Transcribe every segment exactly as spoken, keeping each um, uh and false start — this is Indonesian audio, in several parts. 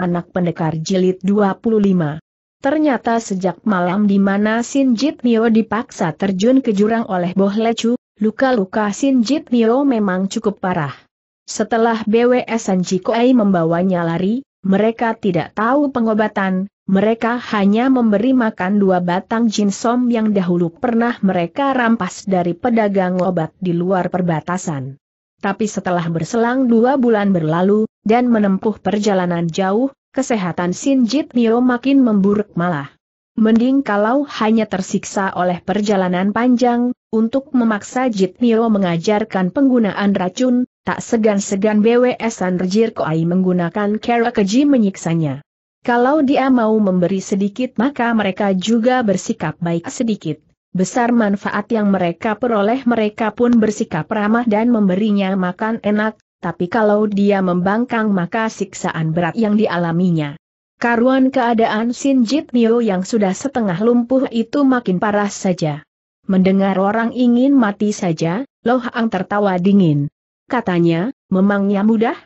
Anak Pendekar Jilid dua puluh lima. Ternyata sejak malam di mana Sin Jit Nio dipaksa terjun ke jurang oleh Boh Lecu, luka-luka Sin Jit Nio memang cukup parah. Setelah B W S Sanji Koei membawanya lari, mereka tidak tahu pengobatan, mereka hanya memberi makan dua batang jinsom yang dahulu pernah mereka rampas dari pedagang obat di luar perbatasan. Tapi setelah berselang dua bulan berlalu, dan menempuh perjalanan jauh, kesehatan Sin Jit Nio makin memburuk malah. Mending kalau hanya tersiksa oleh perjalanan panjang, untuk memaksa Jit Nio mengajarkan penggunaan racun, tak segan-segan B W S Sanjir Koai menggunakan cara keji menyiksanya. Kalau dia mau memberi sedikit maka mereka juga bersikap baik sedikit. Besar manfaat yang mereka peroleh, mereka pun bersikap ramah dan memberinya makan enak. Tapi kalau dia membangkang maka siksaan berat yang dialaminya. Karuan keadaan Sin Jit Nio yang sudah setengah lumpuh itu makin parah saja. Mendengar orang ingin mati saja, Lo Hang tertawa dingin. Katanya, memangnya mudah?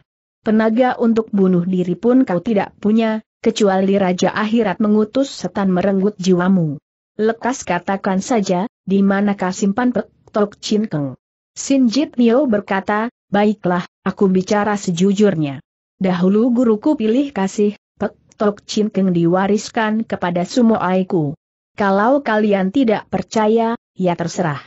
Tenaga untuk bunuh diri pun kau tidak punya, kecuali Raja Akhirat mengutus setan merenggut jiwamu. Lekas katakan saja, di manakah simpan Pek Tok Chin Keng? Sin Jit Nio berkata, baiklah, aku bicara sejujurnya. Dahulu guruku pilih kasih, Pek Tok Chin Keng diwariskan kepada sumoaiku. Kalau kalian tidak percaya, ya terserah.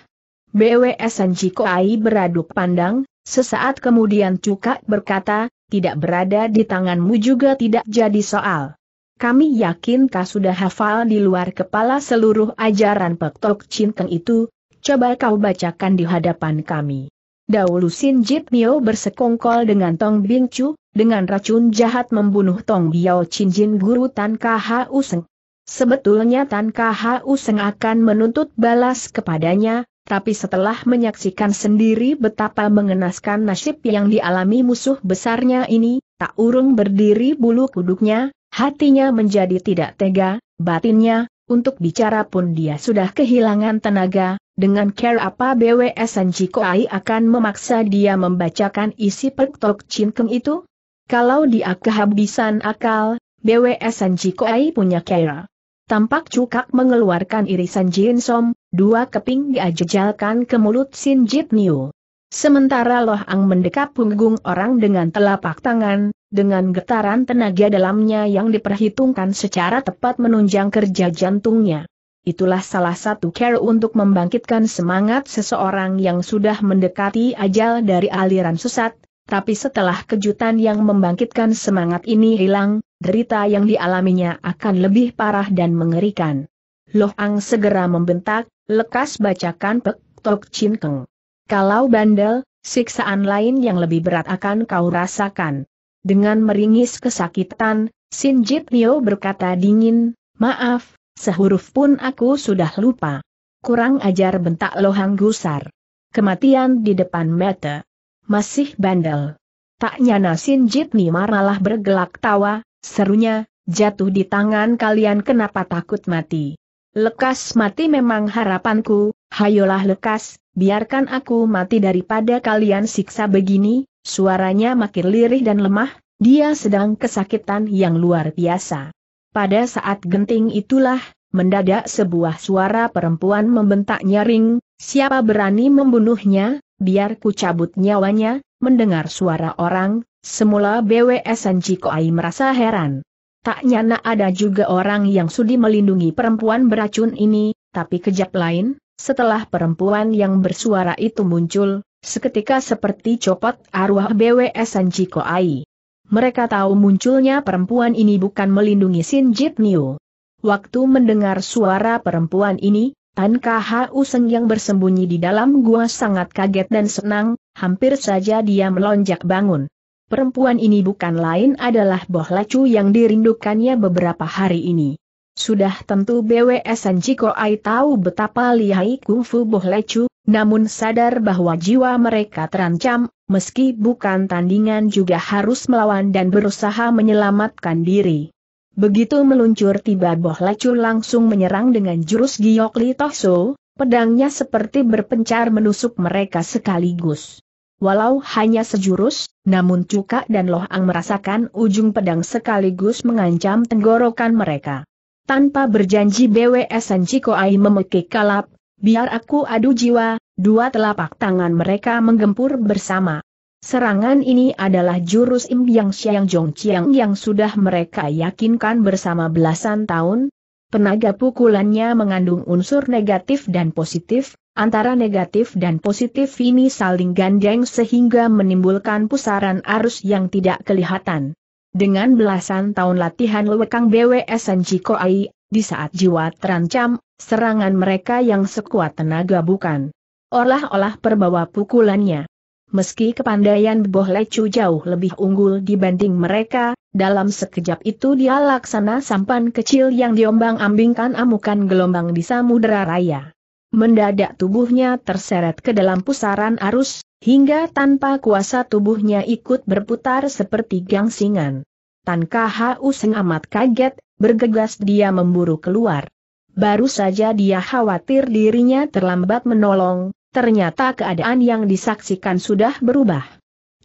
B W S Sanji Koai beraduk pandang, sesaat kemudian Cuka berkata, tidak berada di tanganmu juga tidak jadi soal. Kami yakin kau sudah hafal di luar kepala seluruh ajaran Pek Tok Chin Keng itu, coba kau bacakan di hadapan kami. Dahulu Sin Jit Nio bersekongkol dengan Tong Bing Chu, dengan racun jahat membunuh Tong Biao Chin Jin guru Tan Khu Seng. Sebetulnya Tan Khu Seng akan menuntut balas kepadanya, tapi setelah menyaksikan sendiri betapa mengenaskan nasib yang dialami musuh besarnya ini, tak urung berdiri bulu kuduknya, hatinya menjadi tidak tega, batinnya, untuk bicara pun dia sudah kehilangan tenaga. Dengan cara apa B W S Sanji Koai akan memaksa dia membacakan isi Pek Tok Chin Keng itu? Kalau dia kehabisan akal, B W S Sanji Koai punya cara. Tampak Cukak mengeluarkan irisan jinsom, dua keping diajejalkan ke mulut Sin Jit Nio. Sementara Lo Hang mendekap punggung orang dengan telapak tangan, dengan getaran tenaga dalamnya yang diperhitungkan secara tepat menunjang kerja jantungnya. Itulah salah satu cara untuk membangkitkan semangat seseorang yang sudah mendekati ajal dari aliran sesat, tapi setelah kejutan yang membangkitkan semangat ini hilang, derita yang dialaminya akan lebih parah dan mengerikan. Lo Hang segera membentak, lekas bacakan Pek Tok Chin Keng. Kalau bandel, siksaan lain yang lebih berat akan kau rasakan. Dengan meringis kesakitan, Sin Jit Nio berkata dingin, maaf. Sehuruf pun aku sudah lupa. Kurang ajar, bentak Lo Hang gusar. Kematian di depan mata. Masih bandel. Tak nyana Sin Jit Nio malah bergelak tawa, serunya, jatuh di tangan kalian kenapa takut mati? Lekas mati memang harapanku, hayolah lekas, biarkan aku mati daripada kalian siksa begini. Suaranya makin lirih dan lemah, dia sedang kesakitan yang luar biasa. Pada saat genting itulah, mendadak sebuah suara perempuan membentak nyaring, siapa berani membunuhnya, biar ku cabut nyawanya. Mendengar suara orang, semula B W S Sanji Koai merasa heran. Tak nyana ada juga orang yang sudi melindungi perempuan beracun ini, tapi kejap lain, setelah perempuan yang bersuara itu muncul, seketika seperti copot arwah B W S Sanji Koai. Mereka tahu munculnya perempuan ini bukan melindungi Sin Jit Nio. Waktu mendengar suara perempuan ini, Tan Khu Seng yang bersembunyi di dalam gua sangat kaget dan senang, hampir saja dia melonjak bangun. Perempuan ini bukan lain adalah Boh Lecu yang dirindukannya beberapa hari ini. Sudah tentu B W S Sanji Koai tahu betapa lihai kungfu Boh Lecu, namun sadar bahwa jiwa mereka terancam. Meski bukan tandingan juga harus melawan dan berusaha menyelamatkan diri. Begitu meluncur tiba Boh Lecu langsung menyerang dengan jurus Giok Li Toh So, pedangnya seperti berpencar menusuk mereka sekaligus. Walau hanya sejurus, namun Cuka dan Loh Ang merasakan ujung pedang sekaligus mengancam tenggorokan mereka. Tanpa berjanji B W S N Cikoai memekik kalap, biar aku adu jiwa, dua telapak tangan mereka menggempur bersama. Serangan ini adalah jurus Im Yang Siang Jong Chiang yang sudah mereka yakinkan bersama belasan tahun. Tenaga pukulannya mengandung unsur negatif dan positif. Antara negatif dan positif ini saling gandeng sehingga menimbulkan pusaran arus yang tidak kelihatan. Dengan belasan tahun latihan lewekang B W S N Cikoai, di saat jiwa terancam, serangan mereka yang sekuat tenaga bukan olah-olah perbawa pukulannya. Meski kepandaian Boh Lecu jauh lebih unggul dibanding mereka, dalam sekejap itu dia laksana sampan kecil yang diombang-ambingkan amukan gelombang di Samudera Raya. Mendadak tubuhnya terseret ke dalam pusaran arus, hingga tanpa kuasa tubuhnya ikut berputar seperti gangsingan. Tan Kau Seng amat kaget, bergegas dia memburu keluar. Baru saja dia khawatir dirinya terlambat menolong, ternyata keadaan yang disaksikan sudah berubah.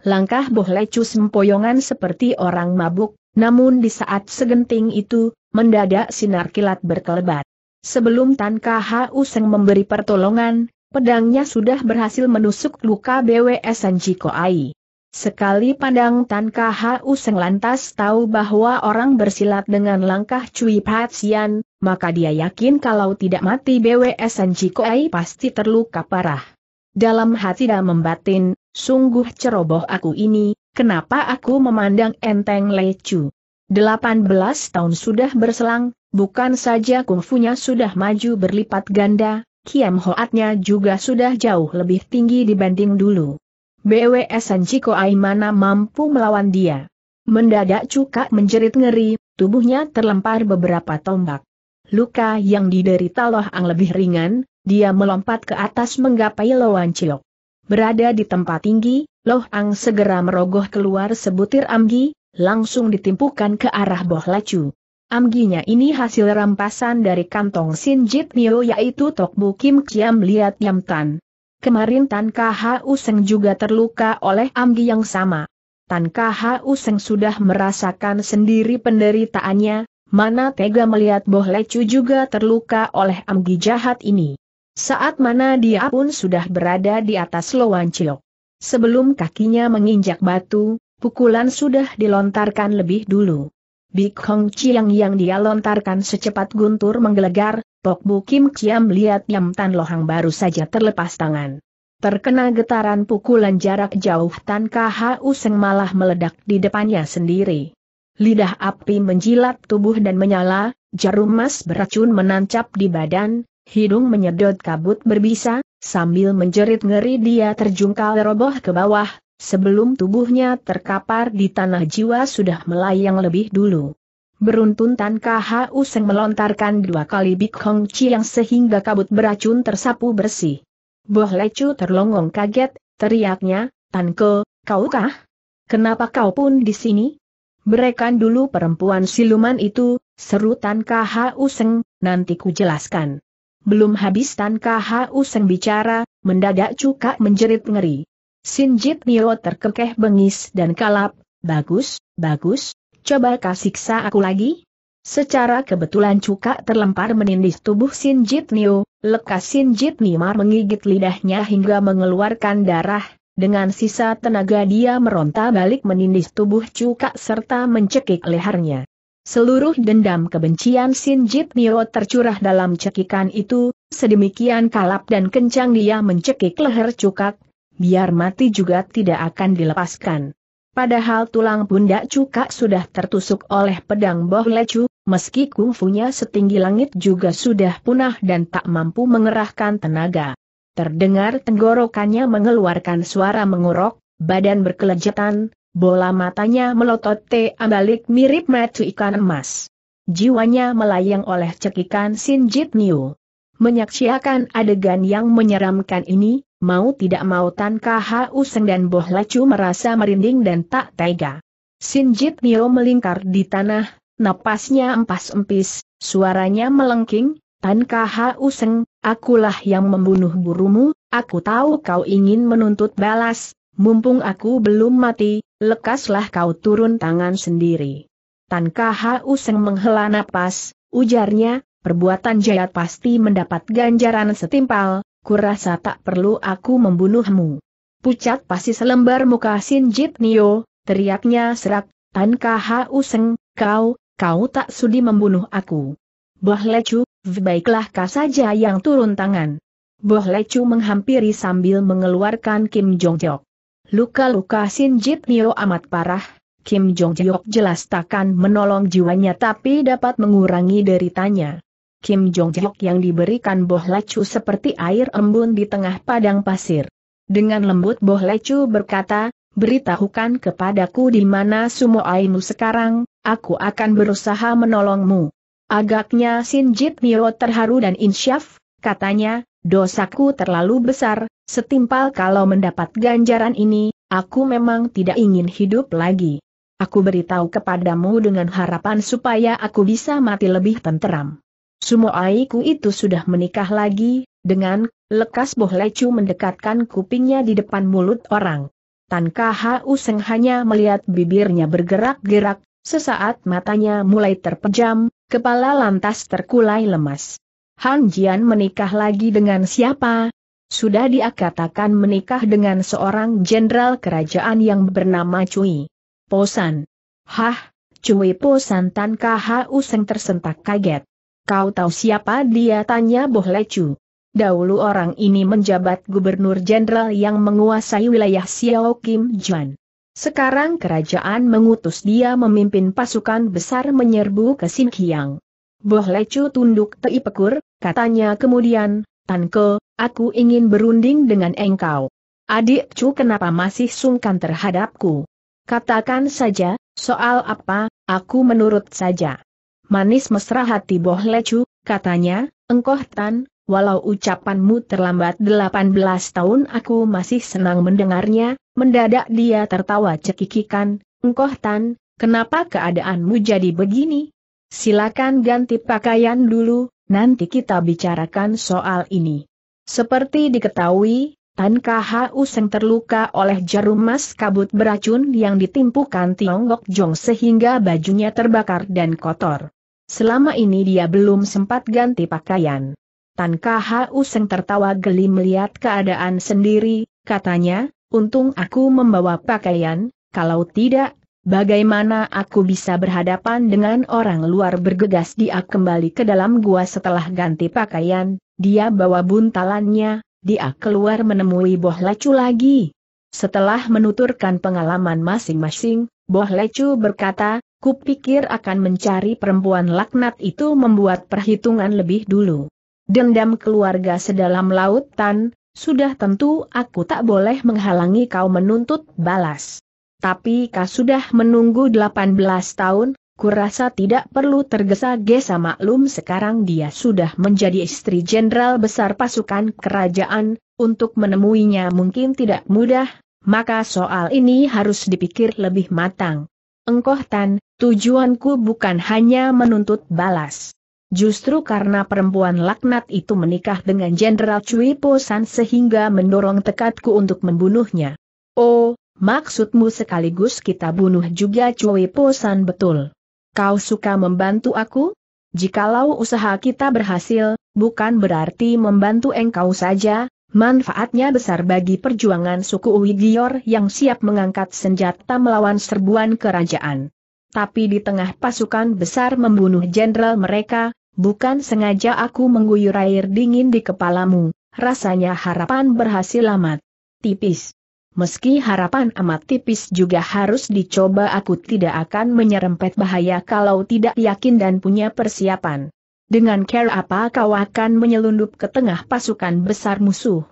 Langkah Boh Lecu sempoyongan seperti orang mabuk, namun di saat segenting itu, mendadak sinar kilat berkelebat. Sebelum Tan Kau Seng memberi pertolongan, pedangnya sudah berhasil menusuk luka B W S N Cikoai. Sekali pandang Tan Kau Seng lantas tahu bahwa orang bersilat dengan langkah Cui Patsian, maka dia yakin kalau tidak mati B W S N Cikoai pasti terluka parah. Dalam hati dia membatin, sungguh ceroboh aku ini, kenapa aku memandang enteng Lecu. delapan belas tahun sudah berselang, bukan saja kungfunya sudah maju berlipat ganda, kiam hoatnya juga sudah jauh lebih tinggi dibanding dulu. B W S N Cikoai mana mampu melawan dia. Mendadak Cuka menjerit ngeri, tubuhnya terlempar beberapa tombak. Luka yang diderita Loh Ang lebih ringan, dia melompat ke atas menggapai lawan cilok. Berada di tempat tinggi, Loh Ang segera merogoh keluar sebutir amgi, langsung ditimpukan ke arah Boh Lecu. Amginya ini hasil rampasan dari kantong Sin Jit Nio yaitu Tokbu Kim Kiam Liat Yam Tan. Kemarin Tan Kau Seng juga terluka oleh amgi yang sama. Tan Kau Seng sudah merasakan sendiri penderitaannya, mana tega melihat Boh Lecu juga terluka oleh amgi jahat ini. Saat mana dia pun sudah berada di atas lawan cilok. Sebelum kakinya menginjak batu, pukulan sudah dilontarkan lebih dulu. Bik Hong Chiang yang dia lontarkan secepat guntur menggelegar, Tokbu Kim Kiam Liat Yam Tan Loh Ang baru saja terlepas tangan. Terkena getaran pukulan jarak jauh Tan Kau Seng malah meledak di depannya sendiri. Lidah api menjilat tubuh dan menyala, jarum emas beracun menancap di badan, hidung menyedot kabut berbisa, sambil menjerit ngeri dia terjungkal roboh ke bawah. Sebelum tubuhnya terkapar di tanah jiwa sudah melayang lebih dulu. Beruntun Tan Kau Seng melontarkan dua kali Bik Hong Chiang sehingga kabut beracun tersapu bersih. Boh Lecu terlongong kaget, teriaknya, Tan Ke, kau kah? Kenapa kau pun di sini? Berekan dulu perempuan siluman itu, seru Tan Kau Seng, nanti ku jelaskan. Belum habis Tan Kau Seng bicara, mendadak Cuka menjerit ngeri. Sin Jit Nio terkekeh bengis dan kalap, bagus, bagus, coba kau siksa aku lagi? Secara kebetulan Cuka terlempar menindih tubuh Sin Jit Nio, lekas Sin Jit Nimar menggigit lidahnya hingga mengeluarkan darah, dengan sisa tenaga dia meronta balik menindih tubuh Cuka serta mencekik lehernya. Seluruh dendam kebencian Sin Jit Nio tercurah dalam cekikan itu, sedemikian kalap dan kencang dia mencekik leher Cuka. Biar mati juga tidak akan dilepaskan. Padahal tulang pundak Cuka sudah tertusuk oleh pedang Boh Lecu, meski kungfunya setinggi langit juga sudah punah dan tak mampu mengerahkan tenaga. Terdengar tenggorokannya mengeluarkan suara mengorok, badan berkelejetan, bola matanya melotot terbalik mirip mata ikan emas. Jiwanya melayang oleh cekikan Sin Jit Nio. Menyaksikan adegan yang menyeramkan ini, mau tidak mau Tan Kau Seng dan Boh Lecu merasa merinding dan tak tega. Sin Jit Nio melingkar di tanah, napasnya empas-empis, suaranya melengking, Tan Kau Seng, akulah yang membunuh gurumu, aku tahu kau ingin menuntut balas, Mumpung aku belum mati, lekaslah kau turun tangan sendiri. Tan Kau Seng menghela napas, ujarnya, perbuatan jahat pasti mendapat ganjaran setimpal, kurasa tak perlu aku membunuhmu. Pucat pasti selembar muka Sin Jit Nio, teriaknya serak, Tan Kau Seng, kau, kau tak sudi membunuh aku. Boh Lecu, baiklah kau saja yang turun tangan. Boh Lecu menghampiri sambil mengeluarkan Kim Jong Jok. Luka-luka Sin Jit Nio amat parah, Kim Jong Jok jelas takkan menolong jiwanya tapi dapat mengurangi deritanya. Kim Jong Jok yang diberikan Boh Lecu seperti air embun di tengah padang pasir. Dengan lembut Boh Lecu berkata, beritahukan kepadaku di mana sumoaimu sekarang, aku akan berusaha menolongmu. Agaknya Sin Jit Nio terharu dan insyaf, katanya, dosaku terlalu besar, setimpal kalau mendapat ganjaran ini, aku memang tidak ingin hidup lagi. Aku beritahu kepadamu dengan harapan supaya aku bisa mati lebih tenteram. Sumoaiku itu sudah menikah lagi, dengan lekas Boh Lecu mendekatkan kupingnya di depan mulut orang. Tan Kau Seng hanya melihat bibirnya bergerak-gerak, sesaat matanya mulai terpejam, kepala lantas terkulai lemas. Han Jian menikah lagi dengan siapa? Sudah dia katakan menikah dengan seorang jenderal kerajaan yang bernama Cui Posan. Hah, Cui Posan? Tan Kau Seng tersentak kaget. Kau tahu siapa dia? Tanya Boh Lecu. Dahulu orang ini menjabat gubernur jenderal yang menguasai wilayah Xiao Kim Juan. Sekarang kerajaan mengutus dia memimpin pasukan besar menyerbu ke Sin Kiang. Boh Lecu tunduk tei pekur, katanya kemudian, Tanko, aku ingin berunding dengan engkau. Adik Cu kenapa masih sungkan terhadapku? Katakan saja, soal apa, aku menurut saja. Manis mesra hati Boh Lecu, katanya, engkoh Tan, walau ucapanmu terlambat delapan belas tahun aku masih senang mendengarnya. Mendadak dia tertawa cekikikan, engkoh Tan, kenapa keadaanmu jadi begini? Silakan ganti pakaian dulu, nanti kita bicarakan soal ini. Seperti diketahui, Tan Kau Seng terluka oleh jarum mas kabut beracun yang ditimpukan Tiongkok Jong sehingga bajunya terbakar dan kotor. Selama ini dia belum sempat ganti pakaian. Tan Kau Seng tertawa geli melihat keadaan sendiri, katanya, untung aku membawa pakaian, kalau tidak, bagaimana aku bisa berhadapan dengan orang luar? Bergegas dia kembali ke dalam gua setelah ganti pakaian, dia bawa buntalannya, dia keluar menemui Boh Lecu lagi. Setelah menuturkan pengalaman masing-masing, Boh Lecu berkata, kupikir akan mencari perempuan laknat itu membuat perhitungan lebih dulu. Dendam keluarga sedalam laut Tan, sudah tentu aku tak boleh menghalangi kau menuntut balas. Tapi kau sudah menunggu delapan belas tahun, kurasa tidak perlu tergesa-gesa. Maklum sekarang dia sudah menjadi istri jenderal besar pasukan kerajaan, untuk menemuinya mungkin tidak mudah, maka soal ini harus dipikir lebih matang. Engkoh Tan, tujuanku bukan hanya menuntut balas. Justru karena perempuan laknat itu menikah dengan jenderal Cui Posan sehingga mendorong tekadku untuk membunuhnya. Oh, maksudmu sekaligus kita bunuh juga Cui Posan, betul? Kau suka membantu aku? Jikalau usaha kita berhasil, bukan berarti membantu engkau saja, manfaatnya besar bagi perjuangan suku Uighur yang siap mengangkat senjata melawan serbuan kerajaan. Tapi di tengah pasukan besar membunuh jenderal mereka, bukan sengaja aku mengguyur air dingin di kepalamu, rasanya harapan berhasil amat tipis. Meski harapan amat tipis juga harus dicoba, aku tidak akan menyerempet bahaya kalau tidak yakin dan punya persiapan. Dengan care apa kau akan menyelundup ke tengah pasukan besar musuh?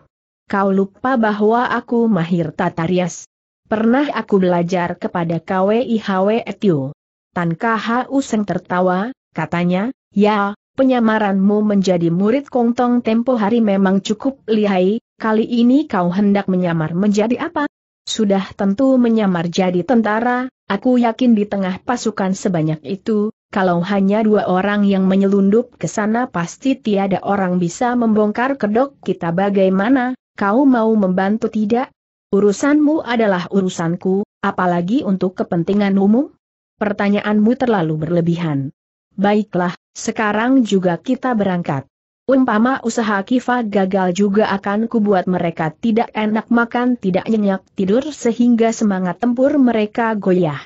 Kau lupa bahwa aku mahir tata rias. Pernah aku belajar kepada Kwihwe Etio. Tan Kau Seng tertawa, katanya, ya, penyamaranmu menjadi murid Kongtong tempo hari memang cukup lihai. Kali ini kau hendak menyamar menjadi apa? Sudah tentu menyamar jadi tentara, aku yakin di tengah pasukan sebanyak itu, kalau hanya dua orang yang menyelundup ke sana pasti tiada orang bisa membongkar kedok kita. Bagaimana, kau mau membantu tidak? Urusanmu adalah urusanku, apalagi untuk kepentingan umum? Pertanyaanmu terlalu berlebihan. Baiklah, sekarang juga kita berangkat. Umpama usaha Kifa gagal juga akan kubuat mereka tidak enak makan, tidak nyenyak tidur sehingga semangat tempur mereka goyah.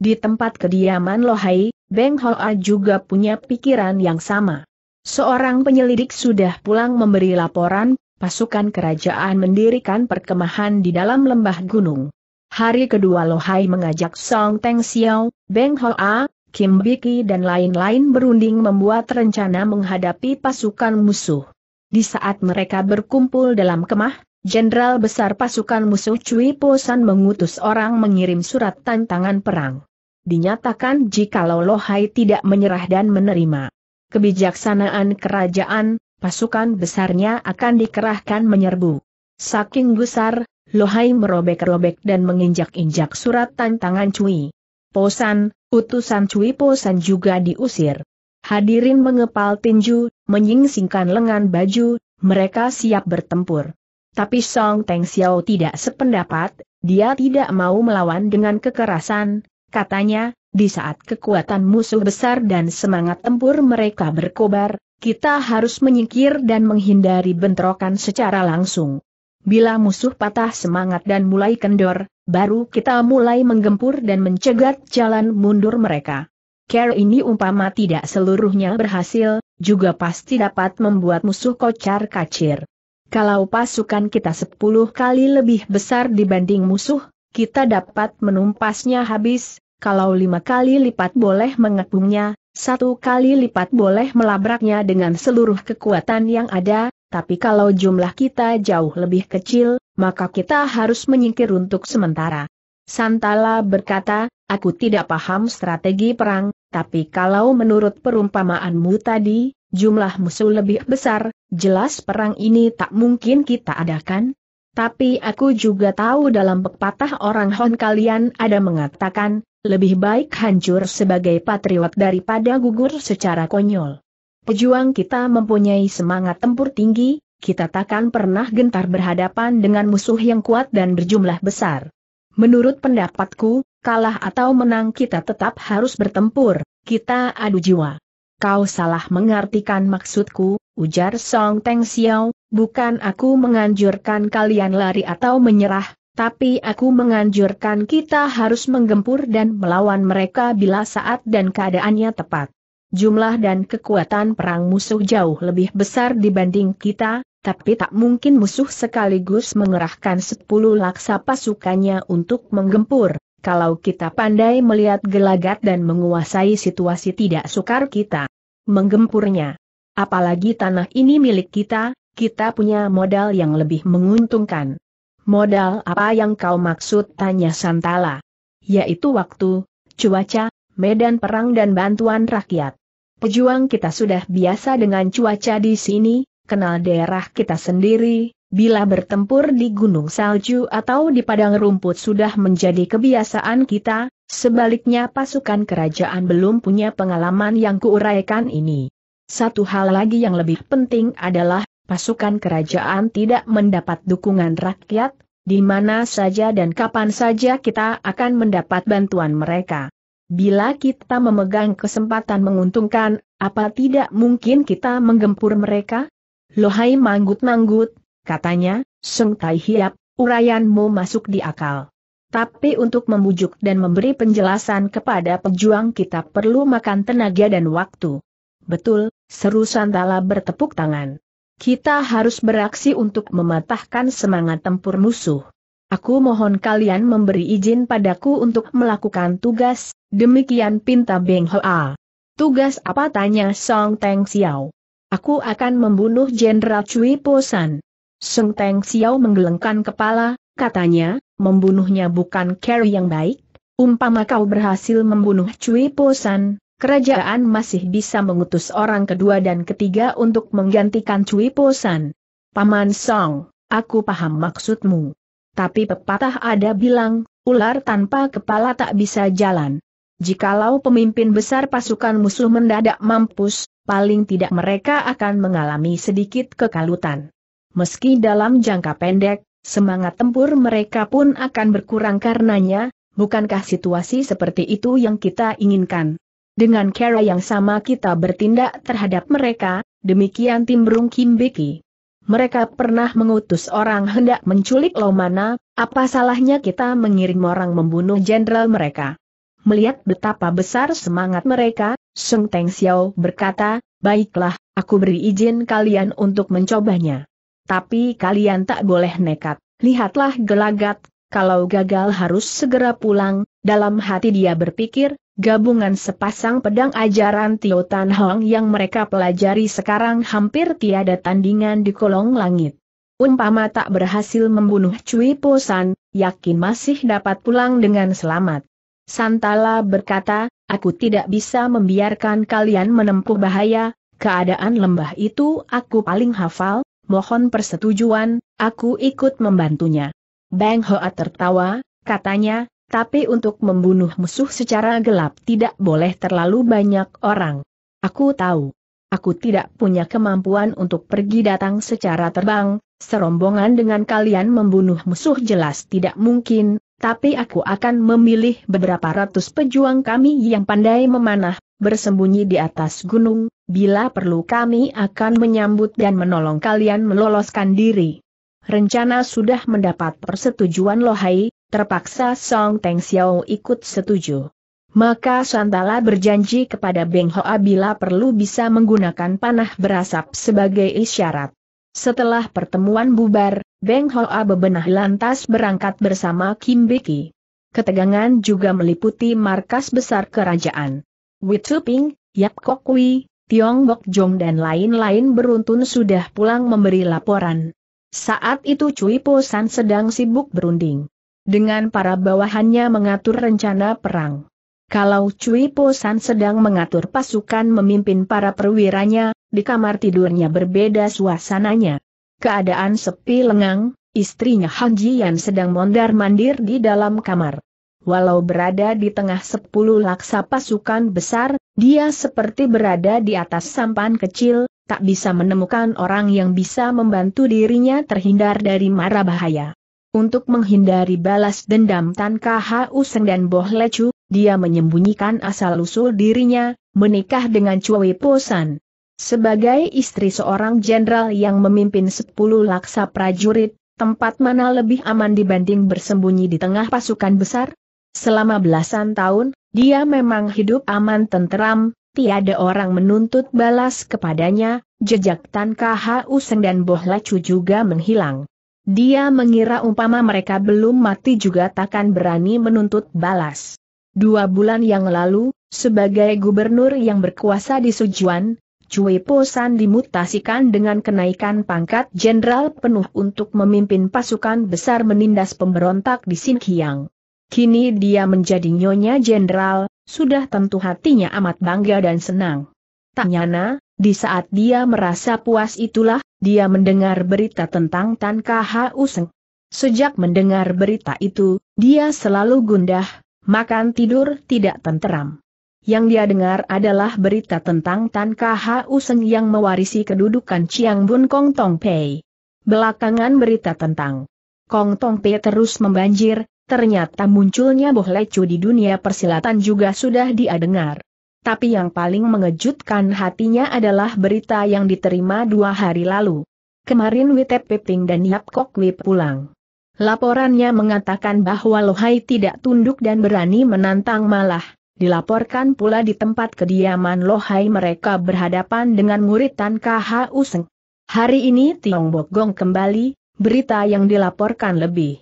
Di tempat kediaman Lohai, Beng Hoa juga punya pikiran yang sama. Seorang penyelidik sudah pulang memberi laporan, pasukan kerajaan mendirikan perkemahan di dalam lembah gunung. Hari kedua Lohai mengajak Song Teng Xiao, Beng Hoa, Kim Biki dan lain-lain berunding membuat rencana menghadapi pasukan musuh. Di saat mereka berkumpul dalam kemah, Jenderal Besar Pasukan Musuh Cui Po San mengutus orang mengirim surat tantangan perang. Dinyatakan jikalau Lohai tidak menyerah dan menerima kebijaksanaan kerajaan, pasukan besarnya akan dikerahkan menyerbu. Saking gusar, Lohai merobek-robek dan menginjak-injak surat tantangan Cui Po San. Utusan Cui Po San juga diusir. Hadirin mengepal tinju, menyingsingkan lengan baju, mereka siap bertempur. Tapi Song Teng Xiao tidak sependapat, dia tidak mau melawan dengan kekerasan. Katanya, di saat kekuatan musuh besar dan semangat tempur mereka berkobar, kita harus menyingkir dan menghindari bentrokan secara langsung. Bila musuh patah semangat dan mulai kendor, baru kita mulai menggempur dan mencegat jalan mundur mereka. Cara ini umpama tidak seluruhnya berhasil, juga pasti dapat membuat musuh kocar-kacir. Kalau pasukan kita sepuluh kali lebih besar dibanding musuh, kita dapat menumpasnya habis. Kalau lima kali lipat boleh mengepungnya, satu kali lipat boleh melabraknya dengan seluruh kekuatan yang ada. Tapi kalau jumlah kita jauh lebih kecil, maka kita harus menyingkir untuk sementara. Santala berkata, aku tidak paham strategi perang, tapi kalau menurut perumpamaanmu tadi, jumlah musuh lebih besar, jelas perang ini tak mungkin kita adakan. Tapi aku juga tahu dalam pepatah orang Hon kalian ada mengatakan, lebih baik hancur sebagai patriot daripada gugur secara konyol. Pejuang kita mempunyai semangat tempur tinggi, kita takkan pernah gentar berhadapan dengan musuh yang kuat dan berjumlah besar. Menurut pendapatku, kalah atau menang kita tetap harus bertempur, kita adu jiwa. Kau salah mengartikan maksudku, ujar Song Teng Xiao, bukan aku menganjurkan kalian lari atau menyerah, tapi aku menganjurkan kita harus menggempur dan melawan mereka bila saat dan keadaannya tepat. Jumlah dan kekuatan perang musuh jauh lebih besar dibanding kita, tapi tak mungkin musuh sekaligus mengerahkan sepuluh laksa pasukannya untuk menggempur. Kalau kita pandai melihat gelagat dan menguasai situasi tidak sukar kita menggempurnya. Apalagi tanah ini milik kita, kita punya modal yang lebih menguntungkan. Modal apa yang kau maksud? Tanya Santala. Yaitu waktu, cuaca, medan perang dan bantuan rakyat. Pejuang kita sudah biasa dengan cuaca di sini, kenal daerah kita sendiri, bila bertempur di gunung salju atau di padang rumput sudah menjadi kebiasaan kita, sebaliknya pasukan kerajaan belum punya pengalaman yang kuuraikan ini. Satu hal lagi yang lebih penting adalah, pasukan kerajaan tidak mendapat dukungan rakyat, di mana saja dan kapan saja kita akan mendapat bantuan mereka. Bila kita memegang kesempatan menguntungkan, apa tidak mungkin kita menggempur mereka? Lohai manggut-manggut, katanya, Seng Tai Hiap, uraianmu masuk di akal. Tapi untuk membujuk dan memberi penjelasan kepada pejuang kita perlu makan tenaga dan waktu. Betul, seru Santala bertepuk tangan. Kita harus beraksi untuk mematahkan semangat tempur musuh. Aku mohon kalian memberi izin padaku untuk melakukan tugas, demikian pinta Beng Hoa. Tugas apa? Tanya Song Teng Xiao. Aku akan membunuh Jenderal Cui Po San. Song Teng Xiao menggelengkan kepala, katanya, membunuhnya bukan cara yang baik. Umpama kau berhasil membunuh Cui Po San, kerajaan masih bisa mengutus orang kedua dan ketiga untuk menggantikan Cui Po San. Paman Song, aku paham maksudmu. Tapi pepatah ada bilang, ular tanpa kepala tak bisa jalan. Jikalau pemimpin besar pasukan musuh mendadak mampus, paling tidak mereka akan mengalami sedikit kekalutan. Meski dalam jangka pendek, Semangat tempur mereka pun akan berkurang karenanya, bukankah situasi seperti itu yang kita inginkan? Dengan cara yang sama kita bertindak terhadap mereka, demikian Timbrung Kimbeki. Mereka pernah mengutus orang hendak menculik Lomana, apa salahnya kita mengirim orang membunuh jenderal mereka? Melihat betapa besar semangat mereka, Seng Teng Xiao berkata, baiklah, aku beri izin kalian untuk mencobanya. Tapi kalian tak boleh nekat, lihatlah gelagat, kalau gagal harus segera pulang. Dalam hati dia berpikir, gabungan sepasang pedang ajaran Tio Tan Hong yang mereka pelajari sekarang hampir tiada tandingan di kolong langit. Umpama tak berhasil membunuh Cui Po San, yakin masih dapat pulang dengan selamat. Santala berkata, aku tidak bisa membiarkan kalian menempuh bahaya, keadaan lembah itu aku paling hafal. Mohon persetujuan, aku ikut membantunya. Beng Hoa tertawa, katanya, tapi untuk membunuh musuh secara gelap tidak boleh terlalu banyak orang. Aku tahu. Aku tidak punya kemampuan untuk pergi datang secara terbang, serombongan dengan kalian membunuh musuh jelas tidak mungkin, tapi aku akan memilih beberapa ratus pejuang kami yang pandai memanah, bersembunyi di atas gunung, bila perlu kami akan menyambut dan menolong kalian meloloskan diri. Rencana sudah mendapat persetujuan Lohai, terpaksa Song Teng Xiao ikut setuju. Maka Santala berjanji kepada Beng Hoa bila perlu bisa menggunakan panah berasap sebagai isyarat. Setelah pertemuan bubar, Beng Hoa bebenah lantas berangkat bersama Kim Beki. Ketegangan juga meliputi markas besar kerajaan. Witsuping, Yap Kok Kui, Tiong Bok Jong dan lain-lain beruntun sudah pulang memberi laporan. Saat itu Cui Po San sedang sibuk berunding dengan para bawahannya mengatur rencana perang. Kalau Cui Po San sedang mengatur pasukan memimpin para perwiranya, di kamar tidurnya berbeda suasananya. Keadaan sepi lengang, istrinya Han Jian sedang mondar-mandir di dalam kamar. Walau berada di tengah sepuluh laksa pasukan besar, dia seperti berada di atas sampan kecil, tak bisa menemukan orang yang bisa membantu dirinya terhindar dari mara bahaya. Untuk menghindari balas dendam Tan Khu Seng dan Boh Lecu, dia menyembunyikan asal-usul dirinya, menikah dengan Cui Po San. Sebagai istri seorang jenderal yang memimpin sepuluh laksa prajurit, tempat mana lebih aman dibanding bersembunyi di tengah pasukan besar? Selama belasan tahun, dia memang hidup aman tenteram, tiada orang menuntut balas kepadanya, jejak Tan Khu Seng dan Boh Lecu juga menghilang. Dia mengira umpama mereka belum mati juga takkan berani menuntut balas. Dua bulan yang lalu, sebagai gubernur yang berkuasa di Sujuan, Cui Po San dimutasikan dengan kenaikan pangkat jenderal penuh untuk memimpin pasukan besar menindas pemberontak di Xinjiang. Kini dia menjadi nyonya jenderal, sudah tentu hatinya amat bangga dan senang. Tak nyana, di saat dia merasa puas itulah, dia mendengar berita tentang Tan Khu Seng. Sejak mendengar berita itu, dia selalu gundah, makan tidur tidak tenteram. Yang dia dengar adalah berita tentang Tan Khu Seng yang mewarisi kedudukan Chiang Bun Kong Tong Pei. Belakangan berita tentang Kong Tong Pei terus membanjir. Ternyata munculnya Boh Lecu di dunia persilatan juga sudah dia dengar. Tapi yang paling mengejutkan hatinya adalah berita yang diterima dua hari lalu. Kemarin Witep Piping dan Yap Kok Kui pulang. Laporannya mengatakan bahwa Lohai tidak tunduk dan berani menantang, malah dilaporkan pula di tempat kediaman Lohai mereka berhadapan dengan murid Tan Khu Seng. Hari ini Tiong Bok Gong kembali, berita yang dilaporkan lebih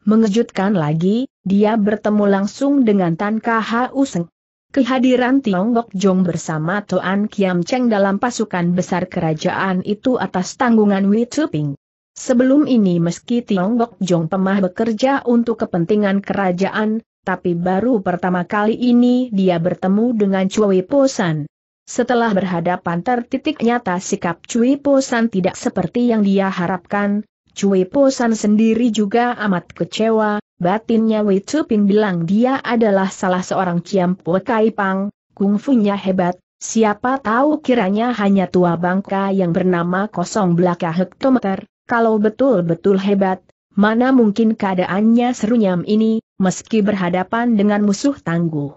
mengejutkan lagi, dia bertemu langsung dengan Tan Khu Seng. Kehadiran Tiong Bok Jong bersama Toan Kiam Cheng dalam pasukan besar kerajaan itu atas tanggungan Witsuping. Sebelum ini meski Tiong Bok Jong pernah bekerja untuk kepentingan kerajaan, tapi baru pertama kali ini dia bertemu dengan Cui Po San. Setelah berhadapan tertitik nyata sikap Cui Po San tidak seperti yang dia harapkan. Cui Po San sendiri juga amat kecewa, batinnya Witsuping bilang dia adalah salah seorang Ciampo Kaipang, kungfunya hebat, siapa tahu kiranya hanya tua bangka yang bernama kosong belaka hektometer, kalau betul-betul hebat, Mana mungkin keadaannya serunyam ini, meski berhadapan dengan musuh tangguh.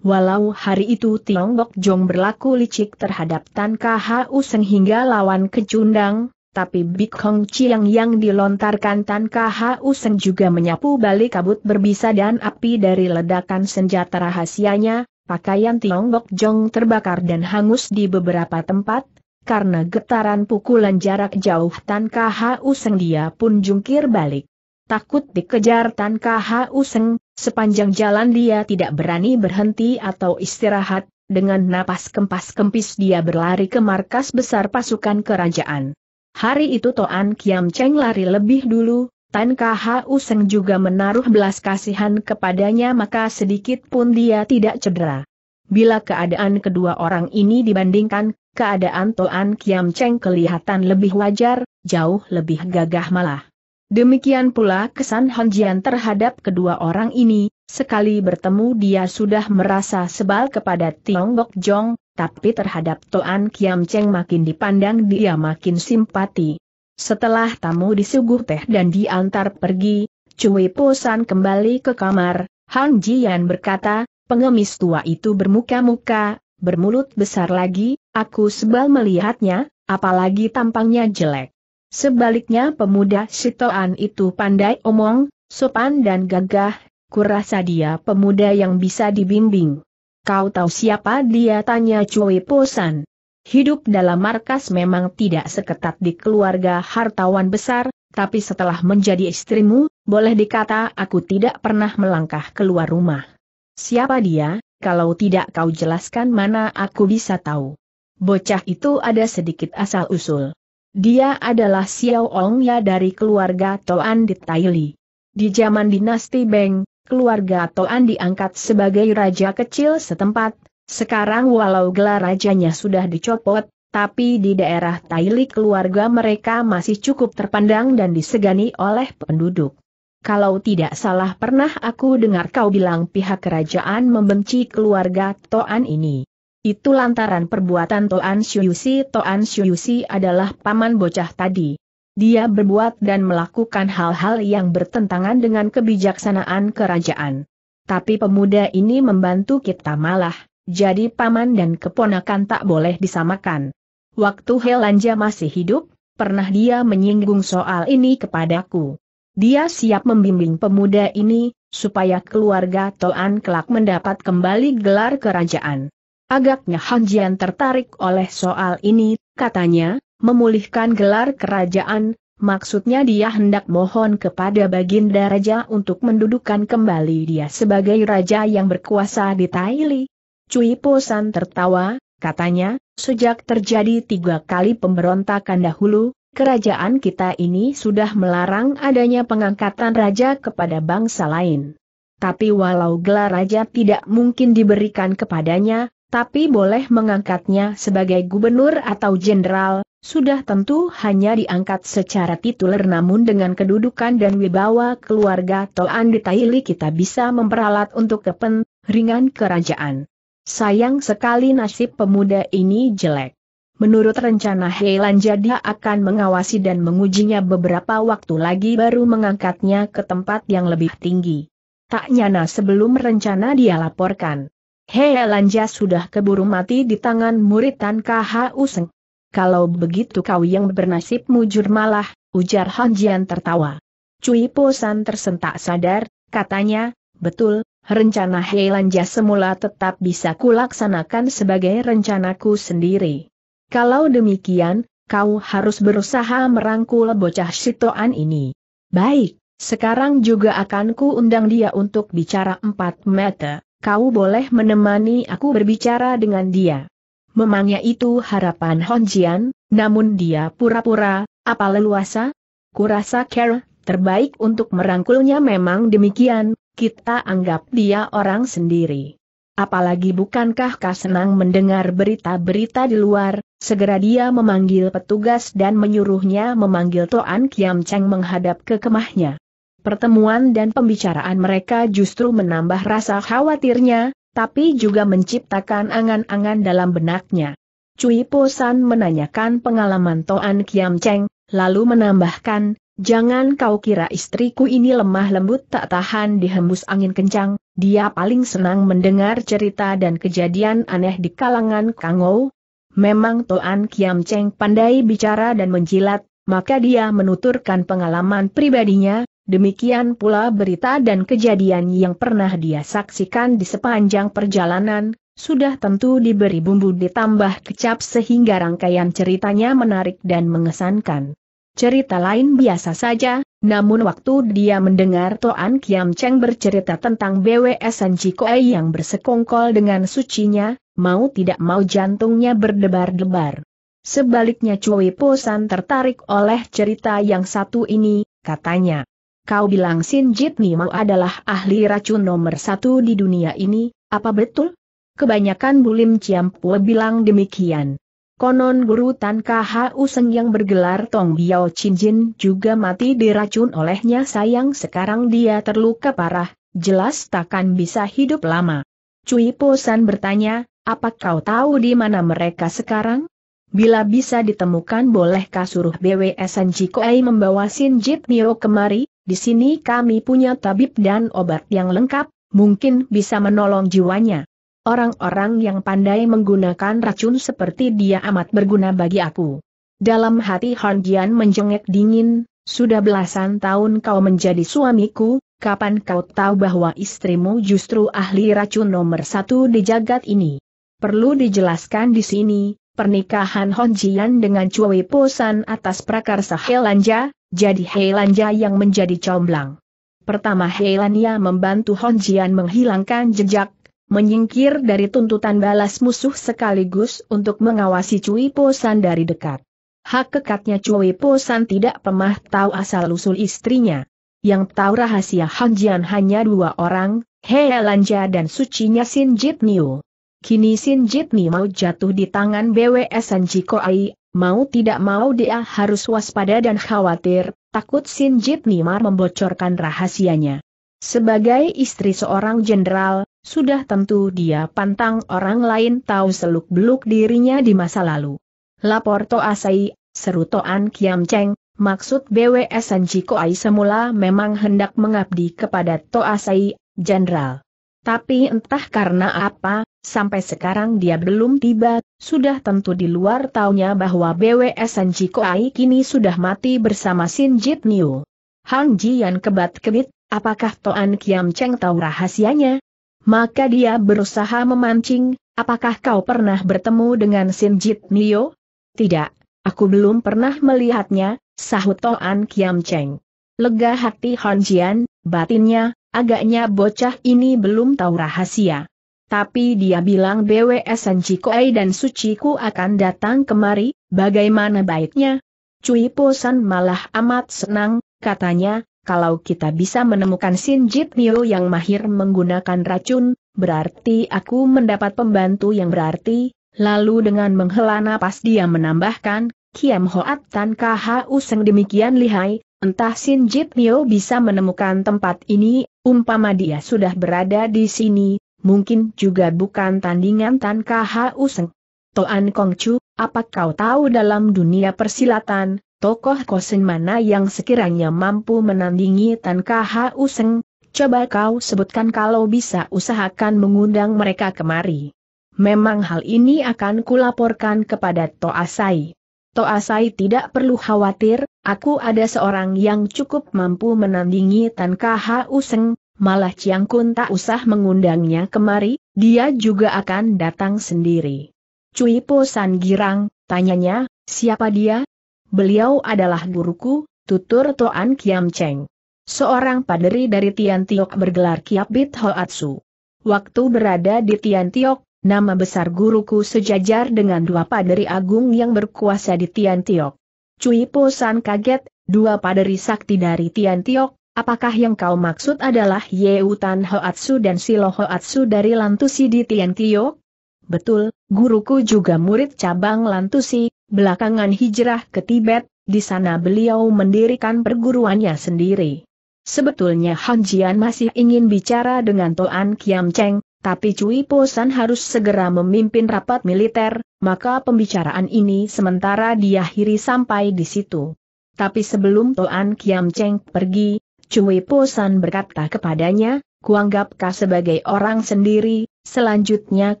Walau hari itu Tiongkok Jong berlaku licik terhadap Tan Khu Seng hingga lawan kecundang, tapi Bik Hong Chiang yang dilontarkan Tan Khu Seng juga menyapu balik kabut berbisa dan api dari ledakan senjata rahasianya. Pakaian Tiongkok Jong terbakar dan hangus di beberapa tempat. Karena getaran pukulan jarak jauh Tan Khu Seng, dia pun jungkir balik. Takut dikejar Tan Khu Seng, sepanjang jalan dia tidak berani berhenti atau istirahat. Dengan napas kempas-kempis dia berlari ke markas besar pasukan kerajaan. Hari itu Toan Kiam Cheng lari lebih dulu. Tan Khu Seng juga menaruh belas kasihan kepadanya, maka sedikit pun dia tidak cedera. Bila keadaan kedua orang ini dibandingkan, keadaan Toan Kiam Cheng kelihatan lebih wajar, jauh lebih gagah malah. Demikian pula kesan Han Jian terhadap kedua orang ini. Sekali bertemu dia sudah merasa sebal kepada Tiongkok Jong, tapi terhadap Toan Kiam Cheng makin dipandang dia makin simpati. Setelah tamu disuguh teh dan diantar pergi, Cui Po San kembali ke kamar. Han Jian berkata, pengemis tua itu bermuka-muka, bermulut besar lagi, aku sebal melihatnya, apalagi tampangnya jelek. Sebaliknya pemuda si Toan itu pandai omong, sopan dan gagah, kurasa dia pemuda yang bisa dibimbing. Kau tahu siapa dia? Tanya Cui Po San. Hidup dalam markas memang tidak seketat di keluarga hartawan besar, tapi setelah menjadi istrimu, boleh dikata aku tidak pernah melangkah keluar rumah. Siapa dia? Kalau tidak kau jelaskan, mana aku bisa tahu? Bocah itu ada sedikit asal-usul. Dia adalah Xiao Ongya dari keluarga Toan di Taili. Di zaman dinasti Beng, keluarga Toan diangkat sebagai raja kecil setempat. Sekarang walau gelar rajanya sudah dicopot, tapi di daerah Taili keluarga mereka masih cukup terpandang dan disegani oleh penduduk. Kalau tidak salah pernah aku dengar kau bilang pihak kerajaan membenci keluarga Toan ini. Itu lantaran perbuatan Toan Syuyusi. Toan Syuyusi adalah paman bocah tadi. Dia berbuat dan melakukan hal-hal yang bertentangan dengan kebijaksanaan kerajaan. Tapi pemuda ini membantu kita malah. Jadi paman dan keponakan tak boleh disamakan. Waktu Helanja masih hidup, pernah dia menyinggung soal ini kepadaku. Dia siap membimbing pemuda ini, supaya keluarga Toan kelak mendapat kembali gelar kerajaan. Agaknya Han Jian tertarik oleh soal ini, katanya, memulihkan gelar kerajaan, maksudnya dia hendak mohon kepada Baginda Raja untuk mendudukan kembali dia sebagai raja yang berkuasa di Taili. Cui Po San tertawa, katanya, sejak terjadi tiga kali pemberontakan dahulu, kerajaan kita ini sudah melarang adanya pengangkatan raja kepada bangsa lain. Tapi walau gelar raja tidak mungkin diberikan kepadanya, tapi boleh mengangkatnya sebagai gubernur atau jenderal, sudah tentu hanya diangkat secara tituler, namun dengan kedudukan dan wibawa keluarga Toan di Taili kita bisa memperalat untuk kepentingan kerajaan. Sayang sekali nasib pemuda ini jelek. Menurut rencana Helanja dia akan mengawasi dan mengujinya beberapa waktu lagi baru mengangkatnya ke tempat yang lebih tinggi. Tak nyana sebelum rencana dia laporkan, Helanja sudah keburu mati di tangan murid Tan Khu Seng. Kalau begitu kau yang bernasib mujur malah, ujar Han Jian tertawa. Cui Po San tersentak sadar, katanya, betul. Rencana Helanja semula tetap bisa kulaksanakan sebagai rencanaku sendiri. Kalau demikian, kau harus berusaha merangkul bocah si Toan ini. Baik, sekarang juga akan ku undang dia untuk bicara empat mata. Kau boleh menemani aku berbicara dengan dia. Memangnya itu harapan Han Jian, namun dia pura-pura, apa leluasa? Kurasa care terbaik untuk merangkulnya memang demikian. Kita anggap dia orang sendiri. Apalagi bukankah kau senang mendengar berita-berita di luar? Segera dia memanggil petugas dan menyuruhnya memanggil Toan Kiam Cheng menghadap ke kemahnya. Pertemuan dan pembicaraan mereka justru menambah rasa khawatirnya, tapi juga menciptakan angan-angan dalam benaknya. Cui Po San menanyakan pengalaman Toan Kiam Cheng, lalu menambahkan, Jangan kau kira istriku ini lemah lembut tak tahan dihembus angin kencang, dia paling senang mendengar cerita dan kejadian aneh di kalangan Kangou. Memang Toan Kiam Cheng pandai bicara dan menjilat, maka dia menuturkan pengalaman pribadinya, demikian pula berita dan kejadian yang pernah dia saksikan di sepanjang perjalanan, sudah tentu diberi bumbu ditambah kecap sehingga rangkaian ceritanya menarik dan mengesankan. Cerita lain biasa saja, namun waktu dia mendengar Toan Kiam Cheng bercerita tentang B W S Jikoei yang bersekongkol dengan sucinya, mau tidak mau jantungnya berdebar-debar. Sebaliknya Cui Posan tertarik oleh cerita yang satu ini, katanya. Kau bilang Sin Jit Nimau adalah ahli racun nomor satu di dunia ini, apa betul? Kebanyakan Bulim Ciampue bilang demikian. Konon guru Tan Khu Seng yang bergelar Tong Biao Chin Jin juga mati diracun olehnya, sayang sekarang dia terluka parah, jelas takkan bisa hidup lama. Cui Posan bertanya, apa kau tahu di mana mereka sekarang? Bila bisa ditemukan bolehkah suruh B W S Jikoei membawa Sin Jit Nio kemari, di sini kami punya tabib dan obat yang lengkap, mungkin bisa menolong jiwanya. Orang-orang yang pandai menggunakan racun seperti dia amat berguna bagi aku. Dalam hati Han Jian menjengek dingin, sudah belasan tahun kau menjadi suamiku. Kapan kau tahu bahwa istrimu justru ahli racun nomor satu di jagat ini? Perlu dijelaskan di sini, pernikahan Hon Jian dengan Cui Posan atas prakarsa Helanja, jadi Helanja yang menjadi comblang. Pertama Helanja membantu Hon Jian menghilangkan jejak, menyingkir dari tuntutan balas musuh sekaligus untuk mengawasi Cui Posan dari dekat. Hak kekatnya Cui Posan tidak pernah tahu asal-usul istrinya. Yang tahu rahasia Han Jian hanya dua orang, He Lanja dan sucinya Sin Jit Nio. Kini Sin Jit Nio mau jatuh di tangan B W S Jikoei, mau tidak mau dia harus waspada dan khawatir, takut Sin Jit Nio membocorkan rahasianya. Sebagai istri seorang jenderal, sudah tentu dia pantang orang lain tahu seluk-beluk dirinya di masa lalu. Lapor Toasai, seru Toan Kiam Cheng. Maksud B W S Jikoei semula memang hendak mengabdi kepada Toasai, Jenderal. Tapi entah karena apa, sampai sekarang dia belum tiba, sudah tentu di luar taunya bahwa B W S Jikoei kini sudah mati bersama Sin Jit Nio. Han Jian kebat-kebit, apakah Toan Kiam Cheng tahu rahasianya? Maka dia berusaha memancing, apakah kau pernah bertemu dengan Sin Jit Nio? Tidak, aku belum pernah melihatnya, sahut Toan Kiam Cheng. Lega hati Han Jian, batinnya, agaknya bocah ini belum tahu rahasia. Tapi dia bilang B W S Jikoei dan suciku akan datang kemari, bagaimana baiknya? Cui Posan malah amat senang, katanya, kalau kita bisa menemukan Sin Jit Nio yang mahir menggunakan racun, berarti aku mendapat pembantu yang berarti. Lalu dengan menghela napas dia menambahkan, Kiam Hoat Tan Khu Seng demikian lihai, entah Sin Jit Nio bisa menemukan tempat ini, umpama dia sudah berada di sini, mungkin juga bukan tandingan Tan Khu Seng. Toan Kongcu, apa kau tahu dalam dunia persilatan, tokoh kosen mana yang sekiranya mampu menandingi Tan Khu Seng? Coba kau sebutkan, kalau bisa usahakan mengundang mereka kemari. Memang hal ini akan kulaporkan kepada Toasai. Toasai tidak perlu khawatir, aku ada seorang yang cukup mampu menandingi Tan Khu Seng, malah Ciang Kun tak usah mengundangnya kemari, dia juga akan datang sendiri. Cui Posan girang, tanyanya, siapa dia? Beliau adalah guruku, tutur Toan Kiam Cheng. Seorang paderi dari Tian Tiok bergelar Kiap Bit Hoatsu. Waktu berada di Tian Tiok, nama besar guruku sejajar dengan dua paderi agung yang berkuasa di Tian Tiok. Cui Posan kaget, dua paderi sakti dari Tian Tiok, apakah yang kau maksud adalah Yeutan Hoatsu dan Silo Hoatsu dari Lantusi di Tian Tiok? Betul, guruku juga murid cabang Lantusi, belakangan hijrah ke Tibet, di sana beliau mendirikan perguruannya sendiri. Sebetulnya Han Jian masih ingin bicara dengan Toan Kiam Cheng, tapi Cui Posan harus segera memimpin rapat militer, maka pembicaraan ini sementara diakhiri sampai di situ. Tapi sebelum Toan Kiam Cheng pergi, Cui Po San berkata kepadanya, "Kuanggap kau sebagai orang sendiri, selanjutnya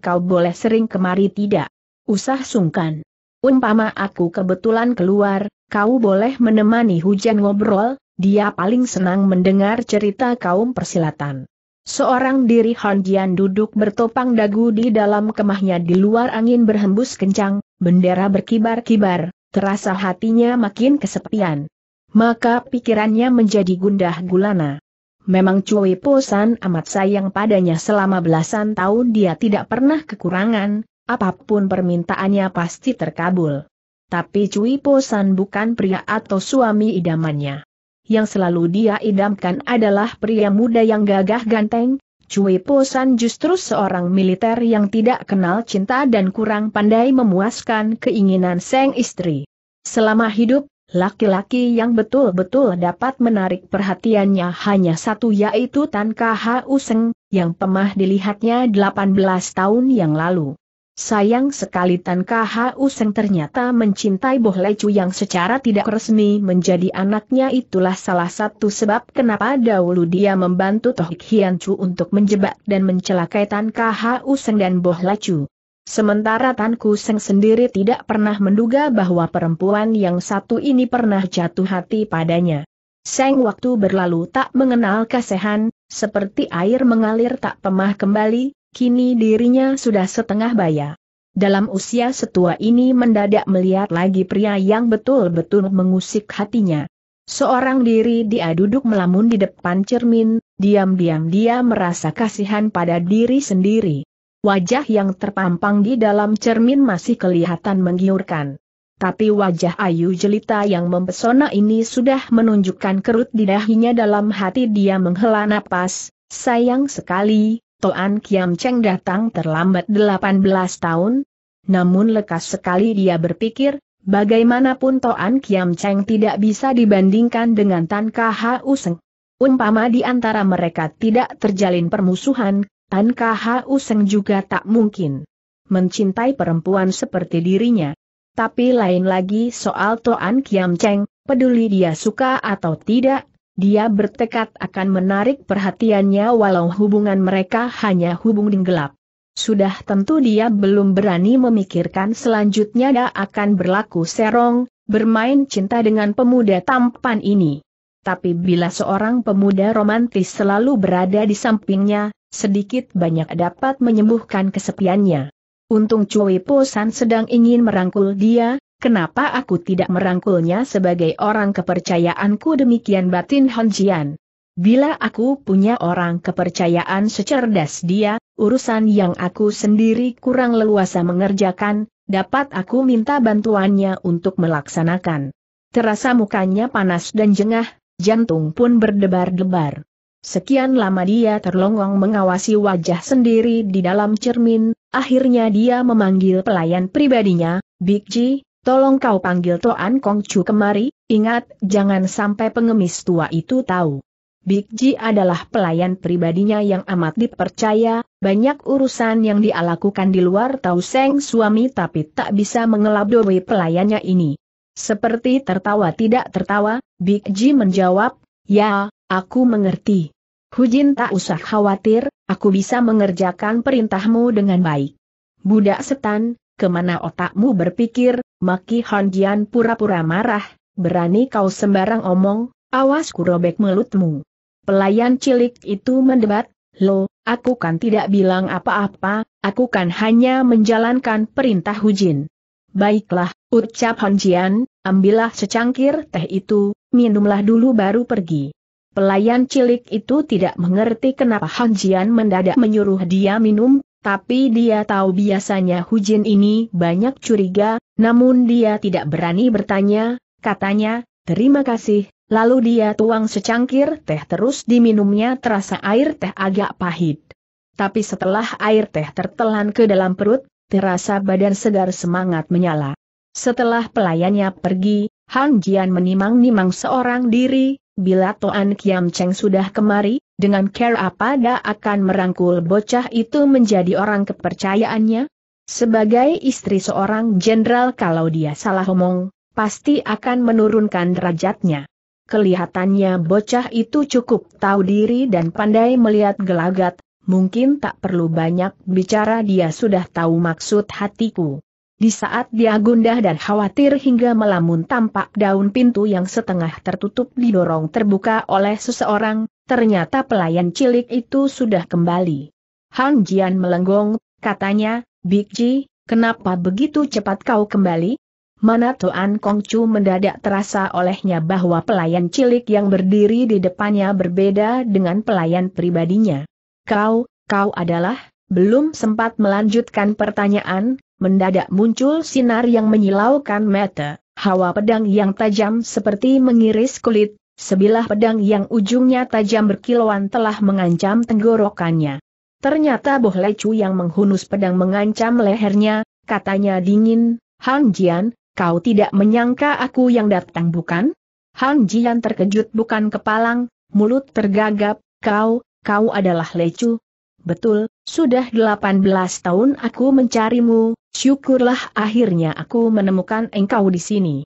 kau boleh sering kemari tidak usah sungkan. Umpama aku kebetulan keluar, kau boleh menemani Hujan ngobrol, dia paling senang mendengar cerita kaum persilatan." Seorang diri Han Jian duduk bertopang dagu di dalam kemahnya di luar angin berhembus kencang, bendera berkibar-kibar, terasa hatinya makin kesepian. Maka pikirannya menjadi gundah gulana. Memang Cui Po San amat sayang padanya, selama belasan tahun dia tidak pernah kekurangan, apapun permintaannya pasti terkabul. Tapi Cui Po San bukan pria atau suami idamannya. Yang selalu dia idamkan adalah pria muda yang gagah ganteng. Cui Po San justru seorang militer yang tidak kenal cinta dan kurang pandai memuaskan keinginan sang istri. Selama hidup, laki-laki yang betul-betul dapat menarik perhatiannya hanya satu, yaitu Tan Khu Seng, yang pernah dilihatnya delapan belas tahun yang lalu. Sayang sekali Tan Khu Seng ternyata mencintai Boh Lecu yang secara tidak resmi menjadi anaknya. Itulah salah satu sebab kenapa dahulu dia membantu Toh Hian Chu untuk menjebak dan mencelakai Tan Khu Seng dan Boh Lecu. Sementara Tan Khu Seng sendiri tidak pernah menduga bahwa perempuan yang satu ini pernah jatuh hati padanya. Seng waktu berlalu tak mengenal kasihan, seperti air mengalir tak pernah kembali, kini dirinya sudah setengah baya. Dalam usia setua ini mendadak melihat lagi pria yang betul-betul mengusik hatinya. Seorang diri dia duduk melamun di depan cermin, diam-diam dia merasa kasihan pada diri sendiri. Wajah yang terpampang di dalam cermin masih kelihatan menggiurkan. Tapi wajah ayu jelita yang mempesona ini sudah menunjukkan kerut di dahinya. Dalam hati dia menghela napas, sayang sekali, Toan Kiam Cheng datang terlambat delapan belas tahun. Namun lekas sekali dia berpikir, bagaimanapun Toan Kiam Cheng tidak bisa dibandingkan dengan Tan Khu Seng. Umpama di antara mereka tidak terjalin permusuhan, Tan Khu Seng juga tak mungkin mencintai perempuan seperti dirinya. Tapi lain lagi soal Toan Kiam Cheng, peduli dia suka atau tidak, dia bertekad akan menarik perhatiannya walau hubungan mereka hanya hubungan gelap. Sudah tentu dia belum berani memikirkan selanjutnya dia akan berlaku serong, bermain cinta dengan pemuda tampan ini. Tapi bila seorang pemuda romantis selalu berada di sampingnya, sedikit banyak dapat menyembuhkan kesepiannya. Untung Cui Po San sedang ingin merangkul dia, kenapa aku tidak merangkulnya sebagai orang kepercayaanku, demikian batin Han Jian. Bila aku punya orang kepercayaan secerdas dia, urusan yang aku sendiri kurang leluasa mengerjakan, dapat aku minta bantuannya untuk melaksanakan. Terasa mukanya panas dan jengah, jantung pun berdebar-debar. Sekian lama dia terlongong mengawasi wajah sendiri di dalam cermin, akhirnya dia memanggil pelayan pribadinya, "Big Ji, tolong kau panggil Toan Kong Chu kemari, ingat jangan sampai pengemis tua itu tahu." Big Ji adalah pelayan pribadinya yang amat dipercaya, banyak urusan yang dia lakukan di luar tahu sang suami tapi tak bisa mengelabui pelayannya ini. Seperti tertawa tidak tertawa, Big Ji menjawab, "Ya, aku mengerti. Hujin tak usah khawatir, aku bisa mengerjakan perintahmu dengan baik." "Budak setan, kemana otakmu berpikir?" maki Han Jian pura-pura marah, "berani kau sembarang omong, awas kurobek mulutmu." Pelayan cilik itu mendebat, "Lo, aku kan tidak bilang apa-apa, aku kan hanya menjalankan perintah Hujin." "Baiklah," ucap Han Jian, "ambillah secangkir teh itu, minumlah dulu baru pergi." Pelayan cilik itu tidak mengerti kenapa Han Jian mendadak menyuruh dia minum, tapi dia tahu biasanya Hujin ini banyak curiga, namun dia tidak berani bertanya, katanya, "Terima kasih," lalu dia tuang secangkir teh terus diminumnya. Terasa air teh agak pahit. Tapi setelah air teh tertelan ke dalam perut, terasa badan segar, semangat menyala. Setelah pelayannya pergi, Han Jian menimang-nimang seorang diri. Bila Toan Kiam Cheng sudah kemari, dengan care apa dia akan merangkul bocah itu menjadi orang kepercayaannya? Sebagai istri seorang jenderal kalau dia salah omong, pasti akan menurunkan derajatnya. Kelihatannya bocah itu cukup tahu diri dan pandai melihat gelagat, mungkin tak perlu banyak bicara dia sudah tahu maksud hatiku. Di saat dia gundah dan khawatir hingga melamun tampak daun pintu yang setengah tertutup didorong terbuka oleh seseorang, ternyata pelayan cilik itu sudah kembali. Han Jian melenggong, katanya, Big Ji, kenapa begitu cepat kau kembali? Mana Tuan Kongcu mendadak terasa olehnya bahwa pelayan cilik yang berdiri di depannya berbeda dengan pelayan pribadinya. Kau, kau adalah, belum sempat melanjutkan pertanyaan, mendadak muncul sinar yang menyilaukan mata, hawa pedang yang tajam seperti mengiris kulit, sebilah pedang yang ujungnya tajam berkilauan telah mengancam tenggorokannya. Ternyata Boh Lecu yang menghunus pedang mengancam lehernya, katanya dingin, Han Jian, kau tidak menyangka aku yang datang bukan? Han Jian terkejut bukan kepalang, mulut tergagap, kau, kau adalah Lecu. Betul, sudah delapan belas tahun aku mencarimu. Syukurlah akhirnya aku menemukan engkau di sini.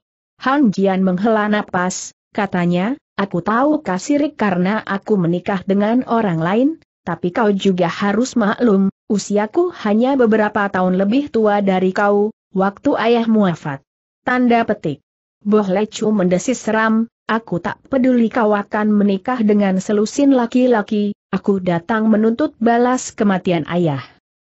Han Jian menghela napas, katanya, aku tahu kasirik karena aku menikah dengan orang lain, tapi kau juga harus maklum, usiaku hanya beberapa tahun lebih tua dari kau, waktu ayahmu wafat. Tanda petik. Boh Lecu mendesis seram, aku tak peduli kau akan menikah dengan selusin laki-laki, aku datang menuntut balas kematian ayah.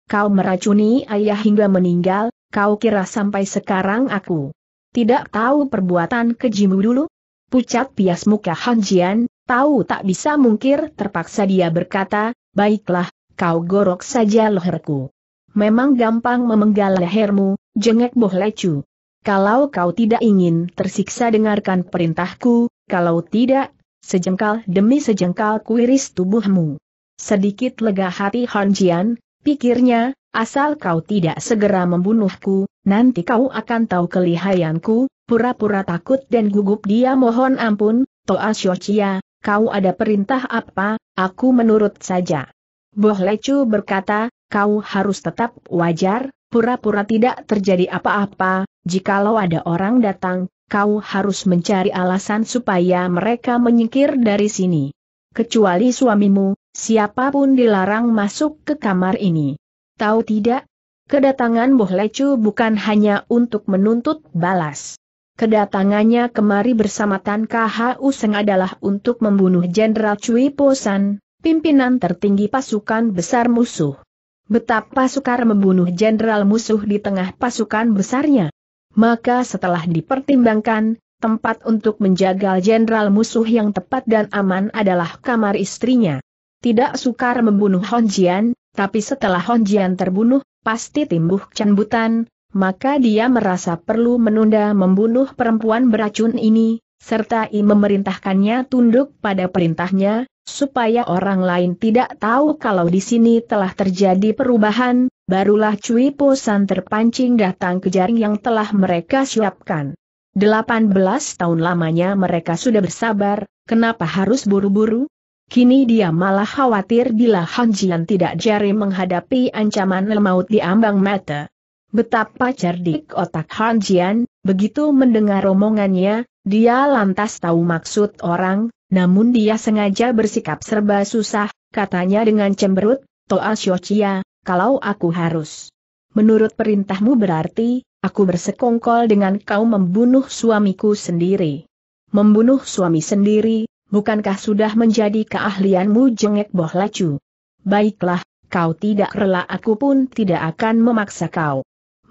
Kau meracuni ayah hingga meninggal, kau kira sampai sekarang aku tidak tahu perbuatan kejimu dulu? Pucat pias muka Han Jian, tahu tak bisa mungkir terpaksa dia berkata, baiklah, kau gorok saja leherku. Memang gampang memenggal lehermu, jengek Boh Lecu. Kalau kau tidak ingin tersiksa dengarkan perintahku, kalau tidak, sejengkal demi sejengkal kuiris tubuhmu. Sedikit lega hati Han Jian, pikirnya, asal kau tidak segera membunuhku, nanti kau akan tahu kelihayanku. Pura-pura takut dan gugup dia mohon ampun, Toa Siochia, kau ada perintah apa, aku menurut saja. Boh Lecu berkata, kau harus tetap wajar, pura-pura tidak terjadi apa-apa, jikalau ada orang datang, kau harus mencari alasan supaya mereka menyingkir dari sini. Kecuali suamimu, siapapun dilarang masuk ke kamar ini. Tahu tidak? Kedatangan Boh Lecu bukan hanya untuk menuntut balas. Kedatangannya kemari bersama Tan Khu Seng adalah untuk membunuh Jenderal Cui Po San, pimpinan tertinggi pasukan besar musuh. Betapa sukar membunuh jenderal musuh di tengah pasukan besarnya. Maka setelah dipertimbangkan, tempat untuk menjagal jenderal musuh yang tepat dan aman adalah kamar istrinya. Tidak sukar membunuh Han Jian, tapi setelah Han Jian terbunuh, pasti timbul kecanduan, maka dia merasa perlu menunda membunuh perempuan beracun ini, serta I memerintahkannya tunduk pada perintahnya, supaya orang lain tidak tahu kalau di sini telah terjadi perubahan, barulah Cui Po San terpancing datang ke jaring yang telah mereka siapkan. delapan belas tahun lamanya mereka sudah bersabar, kenapa harus buru-buru? Kini dia malah khawatir bila Han Jian tidak jari menghadapi ancaman maut di ambang mata. Betapa cerdik otak Han Jian, begitu mendengar omongannya, dia lantas tahu maksud orang, namun dia sengaja bersikap serba susah, katanya dengan cemberut, Toa Siochia, kalau aku harus menurut perintahmu berarti aku bersekongkol dengan kau membunuh suamiku sendiri. Membunuh suami sendiri, bukankah sudah menjadi keahlianmu jengek Boh Lecu? Baiklah, kau tidak rela aku pun tidak akan memaksa kau.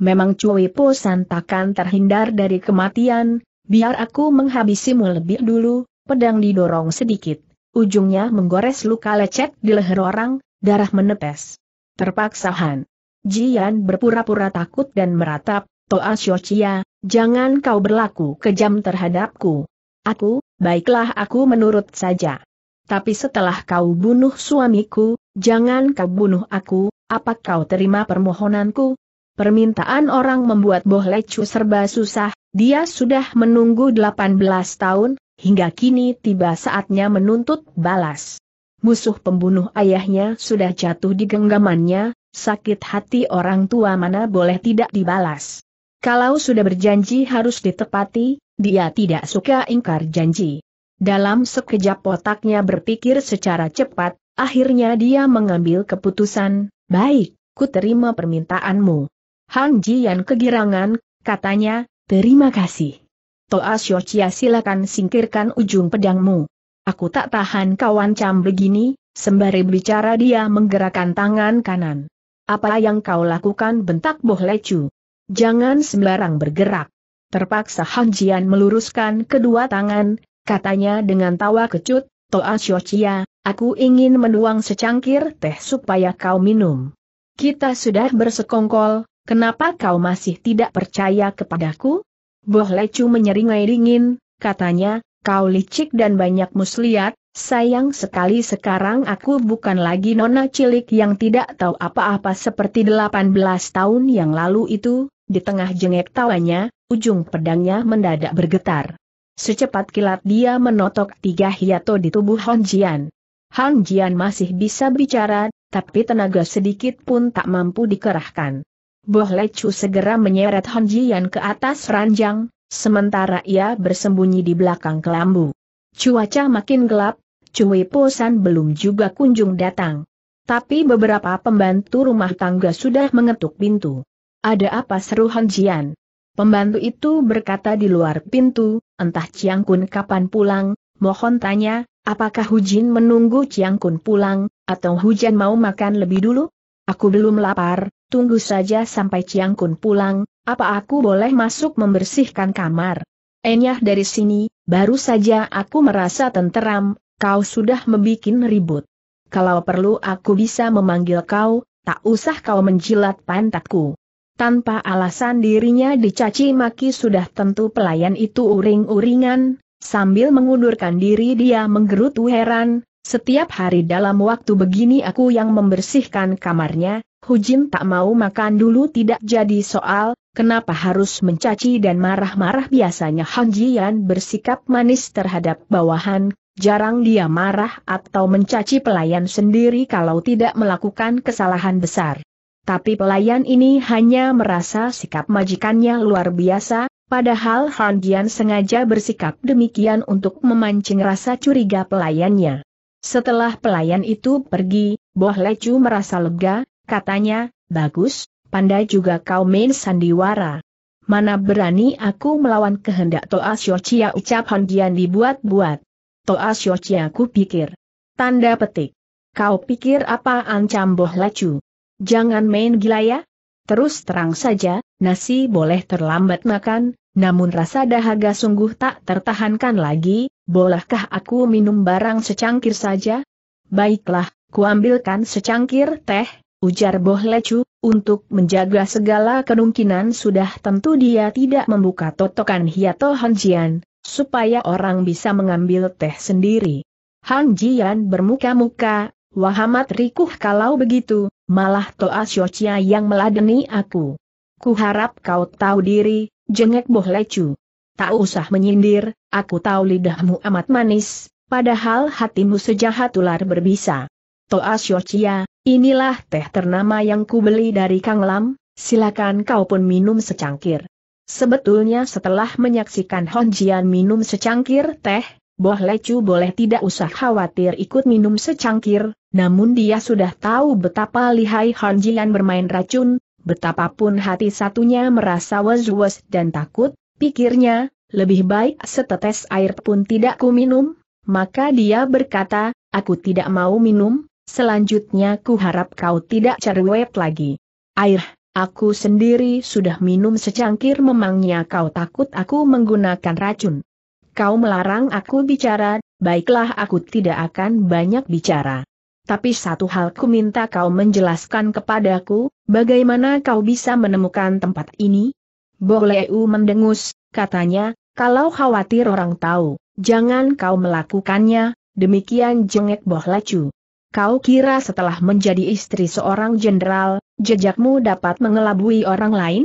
Memang Cui Po San takkan terhindar dari kematian, biar aku menghabisimu lebih dulu, pedang didorong sedikit. Ujungnya menggores luka lecet di leher orang, darah menetes. Terpaksa Han Jian berpura-pura takut dan meratap, Toa Siochia, jangan kau berlaku kejam terhadapku. Aku, baiklah aku menurut saja. Tapi setelah kau bunuh suamiku, jangan kau bunuh aku, apa kau terima permohonanku? Permintaan orang membuat Boh Lecu serba susah, dia sudah menunggu delapan belas tahun, hingga kini tiba saatnya menuntut balas. Musuh pembunuh ayahnya sudah jatuh di genggamannya, sakit hati orang tua mana boleh tidak dibalas. Kalau sudah berjanji harus ditepati, dia tidak suka ingkar janji. Dalam sekejap otaknya berpikir secara cepat, akhirnya dia mengambil keputusan, "Baik, ku terima permintaanmu." Han Jian kegirangan, katanya, "Terima kasih. Toa Xiaochia, silakan singkirkan ujung pedangmu. Aku tak tahan kau ancam begini." Sembari bicara dia menggerakkan tangan kanan. "Apa yang kau lakukan?" bentak Boh Lecu. "Jangan sembarang bergerak." Terpaksa Han Jian meluruskan kedua tangan, katanya dengan tawa kecut, "Toa Xiaochia, aku ingin menuang secangkir teh supaya kau minum. Kita sudah bersekongkol, kenapa kau masih tidak percaya kepadaku?" Boh Lecu menyeringai dingin, katanya, "Kau licik dan banyak muslihat, sayang sekali sekarang aku bukan lagi nona cilik yang tidak tahu apa-apa seperti delapan belas tahun yang lalu itu." Di tengah jengek tawanya, ujung pedangnya mendadak bergetar. Secepat kilat dia menotok tiga hiato di tubuh Han Jian. Han Jian masih bisa bicara, tapi tenaga sedikit pun tak mampu dikerahkan. Boh Lecu segera menyeret Han Jian ke atas ranjang, sementara ia bersembunyi di belakang kelambu. Cuaca makin gelap, Cui Posan belum juga kunjung datang. Tapi beberapa pembantu rumah tangga sudah mengetuk pintu. "Ada apa?" seru Han Jian. Pembantu itu berkata di luar pintu, "Entah Ciang Kun kapan pulang, mohon tanya, apakah Hujin menunggu Ciang Kun pulang, atau Hujan mau makan lebih dulu?" "Aku belum lapar, tunggu saja sampai Ciang Kun pulang. Apa aku boleh masuk membersihkan kamar? Enyah dari sini, baru saja aku merasa tenteram, kau sudah membikin ribut. Kalau perlu aku bisa memanggil kau, tak usah kau menjilat pantatku." Tanpa alasan dirinya dicaci maki, sudah tentu pelayan itu uring-uringan. Sambil mengundurkan diri dia menggerutu heran, "Setiap hari dalam waktu begini aku yang membersihkan kamarnya, Hujin tak mau makan dulu tidak jadi soal, kenapa harus mencaci dan marah-marah?" Biasanya Han Jian bersikap manis terhadap bawahan, jarang dia marah atau mencaci pelayan sendiri kalau tidak melakukan kesalahan besar. Tapi pelayan ini hanya merasa sikap majikannya luar biasa, padahal Han Jian sengaja bersikap demikian untuk memancing rasa curiga pelayannya. Setelah pelayan itu pergi, Boh Lecu merasa lega, katanya, "Bagus, pandai juga kau main sandiwara." "Mana berani aku melawan kehendak Toa Xiaochia," ucap Han Jian dibuat-buat. "Toa Xiaochia ku pikir." Tanda petik. "Kau pikir apa?" ancam Boh Lecu. "Jangan main gila ya. Terus terang saja, nasi boleh terlambat makan, namun rasa dahaga sungguh tak tertahankan lagi, bolehkah aku minum barang secangkir saja?" "Baiklah, kuambilkan secangkir teh," ujar Boh Lecu, untuk menjaga segala kemungkinan sudah tentu dia tidak membuka totokan hiato Han Jian, supaya orang bisa mengambil teh sendiri. Han Jian bermuka-muka, "Wah amat rikuh kalau begitu, malah Toa Xiaochia yang meladeni aku. Kuharap kau tahu diri," jengek Boh Lecu. "Tak usah menyindir, aku tahu lidahmu amat manis, padahal hatimu sejahat ular berbisa. Toa Xiaochia, inilah teh ternama yang kubeli dari Kang Lam, silakan kau pun minum secangkir." Sebetulnya setelah menyaksikan Han Jian minum secangkir teh, Boh Lecu boleh tidak usah khawatir ikut minum secangkir, namun dia sudah tahu betapa lihai Han Jian bermain racun, betapapun hati satunya merasa was-was dan takut, pikirnya, "Lebih baik setetes air pun tidak ku minum." Maka dia berkata, "Aku tidak mau minum, selanjutnya ku harap kau tidak cerewet lagi." "Air, aku sendiri sudah minum secangkir, memangnya kau takut aku menggunakan racun? Kau melarang aku bicara, baiklah aku tidak akan banyak bicara. Tapi satu hal ku minta kau menjelaskan kepadaku, bagaimana kau bisa menemukan tempat ini?" Boh Lecu mendengus, katanya, "Kalau khawatir orang tahu, jangan kau melakukannya." Demikian jengek Boh Lecu. "Kau kira setelah menjadi istri seorang jenderal, jejakmu dapat mengelabui orang lain?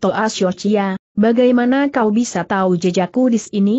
Toa Xiaochia, bagaimana kau bisa tahu jejakku di sini?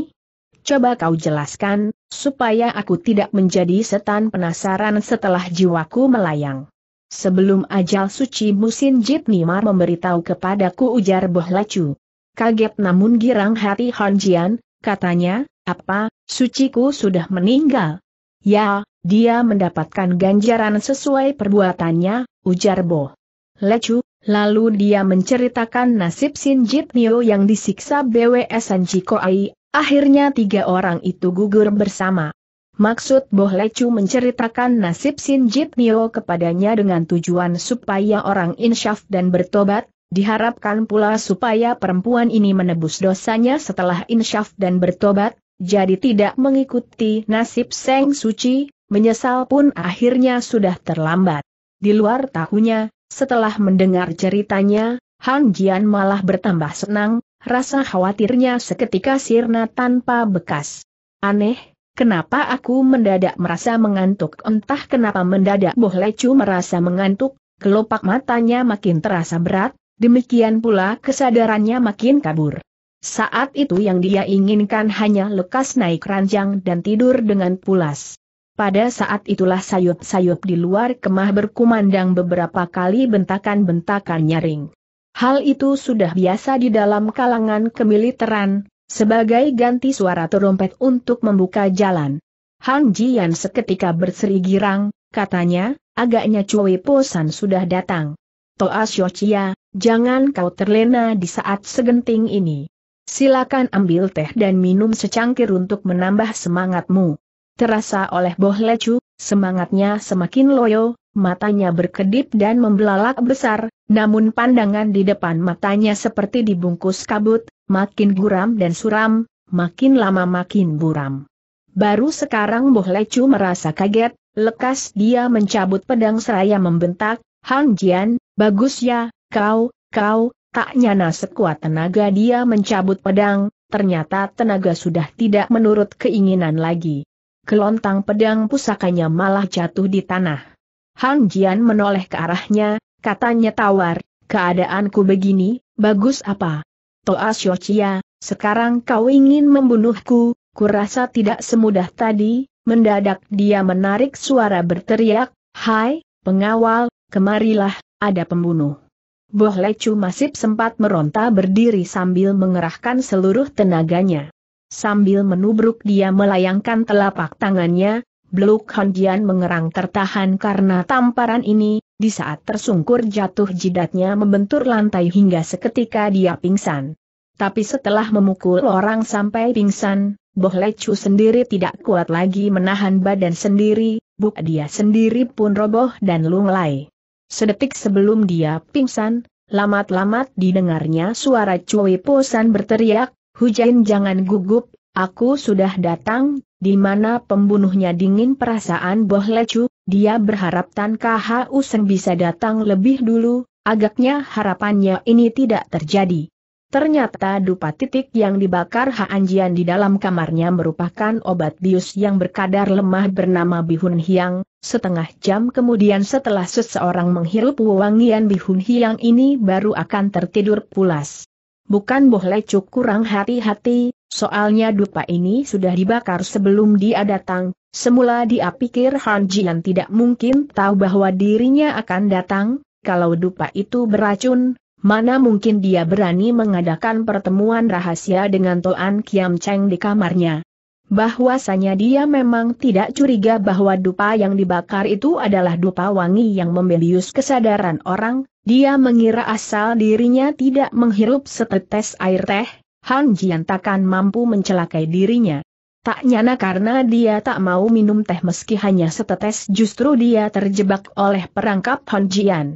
Coba kau jelaskan, supaya aku tidak menjadi setan penasaran setelah jiwaku melayang." Sebelum ajal suci Musin Jit Nimar memberitahu kepadaku, ujar Boh Lacu. Kaget namun girang hati Han Jian, katanya, apa, suciku sudah meninggal? Ya, dia mendapatkan ganjaran sesuai perbuatannya, ujar Boh Lacu. Lalu dia menceritakan nasib Sin Jit Nio yang disiksa B W S Sanji Koai, akhirnya tiga orang itu gugur bersama. Maksud Boh Lacu menceritakan nasib Sin Jit Nio kepadanya dengan tujuan supaya orang insyaf dan bertobat, diharapkan pula supaya perempuan ini menebus dosanya setelah insyaf dan bertobat, jadi tidak mengikuti nasib Seng Suci, menyesal pun akhirnya sudah terlambat. Di luar tahunya, setelah mendengar ceritanya, Han Jian malah bertambah senang, rasa khawatirnya seketika sirna tanpa bekas. Aneh, kenapa aku mendadak merasa mengantuk? Entah kenapa mendadak Boh Lacu merasa mengantuk, kelopak matanya makin terasa berat, demikian pula kesadarannya makin kabur. Saat itu yang dia inginkan hanya lekas naik ranjang dan tidur dengan pulas. Pada saat itulah sayup-sayup di luar kemah berkumandang beberapa kali bentakan-bentakan nyaring. Hal itu sudah biasa di dalam kalangan kemiliteran, sebagai ganti suara trompet untuk membuka jalan. Han Jian seketika berseri girang, katanya, agaknya Cui Posan sudah datang. Toa Siochia, jangan kau terlena di saat segenting ini. Silakan ambil teh dan minum secangkir untuk menambah semangatmu. Terasa oleh Boh Lacu, semangatnya semakin loyo, matanya berkedip dan membelalak besar, namun pandangan di depan matanya seperti dibungkus kabut, makin guram dan suram, makin lama makin buram. Baru sekarang Boh Lacu merasa kaget, lekas dia mencabut pedang seraya membentak, Han Jian, bagus ya, kau, kau, tak nyana sekuat tenaga dia mencabut pedang, ternyata tenaga sudah tidak menurut keinginan lagi. Kelontang pedang pusakanya malah jatuh di tanah. Han Jian menoleh ke arahnya, katanya tawar, keadaanku begini, bagus apa? Toa Siochia, sekarang kau ingin membunuhku, kurasa tidak semudah tadi. Mendadak dia menarik suara berteriak, hai, pengawal, kemarilah, ada pembunuh. Boh Lacu masih sempat meronta berdiri sambil mengerahkan seluruh tenaganya. Sambil menubruk dia melayangkan telapak tangannya, Bluk Han Jian mengerang tertahan karena tamparan ini, di saat tersungkur jatuh jidatnya membentur lantai hingga seketika dia pingsan. Tapi setelah memukul orang sampai pingsan, Boh Lacu sendiri tidak kuat lagi menahan badan sendiri, buk dia sendiri pun roboh dan lunglai. Sedetik sebelum dia pingsan, lamat-lamat didengarnya suara Cui Posan berteriak, Hujan jangan gugup, aku sudah datang, di mana pembunuhnya? Dingin perasaan Boh Lacu, dia berharap Tan Khu Seng bisa datang lebih dulu, agaknya harapannya ini tidak terjadi. Ternyata dupa titik yang dibakar Han Jian di dalam kamarnya merupakan obat bius yang berkadar lemah bernama Bihun Hiang, setengah jam kemudian setelah seseorang menghirup wangian Bihun Hiang ini baru akan tertidur pulas. Bukan Boh Lacu kurang hati-hati, soalnya dupa ini sudah dibakar sebelum dia datang. Semula dia pikir Han Jian tidak mungkin tahu bahwa dirinya akan datang, kalau dupa itu beracun, mana mungkin dia berani mengadakan pertemuan rahasia dengan Toan Kiam Cheng di kamarnya. Bahwasanya dia memang tidak curiga bahwa dupa yang dibakar itu adalah dupa wangi yang membius kesadaran orang, dia mengira asal dirinya tidak menghirup setetes air teh, Han Jian takkan mampu mencelakai dirinya. Tak nyana karena dia tak mau minum teh meski hanya setetes justru dia terjebak oleh perangkap Han Jian.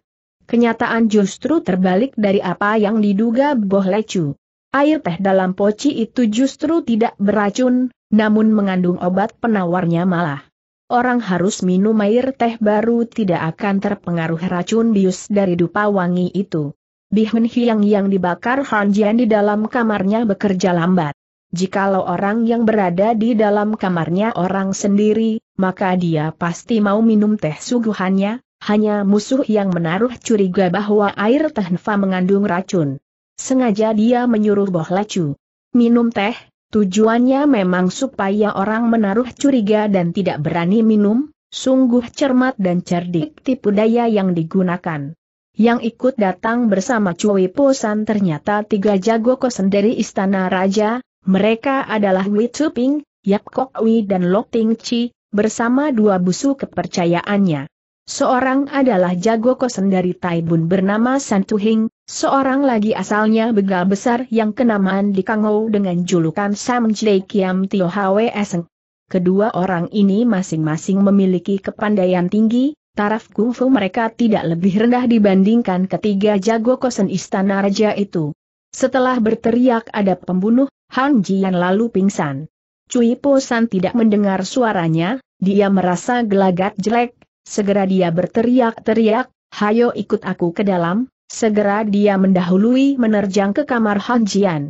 Kenyataan justru terbalik dari apa yang diduga Boh Lacu. Air teh dalam poci itu justru tidak beracun, namun mengandung obat penawarnya malah. Orang harus minum air teh baru tidak akan terpengaruh racun bius dari dupa wangi itu. Bihun Hiang yang dibakar Han Jian di dalam kamarnya bekerja lambat. Jikalau orang yang berada di dalam kamarnya orang sendiri, maka dia pasti mau minum teh suguhannya, hanya musuh yang menaruh curiga bahwa air teh Nfa mengandung racun. Sengaja dia menyuruh Boh Lacu minum teh. Tujuannya memang supaya orang menaruh curiga dan tidak berani minum, Sungguh cermat dan cerdik tipu daya yang digunakan. Yang ikut datang bersama Cui Posan ternyata tiga jago kosen dari Istana Raja, mereka adalah Wei Tsuping, Yap Kok Wei dan Lok Ting Chi, bersama dua busu kepercayaannya. Seorang adalah jago kosen dari Taibun bernama San Tuhing, seorang lagi asalnya begal besar yang kenamaan di Kangou dengan julukan Sam Jie Kiam Tio Hwe Seng. Kedua orang ini masing-masing memiliki kepandaian tinggi, taraf kungfu mereka tidak lebih rendah dibandingkan ketiga jago kosen Istana Raja itu. Setelah berteriak ada pembunuh, Han Jian lalu pingsan. Cui Posan tidak mendengar suaranya, dia merasa gelagat jelek, segera dia berteriak-teriak, "Hayo ikut aku ke dalam!" Segera dia mendahului menerjang ke kamar Han Jian.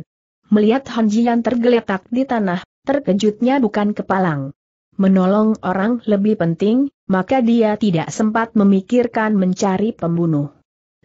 Melihat Han Jian tergeletak di tanah, terkejutnya bukan kepalang. Menolong orang lebih penting, maka dia tidak sempat memikirkan mencari pembunuh.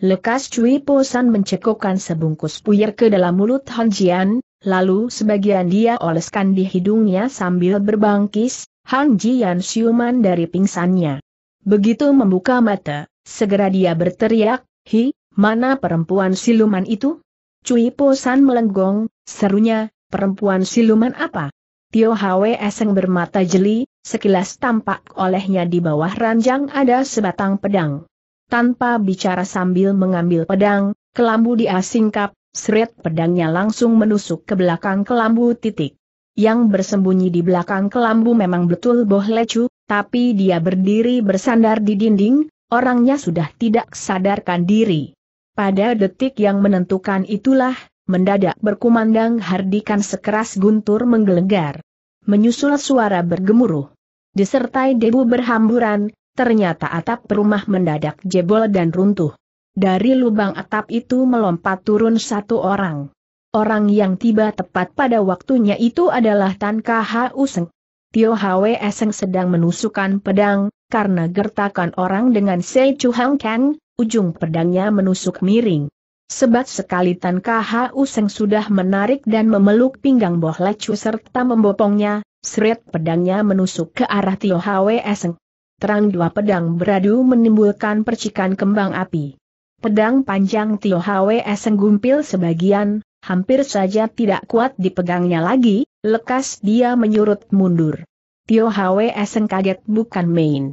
Lekas Cui Posan mencekokkan sebungkus puyer ke dalam mulut Han Jian, lalu sebagian dia oleskan di hidungnya sambil berbangkis. Han Jian siuman dari pingsannya. Begitu membuka mata, segera dia berteriak, "Hi, mana perempuan siluman itu?" Cui Posan melenggong, serunya, "Perempuan siluman apa?" Tio Hwe Seng bermata jeli, sekilas tampak olehnya di bawah ranjang ada sebatang pedang. Tanpa bicara sambil mengambil pedang, kelambu dia singkap, seret pedangnya langsung menusuk ke belakang kelambu titik. Yang bersembunyi di belakang kelambu memang betul Boh Lecu, tapi dia berdiri bersandar di dinding, orangnya sudah tidak sadarkan diri. Pada detik yang menentukan itulah, mendadak berkumandang hardikan sekeras guntur menggelegar. Menyusul suara bergemuruh. Disertai debu berhamburan, ternyata atap rumah mendadak jebol dan runtuh. Dari lubang atap itu melompat turun satu orang. Orang yang tiba tepat pada waktunya itu adalah Tan Khu Seng. Tio Hwe Seng sedang menusukkan pedang, karena gertakan orang dengan Sei Chu Hang Kang, ujung pedangnya menusuk miring. Sebat sekali Tan Khu Seng sudah menarik dan memeluk pinggang Boh Lecu serta membopongnya, seret pedangnya menusuk ke arah Tio Hwe Seng. Terang dua pedang beradu menimbulkan percikan kembang api. Pedang panjang Tio Hwe Seng gumpil sebagian, hampir saja tidak kuat dipegangnya lagi, lekas dia menyurut mundur. Tio Hwe Seng kaget bukan main.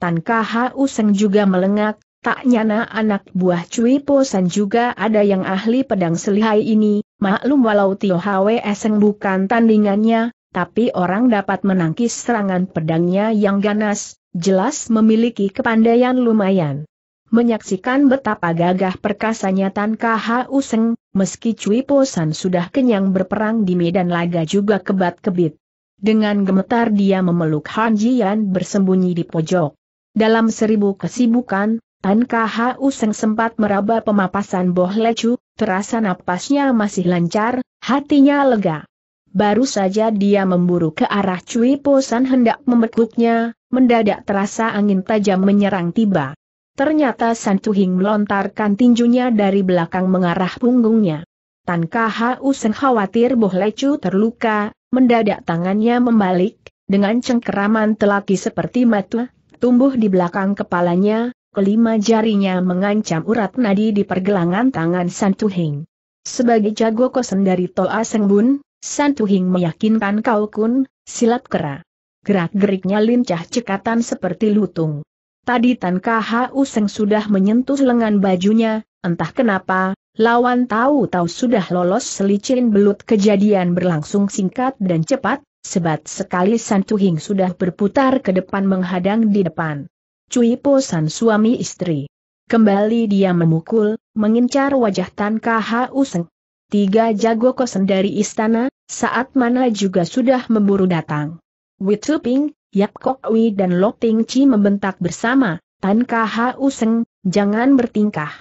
Tan Khu Seng juga melengak. Tak nyana anak buah Cui Posan juga ada yang ahli pedang selihai ini, maklum walau Tio Hwe Seng bukan tandingannya, tapi orang dapat menangkis serangan pedangnya yang ganas, jelas memiliki kepandaian lumayan. Menyaksikan betapa gagah perkasanya Tan Khu Seng, meski Cui Posan sudah kenyang berperang di medan laga juga kebat-kebit. Dengan gemetar dia memeluk Han Jian bersembunyi di pojok. Dalam seribu kesibukan, Tan Khu Seng sempat meraba pemapasan Boh Lecu, terasa napasnya masih lancar, hatinya lega. Baru saja dia memburu ke arah Cui Posan hendak membekuknya, mendadak terasa angin tajam menyerang tiba. Ternyata San Tuhing melontarkan tinjunya dari belakang mengarah punggungnya. Tan Khu Seng khawatir Boh Lecu terluka, mendadak tangannya membalik, dengan cengkeraman telaki seperti mata, tumbuh di belakang kepalanya. Kelima jarinya mengancam urat nadi di pergelangan tangan San Tuhing. Sebagai jago kosen dari Toa Seng Bun, San Tuhing meyakinkan Kau Kun, silat kera. Gerak-geriknya lincah cekatan seperti lutung. Tadi Tan Khu Seng sudah menyentuh lengan bajunya, entah kenapa, lawan tahu-tahu sudah lolos selicin belut. Kejadian berlangsung singkat dan cepat, sebat sekali San Tuhing sudah berputar ke depan menghadang di depan Cui Posan suami istri. Kembali dia memukul, mengincar wajah Tan Khu Seng. Tiga jago kosen dari istana, saat mana juga sudah memburu datang. Wei Tsuping, Yap Kok Wei dan Lok Ting Chi membentak bersama, "Tan Khu Seng, jangan bertingkah.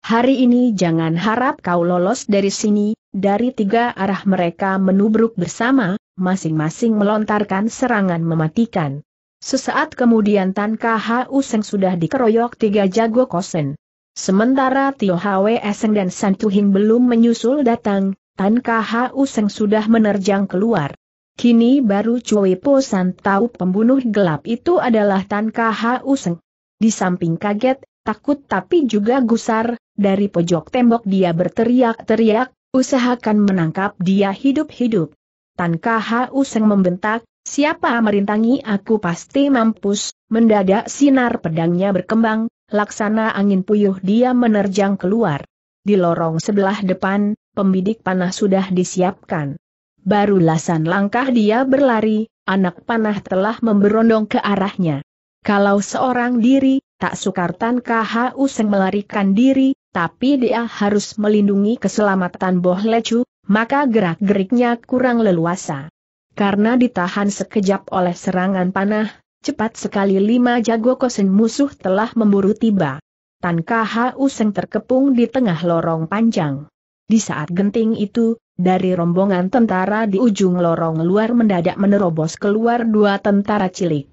Hari ini jangan harap kau lolos dari sini." Dari tiga arah mereka menubruk bersama, masing-masing melontarkan serangan mematikan. Sesaat kemudian Tan Khu Seng sudah dikeroyok tiga jago kosen. Sementara Tio Hwe Seng dan San Tuhing belum menyusul datang, Tan Khu Seng sudah menerjang keluar. Kini baru Cui Po San tahu pembunuh gelap itu adalah Tan Khu Seng. Di samping kaget, takut tapi juga gusar, dari pojok tembok dia berteriak-teriak, usahakan menangkap dia hidup-hidup. Tan Khu Seng membentak, "Siapa merintangi aku pasti mampus!" Mendadak sinar pedangnya berkembang, laksana angin puyuh dia menerjang keluar. Di lorong sebelah depan, pembidik panah sudah disiapkan. Baru lasan langkah dia berlari, anak panah telah memberondong ke arahnya. Kalau seorang diri, tak sukar Tan Khu Seng melarikan diri, tapi dia harus melindungi keselamatan Boh Lecu, maka gerak-geriknya kurang leluasa. Karena ditahan sekejap oleh serangan panah, cepat sekali lima jago kosen musuh telah memburu tiba. Tan Khu Seng terkepung di tengah lorong panjang. Di saat genting itu, dari rombongan tentara di ujung lorong luar mendadak menerobos keluar dua tentara cilik.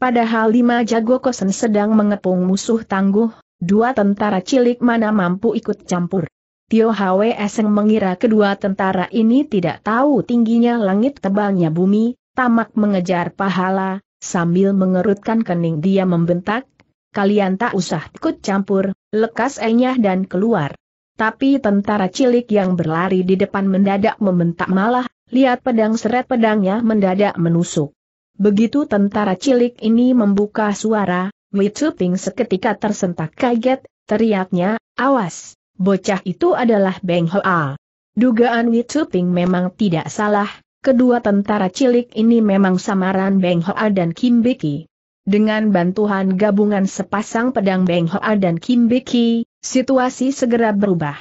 Padahal lima jago kosen sedang mengepung musuh tangguh, dua tentara cilik mana mampu ikut campur. Tio Hwe Seng mengira kedua tentara ini tidak tahu tingginya langit tebalnya bumi, tamak mengejar pahala, sambil mengerutkan kening dia membentak, "Kalian tak usah ikut campur," lekas enyah dan keluar. Tapi tentara cilik yang berlari di depan mendadak membentak malah, lihat pedang seret pedangnya mendadak menusuk. Begitu tentara cilik ini membuka suara, Wei Tsuping seketika tersentak kaget, teriaknya, "Awas, bocah itu adalah Beng Hoa." Dugaan Wei Tsuping memang tidak salah, kedua tentara cilik ini memang samaran Beng Hoa dan Kim Biki. Dengan bantuan gabungan sepasang pedang Beng Hoa dan Kim Biki, situasi segera berubah.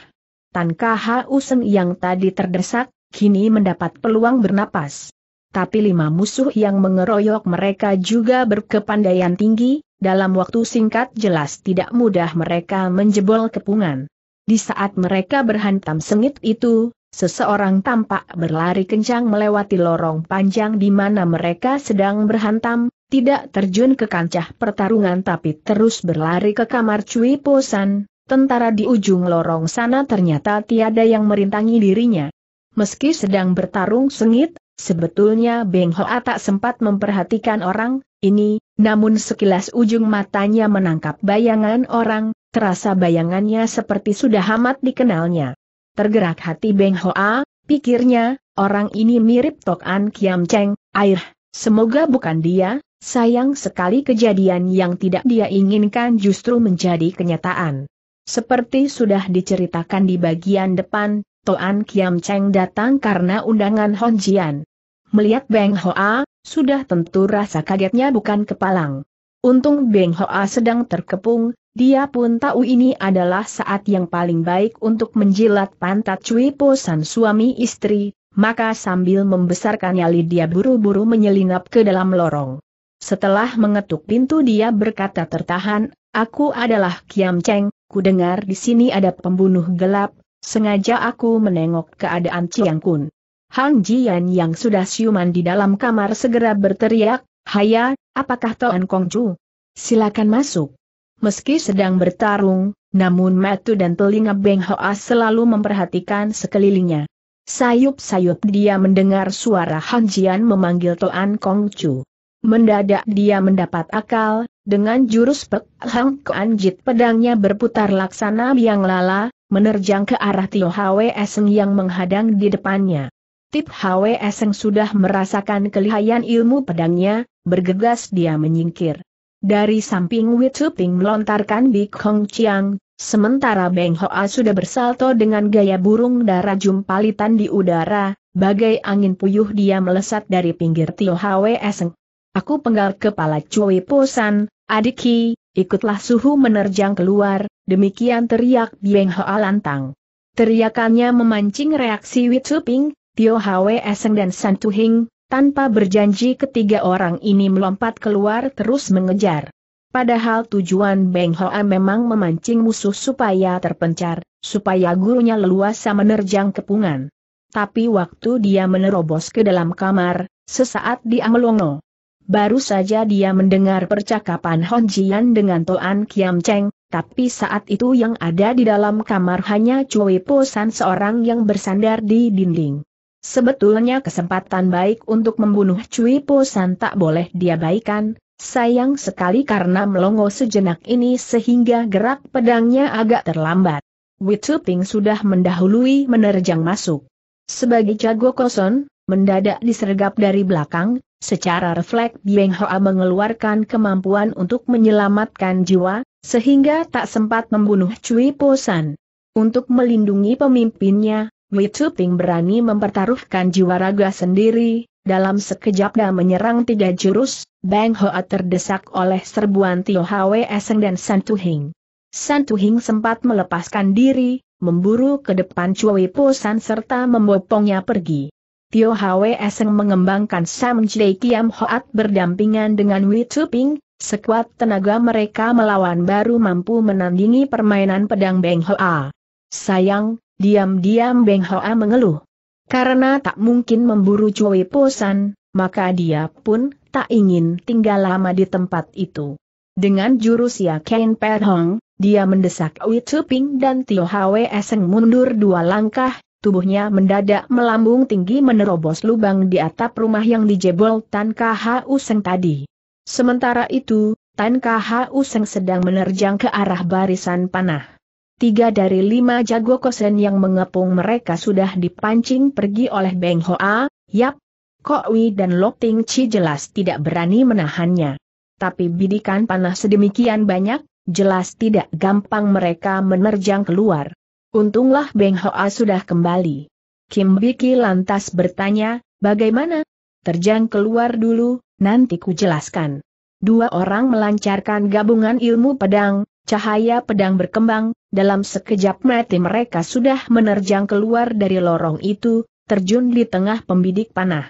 Tan Khu Seng yang tadi terdesak, kini mendapat peluang bernapas. Tapi lima musuh yang mengeroyok mereka juga berkepandaian tinggi, dalam waktu singkat jelas tidak mudah mereka menjebol kepungan. Di saat mereka berhantam sengit itu, seseorang tampak berlari kencang melewati lorong panjang di mana mereka sedang berhantam. Tidak terjun ke kancah pertarungan tapi terus berlari ke kamar Cui Po San. Tentara di ujung lorong sana ternyata tiada yang merintangi dirinya. Meski sedang bertarung sengit, sebetulnya Beng Hoa tak sempat memperhatikan orang ini, namun sekilas ujung matanya menangkap bayangan orang, terasa bayangannya seperti sudah amat dikenalnya. Tergerak hati Beng Hoa, pikirnya, orang ini mirip Tok An Kiam Cheng, air, semoga bukan dia. Sayang sekali kejadian yang tidak dia inginkan justru menjadi kenyataan. Seperti sudah diceritakan di bagian depan, Toan Kiam Cheng datang karena undangan Hon Jian. Melihat Beng Hoa, sudah tentu rasa kagetnya bukan kepalang. Untung Beng Hoa sedang terkepung, dia pun tahu ini adalah saat yang paling baik untuk menjilat pantat Cui Po San suami istri, maka sambil membesarkan nyali dia buru-buru menyelinap ke dalam lorong. Setelah mengetuk pintu dia berkata tertahan, "Aku adalah Kiam Cheng, ku dengar di sini ada pembunuh gelap, sengaja aku menengok keadaan Chiang Kun." Hang Jian yang sudah siuman di dalam kamar segera berteriak, "Haya, apakah Toan Kongcu? Silakan masuk." Meski sedang bertarung, namun mata dan telinga Beng Hoa selalu memperhatikan sekelilingnya. Sayup-sayup dia mendengar suara Hang Jian memanggil Toan Kongcu. Mendadak dia mendapat akal, dengan jurus Pek Hang Kuan Jit pedangnya berputar laksana biang lala, menerjang ke arah Tio Hwe Seng yang menghadang di depannya. Tip Hwe Seng sudah merasakan kelihayan ilmu pedangnya, bergegas dia menyingkir. Dari samping Wei Tsuping melontarkan Bik Hong Chiang, sementara Beng Hoa sudah bersalto dengan gaya burung dara jumpalitan di udara, bagai angin puyuh dia melesat dari pinggir Tio Hwe Seng. "Aku penggal kepala Cui Po San, adiki, ikutlah suhu!" menerjang keluar, demikian teriak Beng Hoa lantang. Teriakannya memancing reaksi Wei Tsuping, Tio Hwe Seng dan San Tu Hing, tanpa berjanji ketiga orang ini melompat keluar terus mengejar. Padahal tujuan Beng Hoa memang memancing musuh supaya terpencar, supaya gurunya leluasa menerjang kepungan. Tapi waktu dia menerobos ke dalam kamar, sesaat dia melongo. Baru saja dia mendengar percakapan Hon Jian dengan Toan Kiam Cheng, tapi saat itu yang ada di dalam kamar hanya Cui Po San seorang yang bersandar di dinding. Sebetulnya kesempatan baik untuk membunuh Cui Po San tak boleh dia baikan. Sayang sekali karena melongo sejenak ini sehingga gerak pedangnya agak terlambat. Witsuping sudah mendahului menerjang masuk. Sebagai jago koson, mendadak disergap dari belakang, secara refleks Bieng Hoa mengeluarkan kemampuan untuk menyelamatkan jiwa, sehingga tak sempat membunuh Cui Po San. Untuk melindungi pemimpinnya, Witsuping berani mempertaruhkan jiwa raga sendiri. Dalam sekejap dia menyerang tiga jurus, Beng Hoa terdesak oleh serbuan Tio Hwe Seng dan San Tuhing. San Tuhing sempat melepaskan diri, memburu ke depan Cui Po San serta membopongnya pergi. Tio Hwe Seng mengembangkan Sam Jai Kiam Hoat berdampingan dengan Witsuping, sekuat tenaga mereka melawan baru mampu menandingi permainan pedang Beng Hoa. Sayang, diam-diam Beng Hoa mengeluh. Karena tak mungkin memburu Cui Po San, maka dia pun tak ingin tinggal lama di tempat itu. Dengan jurus Ya Ken Per Hong, dia mendesak Witsuping dan Tio Hwe Seng mundur dua langkah, tubuhnya mendadak melambung tinggi menerobos lubang di atap rumah yang dijebol Tan Khu Seng tadi. Sementara itu, Tan Khu Seng sedang menerjang ke arah barisan panah. Tiga dari lima jago kosen yang mengepung mereka sudah dipancing pergi oleh Beng Hoa, Yap, Kok Wei dan Lok Ting Chi jelas tidak berani menahannya. Tapi bidikan panah sedemikian banyak, jelas tidak gampang mereka menerjang keluar. Untunglah Beng Hoa sudah kembali. Kim Biki lantas bertanya, bagaimana? Terjang keluar dulu, nanti ku jelaskan. Dua orang melancarkan gabungan ilmu pedang, cahaya pedang berkembang, dalam sekejap mata mereka sudah menerjang keluar dari lorong itu, terjun di tengah pembidik panah.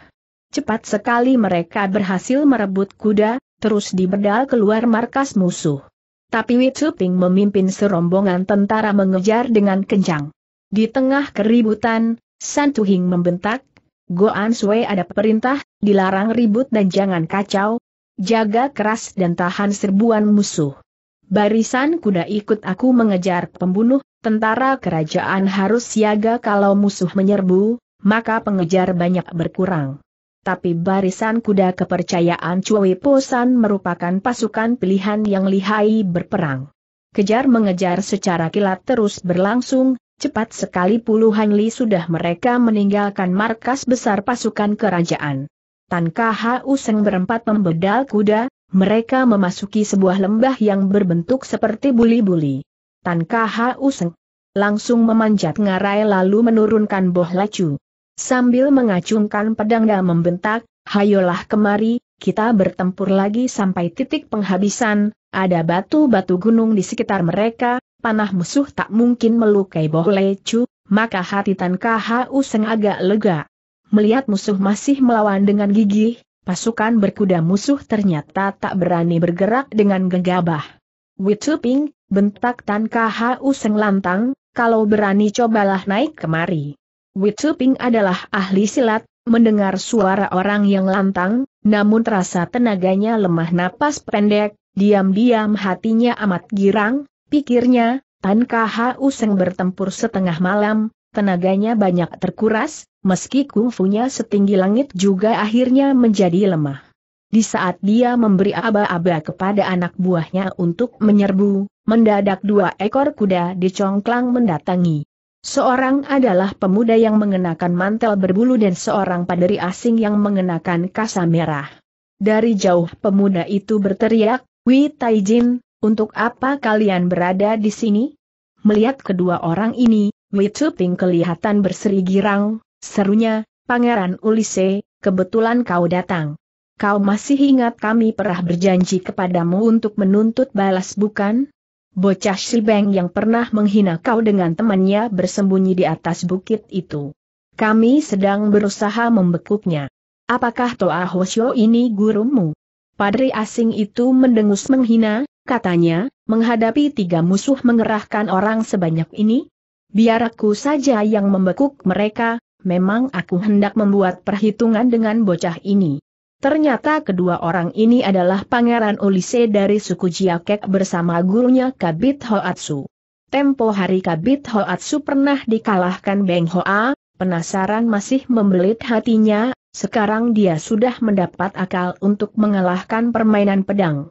Cepat sekali mereka berhasil merebut kuda, terus dibedal keluar markas musuh. Tapi Witsuping memimpin serombongan tentara mengejar dengan kencang. Di tengah keributan, San Tuhing membentak, Goan Sue ada perintah, dilarang ribut dan jangan kacau, jaga keras dan tahan serbuan musuh. Barisan kuda ikut aku mengejar pembunuh, tentara kerajaan harus siaga kalau musuh menyerbu, maka pengejar banyak berkurang. Tapi barisan kuda kepercayaan Cui Po San merupakan pasukan pilihan yang lihai berperang. Kejar mengejar secara kilat terus berlangsung, cepat sekali puluhan li sudah mereka meninggalkan markas besar pasukan kerajaan. Tan Khu Seng berempat membedal kuda. Mereka memasuki sebuah lembah yang berbentuk seperti buli-buli. Tan Khu Seng langsung memanjat ngarai lalu menurunkan boh lacu. Sambil mengacungkan pedang dan membentak, hayolah kemari, kita bertempur lagi sampai titik penghabisan, ada batu-batu gunung di sekitar mereka, panah musuh tak mungkin melukai boh lacu, maka hati Tan Khu Seng agak lega. Melihat musuh masih melawan dengan gigih, pasukan berkuda musuh ternyata tak berani bergerak dengan gegabah. Witsuping, bentak Tan Khu Seng lantang, kalau berani cobalah naik kemari. Witsuping adalah ahli silat, mendengar suara orang yang lantang, namun terasa tenaganya lemah napas pendek, diam-diam hatinya amat girang, pikirnya, Tan Khu Seng bertempur setengah malam, tenaganya banyak terkuras, meski kungfunya setinggi langit juga akhirnya menjadi lemah. Di saat dia memberi aba-aba kepada anak buahnya untuk menyerbu, mendadak dua ekor kuda dicongklang mendatangi. Seorang adalah pemuda yang mengenakan mantel berbulu dan seorang paderi asing yang mengenakan kasa merah. Dari jauh pemuda itu berteriak, "Wei Taijin, untuk apa kalian berada di sini?" Melihat kedua orang ini, Witsuping kelihatan berseri girang, serunya, Pangeran Ulise, kebetulan kau datang. Kau masih ingat kami pernah berjanji kepadamu untuk menuntut balas bukan? Bocah Shibeng yang pernah menghina kau dengan temannya bersembunyi di atas bukit itu. Kami sedang berusaha membekuknya. Apakah Toa Hosyo ini gurumu? Padri asing itu mendengus menghina, katanya, menghadapi tiga musuh mengerahkan orang sebanyak ini? Biar aku saja yang membekuk mereka, memang aku hendak membuat perhitungan dengan bocah ini. Ternyata kedua orang ini adalah Pangeran Ulise dari suku Jiakek bersama gurunya Kabit Hoatsu. Tempo hari Kabit Hoatsu pernah dikalahkan Beng Hoa, Penasaran masih membelit hatinya, sekarang dia sudah mendapat akal untuk mengalahkan permainan pedang.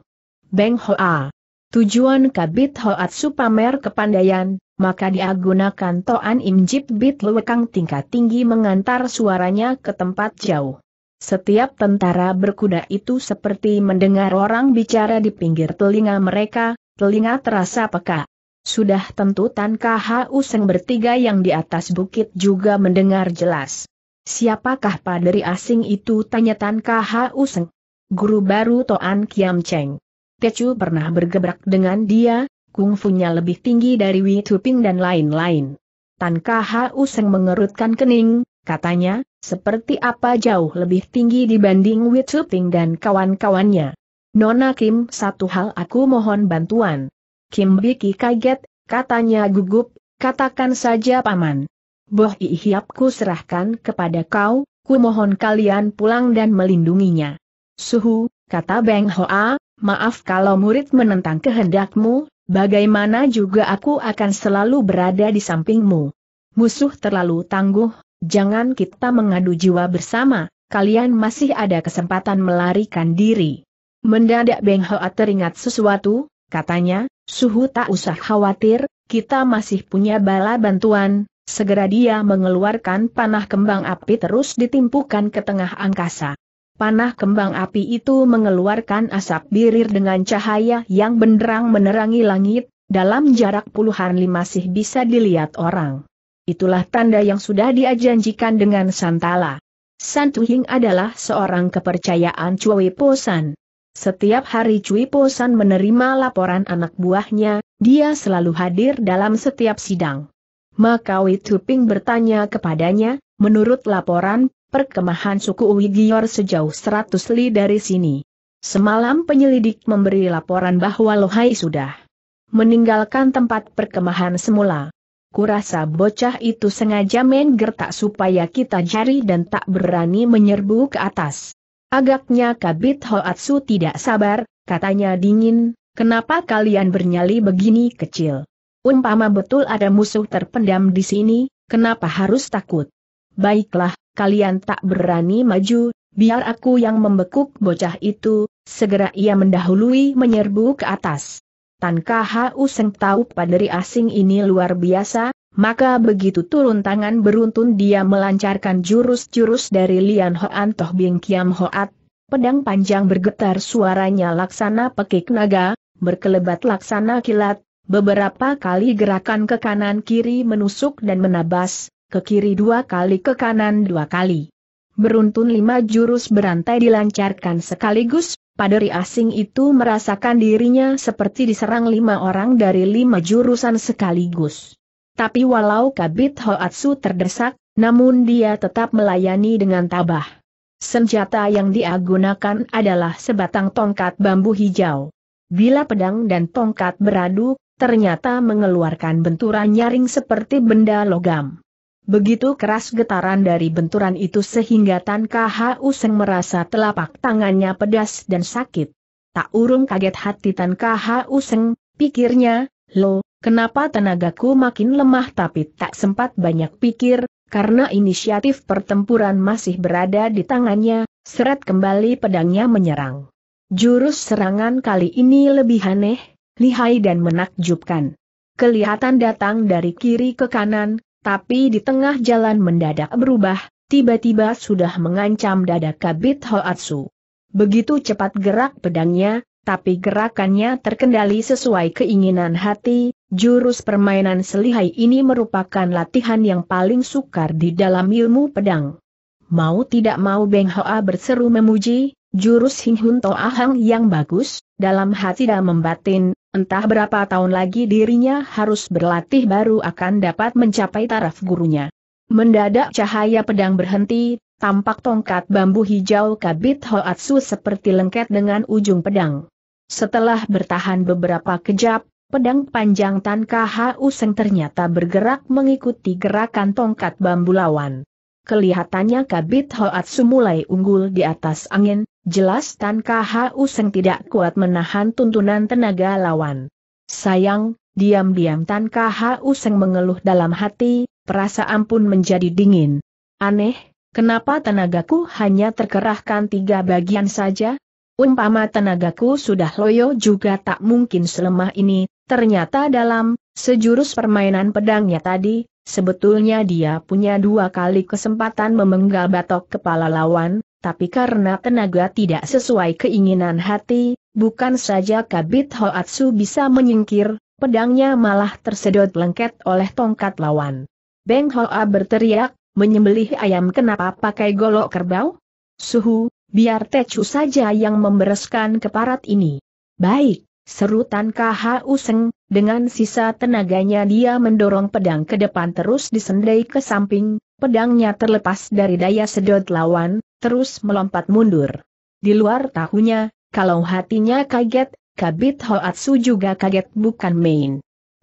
Beng Hoa. Tujuan Kabit Hoatsu pamer kepandaian, maka dia gunakan Toan Im Jip Bit Luekang tingkat tinggi mengantar suaranya ke tempat jauh. Setiap tentara berkuda itu seperti mendengar orang bicara di pinggir telinga mereka, telinga terasa peka. Sudah tentu Tan Khu Seng bertiga yang di atas bukit juga mendengar jelas. Siapakah paderi asing itu? Tanya Tan Khu Seng. Guru baru Toan Kiam Cheng. Tecu pernah bergebrak dengan dia, kungfunya lebih tinggi dari Wei Tuping dan lain-lain. Tan Khu Seng mengerutkan kening, katanya, seperti apa jauh lebih tinggi dibanding Wei Tuping dan kawan-kawannya. Nona Kim, satu hal aku mohon bantuan. Kim Biki kaget, katanya gugup, katakan saja paman. Boh I Hiap ku serahkan kepada kau, ku mohon kalian pulang dan melindunginya. Suhu, kata Beng Hoa, maaf kalau murid menentang kehendakmu, bagaimana juga aku akan selalu berada di sampingmu. Musuh terlalu tangguh. Jangan kita mengadu jiwa bersama, kalian masih ada kesempatan melarikan diri. Mendadak Beng Hoa teringat sesuatu, katanya, Suhu tak usah khawatir, kita masih punya bala bantuan. Segera dia mengeluarkan panah kembang api terus ditimpukan ke tengah angkasa. Panah kembang api itu mengeluarkan asap birir dengan cahaya yang benderang menerangi langit, dalam jarak puluhan lima masih bisa dilihat orang. Itulah tanda yang sudah dia janjikan dengan Santala. San Tuhing adalah seorang kepercayaan Cui Po San. Setiap hari Cui Po San menerima laporan anak buahnya, dia selalu hadir dalam setiap sidang. Maka Wei Tuping bertanya kepadanya, menurut laporan, perkemahan suku Uighur sejauh seratus li dari sini. Semalam penyelidik memberi laporan bahwa Lohai sudah meninggalkan tempat perkemahan semula. Kurasa bocah itu sengaja main gertak supaya kita jari dan tak berani menyerbu ke atas. Agaknya Kabit Hoatsu tidak sabar, katanya dingin, kenapa kalian bernyali begini kecil? Umpama betul ada musuh terpendam di sini, kenapa harus takut? Baiklah, kalian tak berani maju, biar aku yang membekuk bocah itu, segera ia mendahului menyerbu ke atas. Tan Khu Seng tahu paderi asing ini luar biasa, maka begitu turun tangan beruntun dia melancarkan jurus-jurus dari Lian Hoan Toh Bing Kiam Hoat, pedang panjang bergetar suaranya laksana pekik naga, berkelebat laksana kilat, beberapa kali gerakan ke kanan kiri menusuk dan menabas, ke kiri dua kali ke kanan dua kali. Beruntun lima jurus berantai dilancarkan sekaligus. Paderi asing itu merasakan dirinya seperti diserang lima orang dari lima jurusan sekaligus. Tapi walau Kabit Hoatsu terdesak, namun dia tetap melayani dengan tabah. Senjata yang dia gunakan adalah sebatang tongkat bambu hijau. Bila pedang dan tongkat beradu, ternyata mengeluarkan benturan nyaring seperti benda logam. Begitu keras getaran dari benturan itu sehingga Tan Khu Seng merasa telapak tangannya pedas dan sakit. Tak urung kaget hati Tan Khu Seng, pikirnya, lo, kenapa tenagaku makin lemah? Tapi tak sempat banyak pikir, karena inisiatif pertempuran masih berada di tangannya, seret kembali pedangnya menyerang. Jurus serangan kali ini lebih aneh, lihai dan menakjubkan. Kelihatan datang dari kiri ke kanan. Tapi di tengah jalan mendadak berubah, tiba-tiba sudah mengancam dada Kabit Hoatsu. Begitu cepat gerak pedangnya, tapi gerakannya terkendali sesuai keinginan hati, jurus permainan selihai ini merupakan latihan yang paling sukar di dalam ilmu pedang. Mau tidak mau Beng Hoa berseru memuji, jurus Hing Hun To Ahang yang bagus, dalam hati dan membatin. Entah berapa tahun lagi dirinya harus berlatih baru akan dapat mencapai taraf gurunya. Mendadak cahaya pedang berhenti, tampak tongkat bambu hijau Kabit Hoatsu seperti lengket dengan ujung pedang. Setelah bertahan beberapa kejap, pedang panjang Tan Khu Seng ternyata bergerak mengikuti gerakan tongkat bambu lawan. Kelihatannya Kabit Hoatsu mulai unggul di atas angin. Jelas Tan Khu Seng tidak kuat menahan tuntunan tenaga lawan. Sayang, diam-diam Tan Khu Seng mengeluh dalam hati, perasaan pun menjadi dingin. Aneh, kenapa tenagaku hanya terkerahkan tiga bagian saja? Umpama tenagaku sudah loyo juga tak mungkin selemah ini. Ternyata dalam sejurus permainan pedangnya tadi, sebetulnya dia punya dua kali kesempatan memenggal batok kepala lawan, tapi karena tenaga tidak sesuai keinginan hati, bukan saja Kabit Hoatsu bisa menyingkir, pedangnya malah tersedot lengket oleh tongkat lawan. Beng Hoa berteriak, menyembelih ayam kenapa pakai golok kerbau? Suhu, biar Tecu saja yang membereskan keparat ini. Baik, seru Tan Khu Seng, dengan sisa tenaganya dia mendorong pedang ke depan terus disendai ke samping, pedangnya terlepas dari daya sedot lawan, terus melompat mundur. Di luar tahunya, kalau hatinya kaget, Kabit Hoatsu juga kaget bukan main.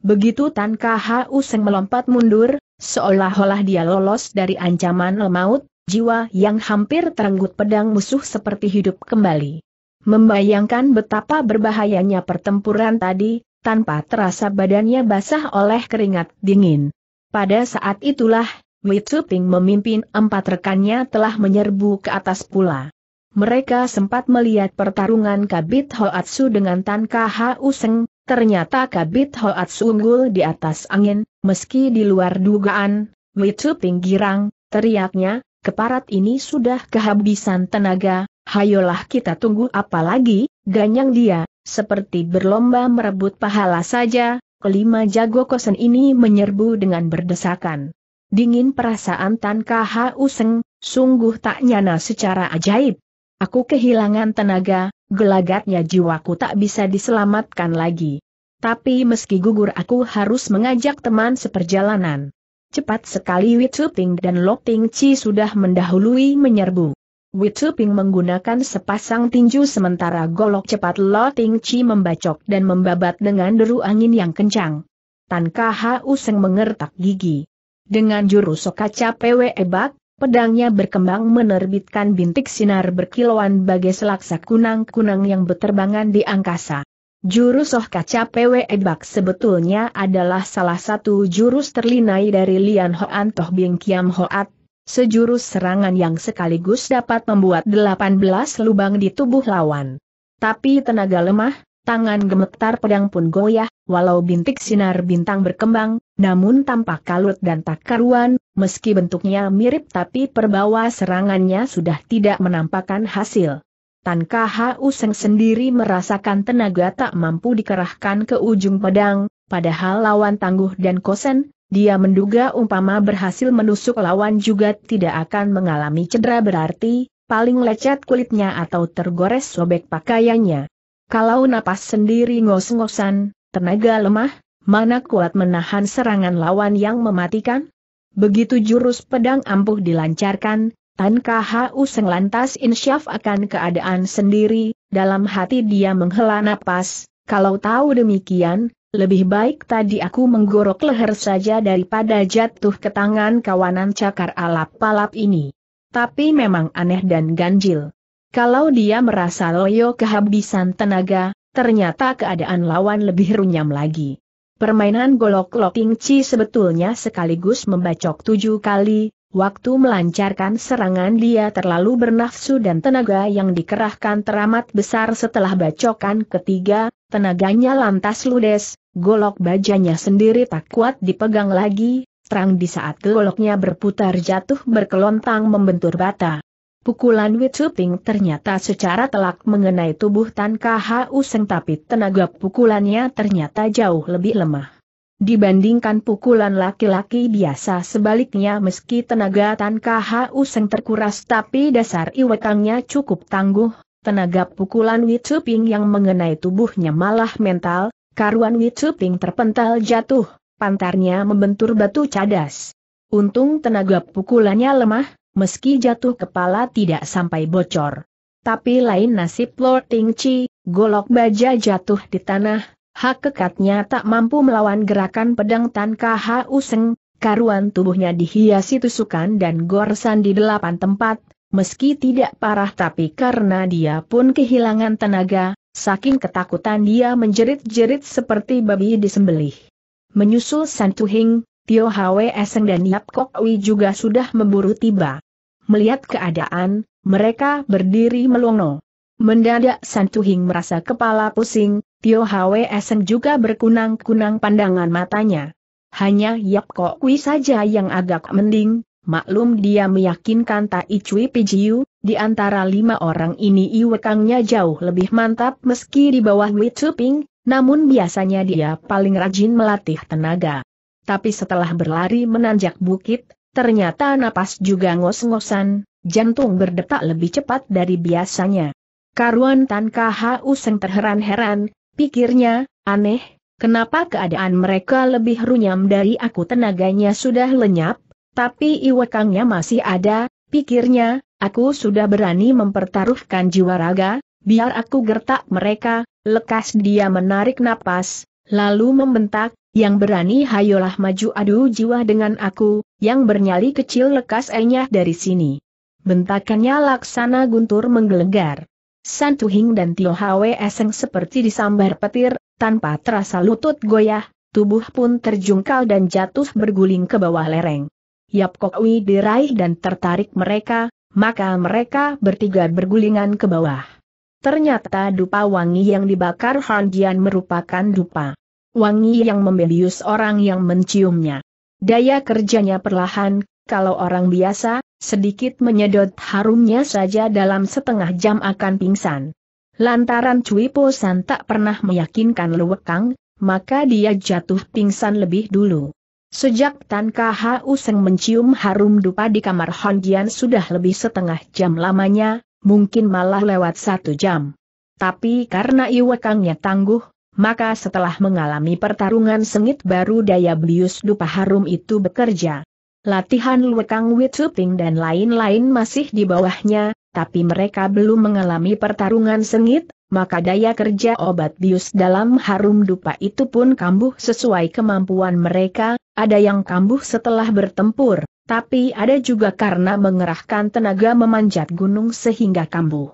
Begitu Tan Khu Seng melompat mundur, seolah-olah dia lolos dari ancaman maut, jiwa yang hampir terenggut pedang musuh seperti hidup kembali. Membayangkan betapa berbahayanya pertempuran tadi, tanpa terasa badannya basah oleh keringat dingin. Pada saat itulah, Wei Tsuping memimpin empat rekannya telah menyerbu ke atas pula. Mereka sempat melihat pertarungan Kabit Hoatsu dengan Tan Khu Seng, ternyata Kabit Hoatsu unggul di atas angin, meski di luar dugaan, Wei Tsuping girang, teriaknya, keparat ini sudah kehabisan tenaga, hayolah kita tunggu apa lagi, ganyang dia, seperti berlomba merebut pahala saja, kelima jago kosen ini menyerbu dengan berdesakan. Dingin perasaan Tan Khu Seng, sungguh tak nyana secara ajaib. Aku kehilangan tenaga, gelagatnya jiwaku tak bisa diselamatkan lagi. Tapi meski gugur aku harus mengajak teman seperjalanan. Cepat sekali Wei Tsuping dan Lok Ting Chi sudah mendahului menyerbu. Wei Tsuping menggunakan sepasang tinju sementara golok cepat Lok Ting Chi membacok dan membabat dengan deru angin yang kencang. Tan Khu Seng mengertak gigi. Dengan jurus Sokaca Pwe Bak, pedangnya berkembang menerbitkan bintik sinar berkilauan bagai selaksa kunang-kunang yang berterbangan di angkasa. Jurus Sokaca Pwe Bak sebetulnya adalah salah satu jurus terlinai dari Lian Hoan Toh Bing Kiam Hoat, sejurus serangan yang sekaligus dapat membuat delapan belas lubang di tubuh lawan. Tapi tenaga lemah, tangan gemetar pedang pun goyah, walau bintik sinar bintang berkembang, namun tampak kalut dan tak karuan. Meski bentuknya mirip tapi perbawa serangannya sudah tidak menampakkan hasil. Tan Khu Seng sendiri merasakan tenaga tak mampu dikerahkan ke ujung pedang, padahal lawan tangguh dan kosen, dia menduga umpama berhasil menusuk lawan juga tidak akan mengalami cedera berarti, paling lecet kulitnya atau tergores sobek pakaiannya. Kalau napas sendiri ngos-ngosan, tenaga lemah, mana kuat menahan serangan lawan yang mematikan? Begitu jurus pedang ampuh dilancarkan, Tan Khu Seng lantas insyaf akan keadaan sendiri, dalam hati dia menghela napas, kalau tahu demikian, lebih baik tadi aku menggorok leher saja daripada jatuh ke tangan kawanan cakar alap-alap ini. Tapi memang aneh dan ganjil. Kalau dia merasa loyo kehabisan tenaga, ternyata keadaan lawan lebih runyam lagi. Permainan golok Lok Ting Chi sebetulnya sekaligus membacok tujuh kali, waktu melancarkan serangan dia terlalu bernafsu dan tenaga yang dikerahkan teramat besar setelah bacokan ketiga, tenaganya lantas ludes, golok bajanya sendiri tak kuat dipegang lagi, terang di saat goloknya berputar jatuh berkelontang membentur bata. Pukulan Wei Tsuping ternyata secara telak mengenai tubuh Tan Khu Seng tapi tenaga pukulannya ternyata jauh lebih lemah. Dibandingkan pukulan laki-laki biasa sebaliknya meski tenaga Tan Khu Seng terkuras tapi dasar iwakangnya cukup tangguh, tenaga pukulan Wei Tsuping yang mengenai tubuhnya malah mental, karuan Wei Tsuping terpental jatuh, pantarnya membentur batu cadas. Untung tenaga pukulannya lemah, meski jatuh kepala tidak sampai bocor. Tapi lain nasib Lok Ting Chi, golok baja jatuh di tanah, hak kekatnya tak mampu melawan gerakan pedang Tan Khu Seng, karuan tubuhnya dihiasi tusukan dan goresan di delapan tempat, meski tidak parah tapi karena dia pun kehilangan tenaga, saking ketakutan dia menjerit-jerit seperti babi disembelih. Menyusul San Tuhing, Tio Hwe Seng dan Yap Kok Wi juga sudah memburu tiba. Melihat keadaan, mereka berdiri melongo. Mendadak San Tuhing merasa kepala pusing, Tio Hwe Seng juga berkunang-kunang pandangan matanya. Hanya Yap Kok Wi saja yang agak mending, maklum dia meyakinkan Tai Cui Pijiu, di antara lima orang ini iwekangnya jauh lebih mantap meski di bawah Wi Tuping, namun biasanya dia paling rajin melatih tenaga. Tapi setelah berlari menanjak bukit, ternyata napas juga ngos-ngosan, jantung berdetak lebih cepat dari biasanya. Karuan Tan Khu Seng terheran-heran, pikirnya, aneh, kenapa keadaan mereka lebih runyam dari aku? Tenaganya sudah lenyap, tapi iwekangnya masih ada, pikirnya, aku sudah berani mempertaruhkan jiwa raga, biar aku gertak mereka. Lekas dia menarik napas, lalu membentak, yang berani hayolah maju adu jiwa dengan aku, yang bernyali kecil lekas enyah dari sini. Bentakannya laksana guntur menggelegar. San Tuhing dan Tio Hwe Seng seperti disambar petir, tanpa terasa lutut goyah, tubuh pun terjungkal dan jatuh berguling ke bawah lereng. Yap Kok Wi diraih dan tertarik mereka, maka mereka bertiga bergulingan ke bawah. Ternyata dupa wangi yang dibakar Han Jian merupakan dupa wangi yang membius orang yang menciumnya. Daya kerjanya perlahan, kalau orang biasa, sedikit menyedot harumnya saja dalam setengah jam akan pingsan. Lantaran Cui Po San tak pernah meyakinkan Luwekang, maka dia jatuh pingsan lebih dulu. Sejak Tan Khu Seng mencium harum dupa di kamar Han Jian sudah lebih setengah jam lamanya, mungkin malah lewat satu jam. Tapi karena iwekangnya tangguh, maka setelah mengalami pertarungan sengit baru daya bius dupa harum itu bekerja. Latihan Luekang Witsuping dan lain-lain masih di bawahnya, tapi mereka belum mengalami pertarungan sengit, maka daya kerja obat bius dalam harum dupa itu pun kambuh sesuai kemampuan mereka, ada yang kambuh setelah bertempur, tapi ada juga karena mengerahkan tenaga memanjat gunung sehingga kambuh.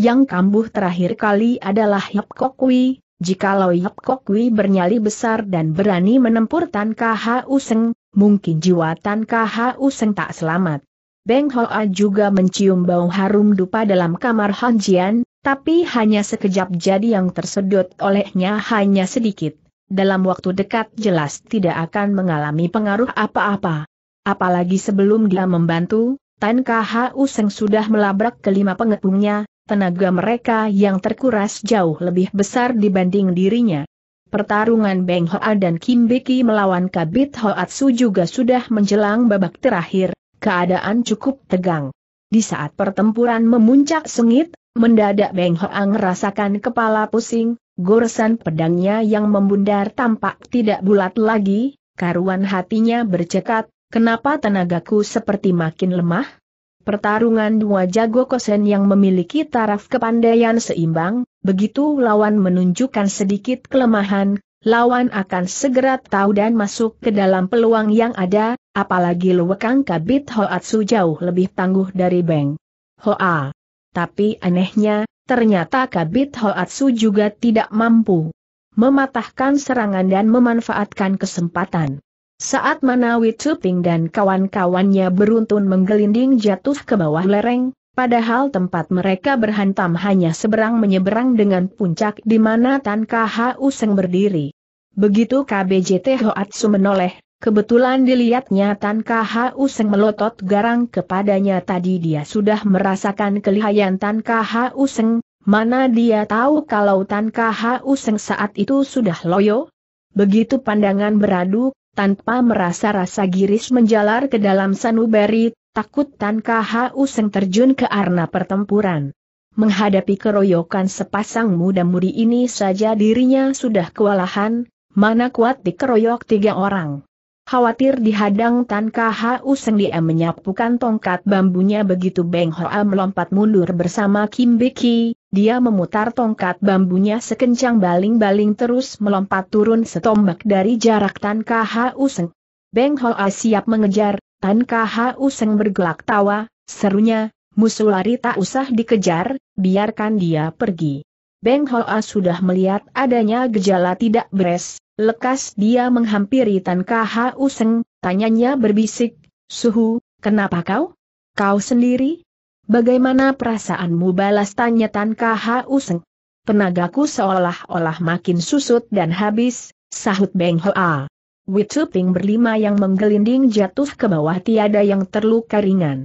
Yang kambuh terakhir kali adalah Yap Kok Wi. Jikalau Yap Kok Wi bernyali besar dan berani menempur Tan Khu Seng, mungkin jiwa Tan Khu Seng tak selamat. Beng Hoa juga mencium bau harum dupa dalam kamar Han Jian, tapi hanya sekejap, jadi yang tersedot olehnya hanya sedikit. Dalam waktu dekat jelas tidak akan mengalami pengaruh apa-apa. Apalagi sebelum dia membantu, Tan Khu Seng sudah melabrak kelima pengepungnya. Tenaga mereka yang terkuras jauh lebih besar dibanding dirinya. Pertarungan Beng Hoa dan Kim Biki melawan Kabit Hoatsu juga sudah menjelang babak terakhir, keadaan cukup tegang. Di saat pertempuran memuncak sengit, mendadak Beng Hoa merasakan kepala pusing, goresan pedangnya yang membundar tampak tidak bulat lagi, karuan hatinya bercekat, kenapa tenagaku seperti makin lemah? Pertarungan dua jago kosen yang memiliki taraf kepandaian seimbang, begitu lawan menunjukkan sedikit kelemahan, lawan akan segera tahu dan masuk ke dalam peluang yang ada, apalagi Luwekang Kabit Hoatsu jauh lebih tangguh dari Beng Hoa. Tapi anehnya, ternyata Kabit Hoatsu juga tidak mampu mematahkan serangan dan memanfaatkan kesempatan. Saat mana Wi Tuping dan kawan-kawannya beruntun menggelinding jatuh ke bawah lereng, padahal tempat mereka berhantam hanya seberang menyeberang dengan puncak di mana Tan Khu Seng berdiri. Begitu K B J T Hoatsu menoleh, kebetulan dilihatnya Tan Khu Seng melotot garang kepadanya. Tadi dia sudah merasakan kelihayan Tan Khu Seng, mana dia tahu kalau Tan Khu Seng saat itu sudah loyo? Begitu pandangan beradu, tanpa merasa-rasa giris menjalar ke dalam sanubari, takut Tan Khu Seng terjun ke arena pertempuran. Menghadapi keroyokan sepasang muda-mudi ini saja dirinya sudah kewalahan, mana kuat dikeroyok tiga orang. Khawatir dihadang Tan Khu Seng, dia menyapukan tongkat bambunya. Begitu Beng Hoa melompat mundur bersama Kim Biki, dia memutar tongkat bambunya sekencang baling-baling terus melompat turun setombak dari jarak Tan Khu Seng. Beng Hoa siap mengejar, Tan Khu Seng bergelak tawa, serunya, musuh lari tak usah dikejar, biarkan dia pergi. Beng Hoa sudah melihat adanya gejala tidak beres, lekas dia menghampiri Tan Khu Seng, Tanyanya berbisik, "Suhu, kenapa kau? Kau sendiri? Bagaimana perasaanmu?" Balas tanya Tan Khu Seng. "Tenagaku seolah-olah makin susut dan habis," sahut Beng Hoa. Wituping berlima yang menggelinding jatuh ke bawah, tiada yang terluka ringan.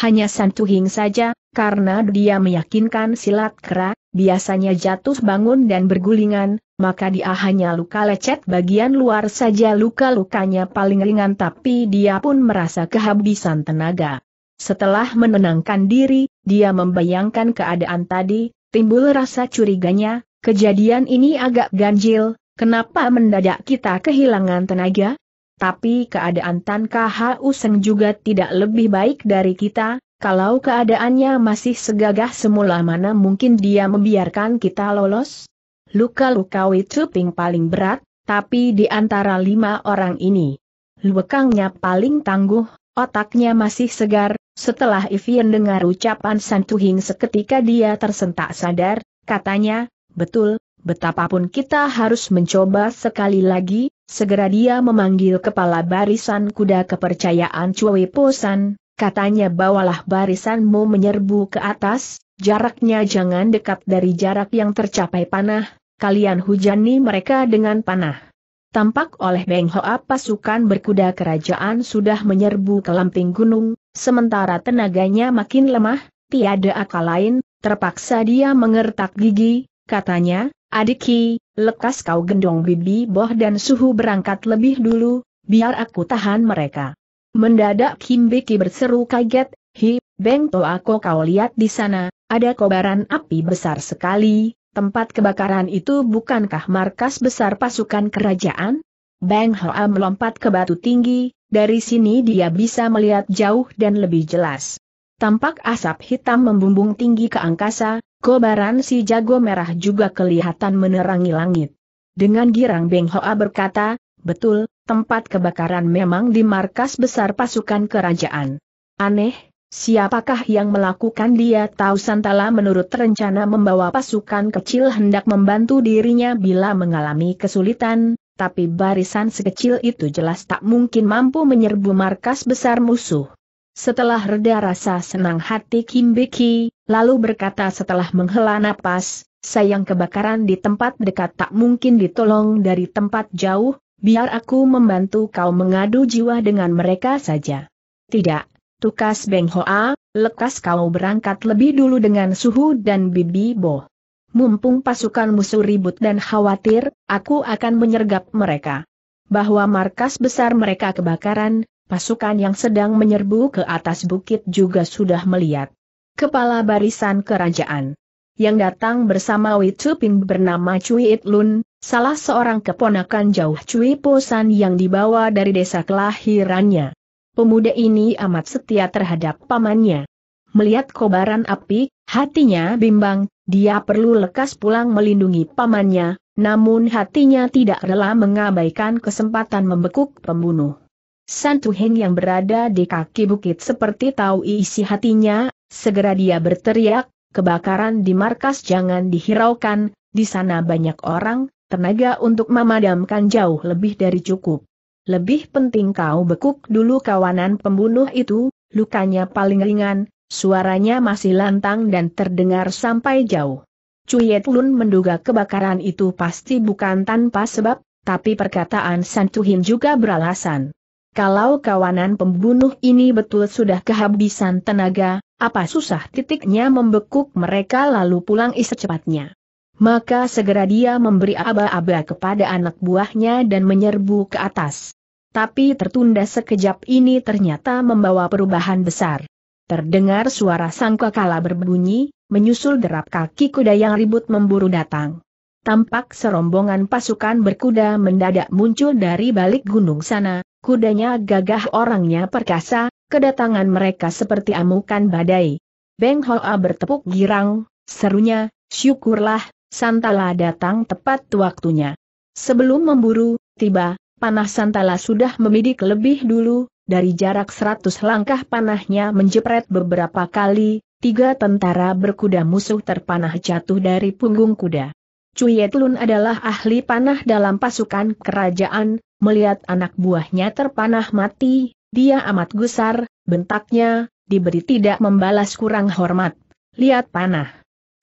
Hanya Santuhing saja, karena dia meyakinkan silat kera, biasanya jatuh bangun dan bergulingan, maka dia hanya luka lecet bagian luar saja. Luka-lukanya paling ringan, tapi dia pun merasa kehabisan tenaga. Setelah menenangkan diri, dia membayangkan keadaan tadi, timbul rasa curiganya, kejadian ini agak ganjil, kenapa mendadak kita kehilangan tenaga? Tapi keadaan Tan Khu Seng juga tidak lebih baik dari kita. Kalau keadaannya masih segagah semula, mana mungkin dia membiarkan kita lolos? Luka-luka Wituping paling berat, tapi di antara lima orang ini, lukangnya paling tangguh, otaknya masih segar. Setelah Ivian dengar ucapan Santuhing, seketika dia tersentak sadar, katanya, "Betul, betapapun kita harus mencoba sekali lagi." Segera dia memanggil kepala barisan kuda kepercayaan Cui Posan. Katanya, "Bawalah barisanmu menyerbu ke atas, jaraknya jangan dekat dari jarak yang tercapai panah, kalian hujani mereka dengan panah." Tampak oleh Beng Hoa pasukan berkuda kerajaan sudah menyerbu ke lamping gunung, sementara tenaganya makin lemah, tiada akal lain, terpaksa dia mengertak gigi, katanya, "Adiki, lekas kau gendong Bibi Boh dan Suhu berangkat lebih dulu, biar aku tahan mereka." Mendadak Kim Biki berseru kaget, "Hi, Beng Toa, kok kau lihat di sana, ada kobaran api besar sekali, tempat kebakaran itu bukankah markas besar pasukan kerajaan?" Beng Hoa melompat ke batu tinggi, dari sini dia bisa melihat jauh dan lebih jelas. Tampak asap hitam membumbung tinggi ke angkasa, kobaran si jago merah juga kelihatan menerangi langit. Dengan girang Beng Hoa berkata, "Betul, tempat kebakaran memang di markas besar pasukan kerajaan. Aneh, siapakah yang melakukan?" Dia tahu Santala menurut rencana membawa pasukan kecil hendak membantu dirinya bila mengalami kesulitan, tapi barisan sekecil itu jelas tak mungkin mampu menyerbu markas besar musuh. Setelah reda rasa senang hati Kim Biki, lalu berkata setelah menghela napas, "Sayang, kebakaran di tempat dekat tak mungkin ditolong dari tempat jauh. Biar aku membantu kau mengadu jiwa dengan mereka saja." "Tidak," tukas Beng Hoa, "lekas kau berangkat lebih dulu dengan Suhu dan Bibi Boh. Mumpung pasukan musuh ribut dan khawatir, aku akan menyergap mereka." Bahwa markas besar mereka kebakaran, pasukan yang sedang menyerbu ke atas bukit juga sudah melihat. Kepala barisan kerajaan yang datang bersama Wituping bernama Cui It Lun, salah seorang keponakan jauh Cui Posan yang dibawa dari desa kelahirannya. Pemuda ini amat setia terhadap pamannya. Melihat kobaran api, hatinya bimbang, dia perlu lekas pulang melindungi pamannya, namun hatinya tidak rela mengabaikan kesempatan membekuk pembunuh. Santuheng yang berada di kaki bukit seperti tahu isi hatinya, segera dia berteriak, "Kebakaran di markas jangan dihiraukan, di sana banyak orang, tenaga untuk memadamkan jauh lebih dari cukup. Lebih penting kau bekuk dulu kawanan pembunuh itu, lukanya paling ringan." Suaranya masih lantang dan terdengar sampai jauh. Cui It Lun menduga kebakaran itu pasti bukan tanpa sebab, tapi perkataan Santuhing juga beralasan. Kalau kawanan pembunuh ini betul sudah kehabisan tenaga, apa susah titiknya membekuk mereka lalu pulang secepatnya. Maka segera dia memberi aba-aba kepada anak buahnya dan menyerbu ke atas. Tapi tertunda sekejap ini ternyata membawa perubahan besar. Terdengar suara sangkakala berbunyi, menyusul derap kaki kuda yang ribut memburu datang. Tampak serombongan pasukan berkuda mendadak muncul dari balik gunung sana, kudanya gagah, orangnya perkasa. Kedatangan mereka seperti amukan badai. Beng Hoa bertepuk girang, serunya, "Syukurlah, Santala datang tepat waktunya." Sebelum memburu tiba, panah Santala sudah membidik lebih dulu. Dari jarak seratus langkah panahnya menjepret beberapa kali. Tiga tentara berkuda musuh terpanah jatuh dari punggung kuda. Cuye Tulun adalah ahli panah dalam pasukan kerajaan, melihat anak buahnya terpanah mati, dia amat gusar, bentaknya, diberi tidak membalas kurang hormat. Lihat panah.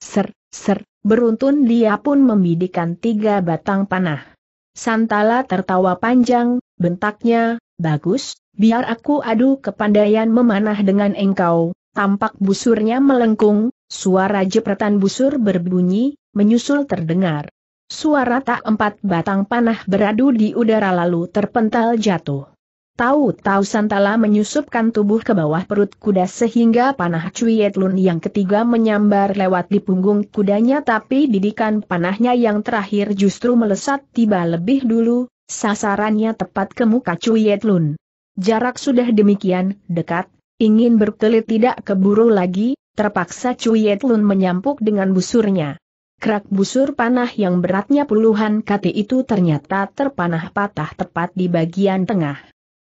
Ser, ser, beruntun dia pun membidikan tiga batang panah. Santala tertawa panjang, bentaknya, bagus, biar aku adu kepandaian memanah dengan engkau. Tampak busurnya melengkung, suara jepretan busur berbunyi, menyusul terdengar suara tak empat batang panah beradu di udara lalu terpental jatuh. Tahu-tahu Santala menyusupkan tubuh ke bawah perut kuda sehingga panah Cuye Tulun yang ketiga menyambar lewat di punggung kudanya, tapi didikan panahnya yang terakhir justru melesat tiba lebih dulu, sasarannya tepat ke muka Cuye Tulun. Jarak sudah demikian dekat, ingin berkelit tidak keburu lagi, terpaksa Cuye Tulun menyampuk dengan busurnya. Kerak busur panah yang beratnya puluhan kati itu ternyata terpanah patah tepat di bagian tengah.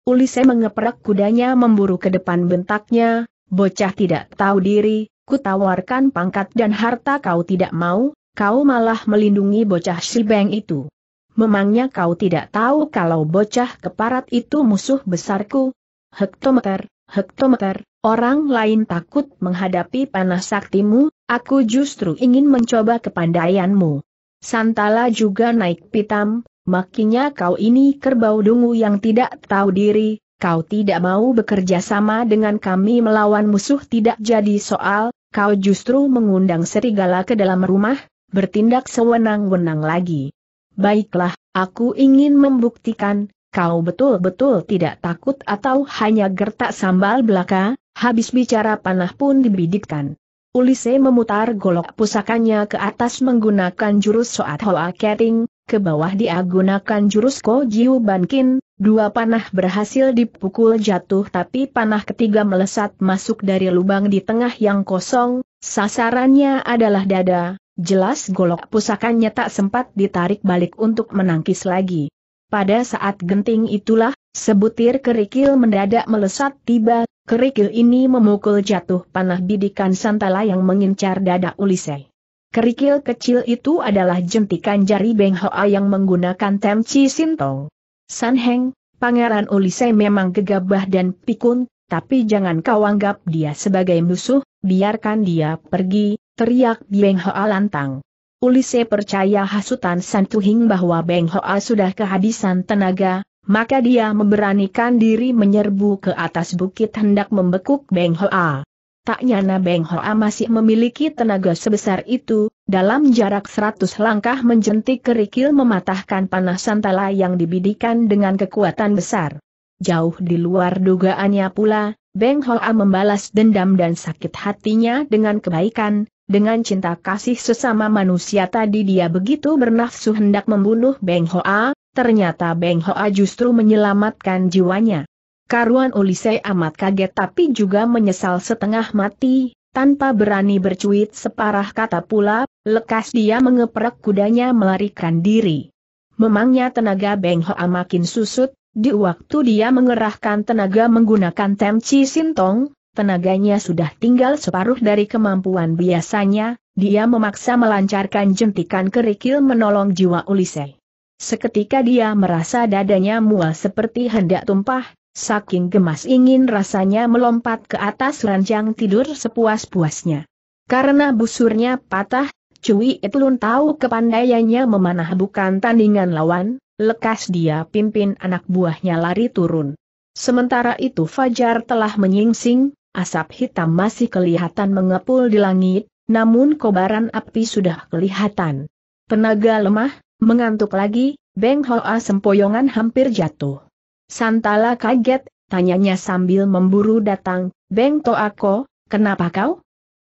Ulise mengeprak kudanya memburu ke depan, bentaknya, bocah tidak tahu diri, kutawarkan pangkat dan harta kau tidak mau, kau malah melindungi bocah Shibeng itu. Memangnya kau tidak tahu kalau bocah keparat itu musuh besarku? Hektometer. Hektometer, orang lain takut menghadapi panah saktimu, aku justru ingin mencoba kepandaianmu. Santala juga naik pitam, makinya kau ini kerbau dungu yang tidak tahu diri, kau tidak mau bekerja sama dengan kami melawan musuh tidak jadi soal, kau justru mengundang serigala ke dalam rumah, bertindak sewenang-wenang lagi. Baiklah, aku ingin membuktikan. Kau betul-betul tidak takut atau hanya gertak sambal belaka? Habis bicara panah pun dibidikkan. Ulise memutar golok pusakanya ke atas menggunakan jurus Soat Hoa Kering, ke bawah dia gunakan jurus Ko Jiu Bankin, dua panah berhasil dipukul jatuh tapi panah ketiga melesat masuk dari lubang di tengah yang kosong, sasarannya adalah dada, jelas golok pusakanya tak sempat ditarik balik untuk menangkis lagi. Pada saat genting itulah, sebutir kerikil mendadak melesat tiba, kerikil ini memukul jatuh panah bidikan Santala yang mengincar dada Ulise. Kerikil kecil itu adalah jentikan jari Beng Hoa yang menggunakan Temci Sintong. San Heng, Pangeran Ulise memang gegabah dan pikun, tapi jangan kau anggap dia sebagai musuh, biarkan dia pergi, teriak Beng Hoa lantang. Ulise percaya hasutan San Tuhing bahwa Beng Hoa sudah kehabisan tenaga, maka dia memberanikan diri menyerbu ke atas bukit hendak membekuk Beng Hoa. Tak nyana Beng Hoa masih memiliki tenaga sebesar itu, dalam jarak seratus langkah menjentik kerikil mematahkan panah Santala yang dibidikan dengan kekuatan besar. Jauh di luar dugaannya pula, Beng Hoa membalas dendam dan sakit hatinya dengan kebaikan. Dengan cinta kasih sesama manusia tadi dia begitu bernafsu hendak membunuh Beng Hoa, ternyata Beng Hoa justru menyelamatkan jiwanya. Karuan Ulise amat kaget tapi juga menyesal setengah mati, tanpa berani bercuit separah kata pula, lekas dia mengeprek kudanya melarikan diri. Memangnya tenaga Beng Hoa makin susut, di waktu dia mengerahkan tenaga menggunakan Temci Sintong, tenaganya sudah tinggal separuh dari kemampuan biasanya, dia memaksa melancarkan jentikan kerikil menolong jiwa Ulise. Seketika dia merasa dadanya mual seperti hendak tumpah, saking gemas ingin rasanya melompat ke atas ranjang tidur sepuas-puasnya. Karena busurnya patah, Cuye Tulun tahu kepandaiannya memanah bukan tandingan lawan, lekas dia pimpin anak buahnya lari turun. Sementara itu fajar telah menyingsing. Asap hitam masih kelihatan mengepul di langit, namun kobaran api sudah kelihatan. Tenaga lemah, mengantuk lagi, Beng Hoa sempoyongan hampir jatuh. Santala kaget, tanyanya sambil memburu datang, "Beng Toako, kenapa kau?"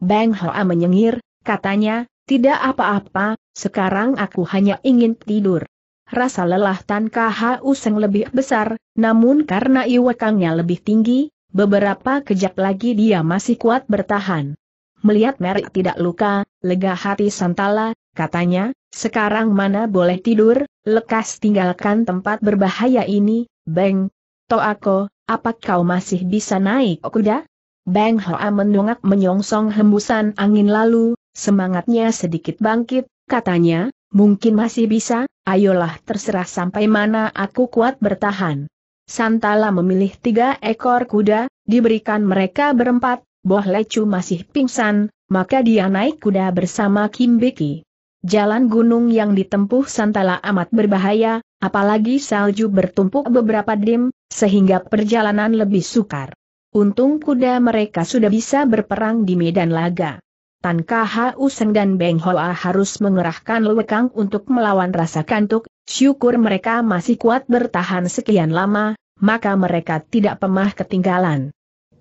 Beng Hoa menyengir, katanya, "Tidak apa-apa, sekarang aku hanya ingin tidur." Rasa lelah tanpa haus yang lebih besar, namun karena iwakangnya lebih tinggi, beberapa kejap lagi dia masih kuat bertahan. Melihat Merik tidak luka, lega hati Santala, katanya, "Sekarang mana boleh tidur, lekas tinggalkan tempat berbahaya ini." "Beng Toako, apa kau masih bisa naik kuda?" Beng Hoa mendongak menyongsong hembusan angin lalu, semangatnya sedikit bangkit, katanya, Mungkin masih bisa, ayolah terserah sampai mana aku kuat bertahan. Santala memilih tiga ekor kuda, diberikan mereka berempat. Boh Lecu masih pingsan, maka dia naik kuda bersama Kim Beki. Jalan gunung yang ditempuh Santala amat berbahaya, apalagi salju bertumpuk beberapa dim, sehingga perjalanan lebih sukar. Untung kuda mereka sudah bisa berperang di medan laga. Tan Kah Useng dan Beng Hoa harus mengerahkan lewekang untuk melawan rasa kantuk, syukur mereka masih kuat bertahan sekian lama, maka mereka tidak pernah ketinggalan.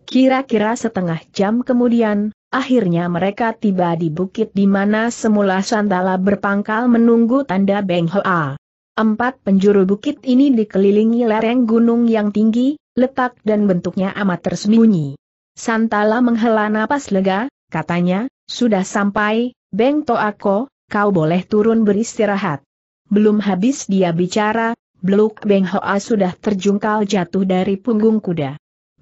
Kira-kira setengah jam kemudian, akhirnya mereka tiba di bukit di mana semula Santala berpangkal menunggu tanda Beng Hoa. Empat penjuru bukit ini dikelilingi lereng gunung yang tinggi, letak dan bentuknya amat tersembunyi. Santala menghela napas lega, katanya, "Sudah sampai, Beng Toako, kau boleh turun beristirahat." Belum habis dia bicara, beluk Beng Hoa sudah terjungkal jatuh dari punggung kuda.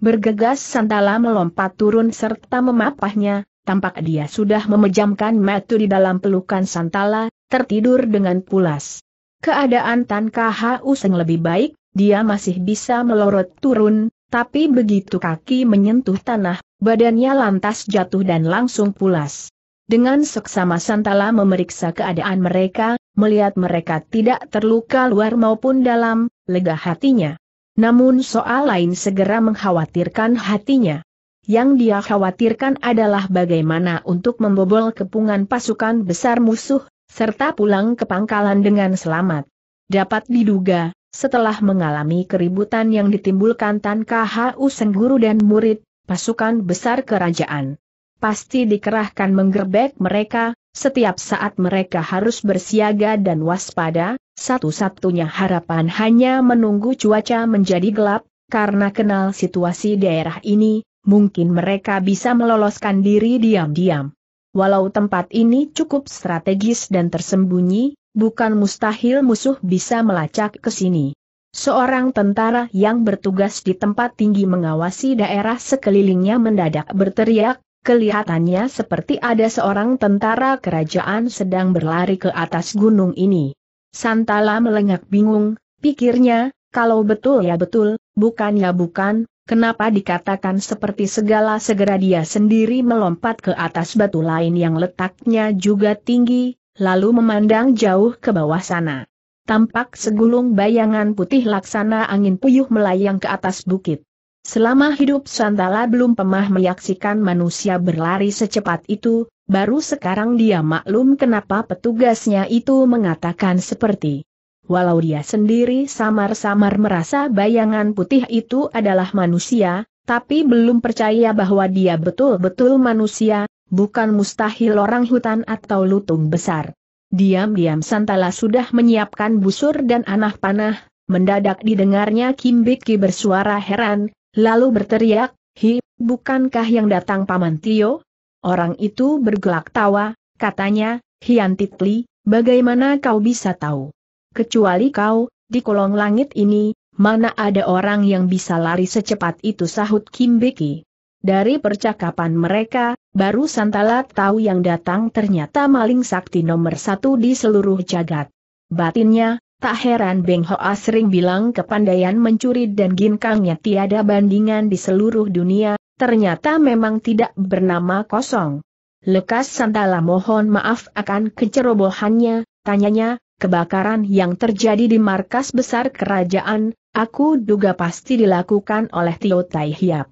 Bergegas Santala melompat turun serta memapahnya, tampak dia sudah memejamkan mata di dalam pelukan Santala, tertidur dengan pulas. Keadaan Tan Kah Useng lebih baik, dia masih bisa melorot turun, tapi begitu kaki menyentuh tanah, badannya lantas jatuh dan langsung pulas. Dengan seksama Santala memeriksa keadaan mereka, melihat mereka tidak terluka luar maupun dalam, lega hatinya. Namun soal lain segera mengkhawatirkan hatinya. Yang dia khawatirkan adalah bagaimana untuk membobol kepungan pasukan besar musuh, serta pulang ke pangkalan dengan selamat. Dapat diduga, setelah mengalami keributan yang ditimbulkan Tan Kah Useng guru dan murid, pasukan besar kerajaan pasti dikerahkan menggerbek mereka, setiap saat mereka harus bersiaga dan waspada, satu-satunya harapan hanya menunggu cuaca menjadi gelap, karena kenal situasi daerah ini, mungkin mereka bisa meloloskan diri diam-diam. Walau tempat ini cukup strategis dan tersembunyi, bukan mustahil musuh bisa melacak ke sini. Seorang tentara yang bertugas di tempat tinggi mengawasi daerah sekelilingnya mendadak berteriak, kelihatannya seperti ada seorang tentara kerajaan sedang berlari ke atas gunung ini. Santala melengak bingung, pikirnya, kalau betul ya betul, bukan ya bukan, kenapa dikatakan seperti segala segera dia sendiri melompat ke atas batu lain yang letaknya juga tinggi, lalu memandang jauh ke bawah sana. Tampak segulung bayangan putih laksana angin puyuh melayang ke atas bukit. Selama hidup Santala belum pernah menyaksikan manusia berlari secepat itu, baru sekarang dia maklum kenapa petugasnya itu mengatakan seperti. Walau dia sendiri samar-samar merasa bayangan putih itu adalah manusia, tapi belum percaya bahwa dia betul-betul manusia, bukan mustahil orang hutan atau lutung besar. Diam-diam Santala sudah menyiapkan busur dan anak panah, mendadak didengarnya Kim Beki bersuara heran, lalu berteriak, "Hi, bukankah yang datang Paman Tio?" Orang itu bergelak tawa, katanya, "Hian Titli, bagaimana kau bisa tahu? Kecuali kau, di kolong langit ini, mana ada orang yang bisa lari secepat itu," sahut Kim Beki. Dari percakapan mereka, baru Santala tahu yang datang ternyata maling sakti nomor satu di seluruh jagat. Batinnya, tak heran Beng Hoa sering bilang kepandaian mencuri dan ginkangnya tiada bandingan di seluruh dunia, ternyata memang tidak bernama kosong. Lekas Santala mohon maaf akan kecerobohannya, tanyanya, "Kebakaran yang terjadi di markas besar kerajaan, aku duga pasti dilakukan oleh Tio Tai Hiap.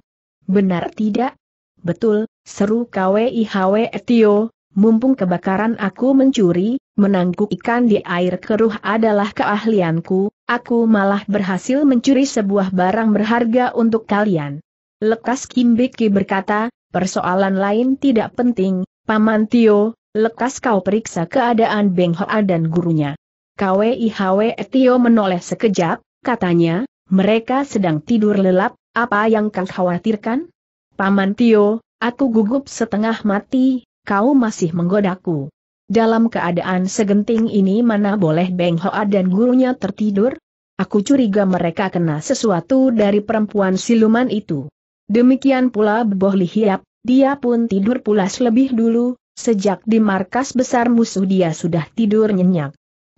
Benar tidak?" "Betul," seru Kwihwe Tio, "mumpung kebakaran aku mencuri, menangkap ikan di air keruh adalah keahlianku, aku malah berhasil mencuri sebuah barang berharga untuk kalian." Lekas Kim Beki berkata, "Persoalan lain tidak penting, Paman Tio, lekas kau periksa keadaan Beng Hoa dan gurunya." Kwihwe Tio menoleh sekejap, katanya, "Mereka sedang tidur lelap. Apa yang kau khawatirkan?" "Paman Tio, aku gugup setengah mati, kau masih menggodaku. Dalam keadaan segenting ini mana boleh Beng Hoa dan gurunya tertidur? Aku curiga mereka kena sesuatu dari perempuan siluman itu." Demikian pula Boh Lihiap, dia pun tidur pulas lebih dulu, sejak di markas besar musuh dia sudah tidur nyenyak.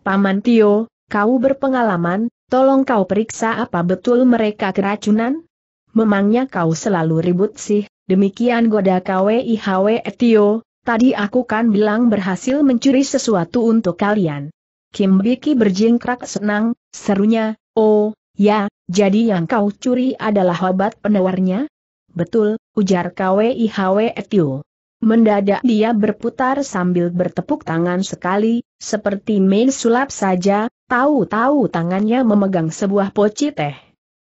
Paman Tio, kau berpengalaman, tolong kau periksa apa betul mereka keracunan? Memangnya kau selalu ribut sih, demikian goda Kwihwe Tio, tadi aku kan bilang berhasil mencuri sesuatu untuk kalian. Kim Biki berjingkrak senang, serunya, oh, ya, jadi yang kau curi adalah obat penawarnya? Betul, ujar Kwihwe Tio. Mendadak dia berputar sambil bertepuk tangan sekali, seperti main sulap saja, tahu-tahu tangannya memegang sebuah poci teh.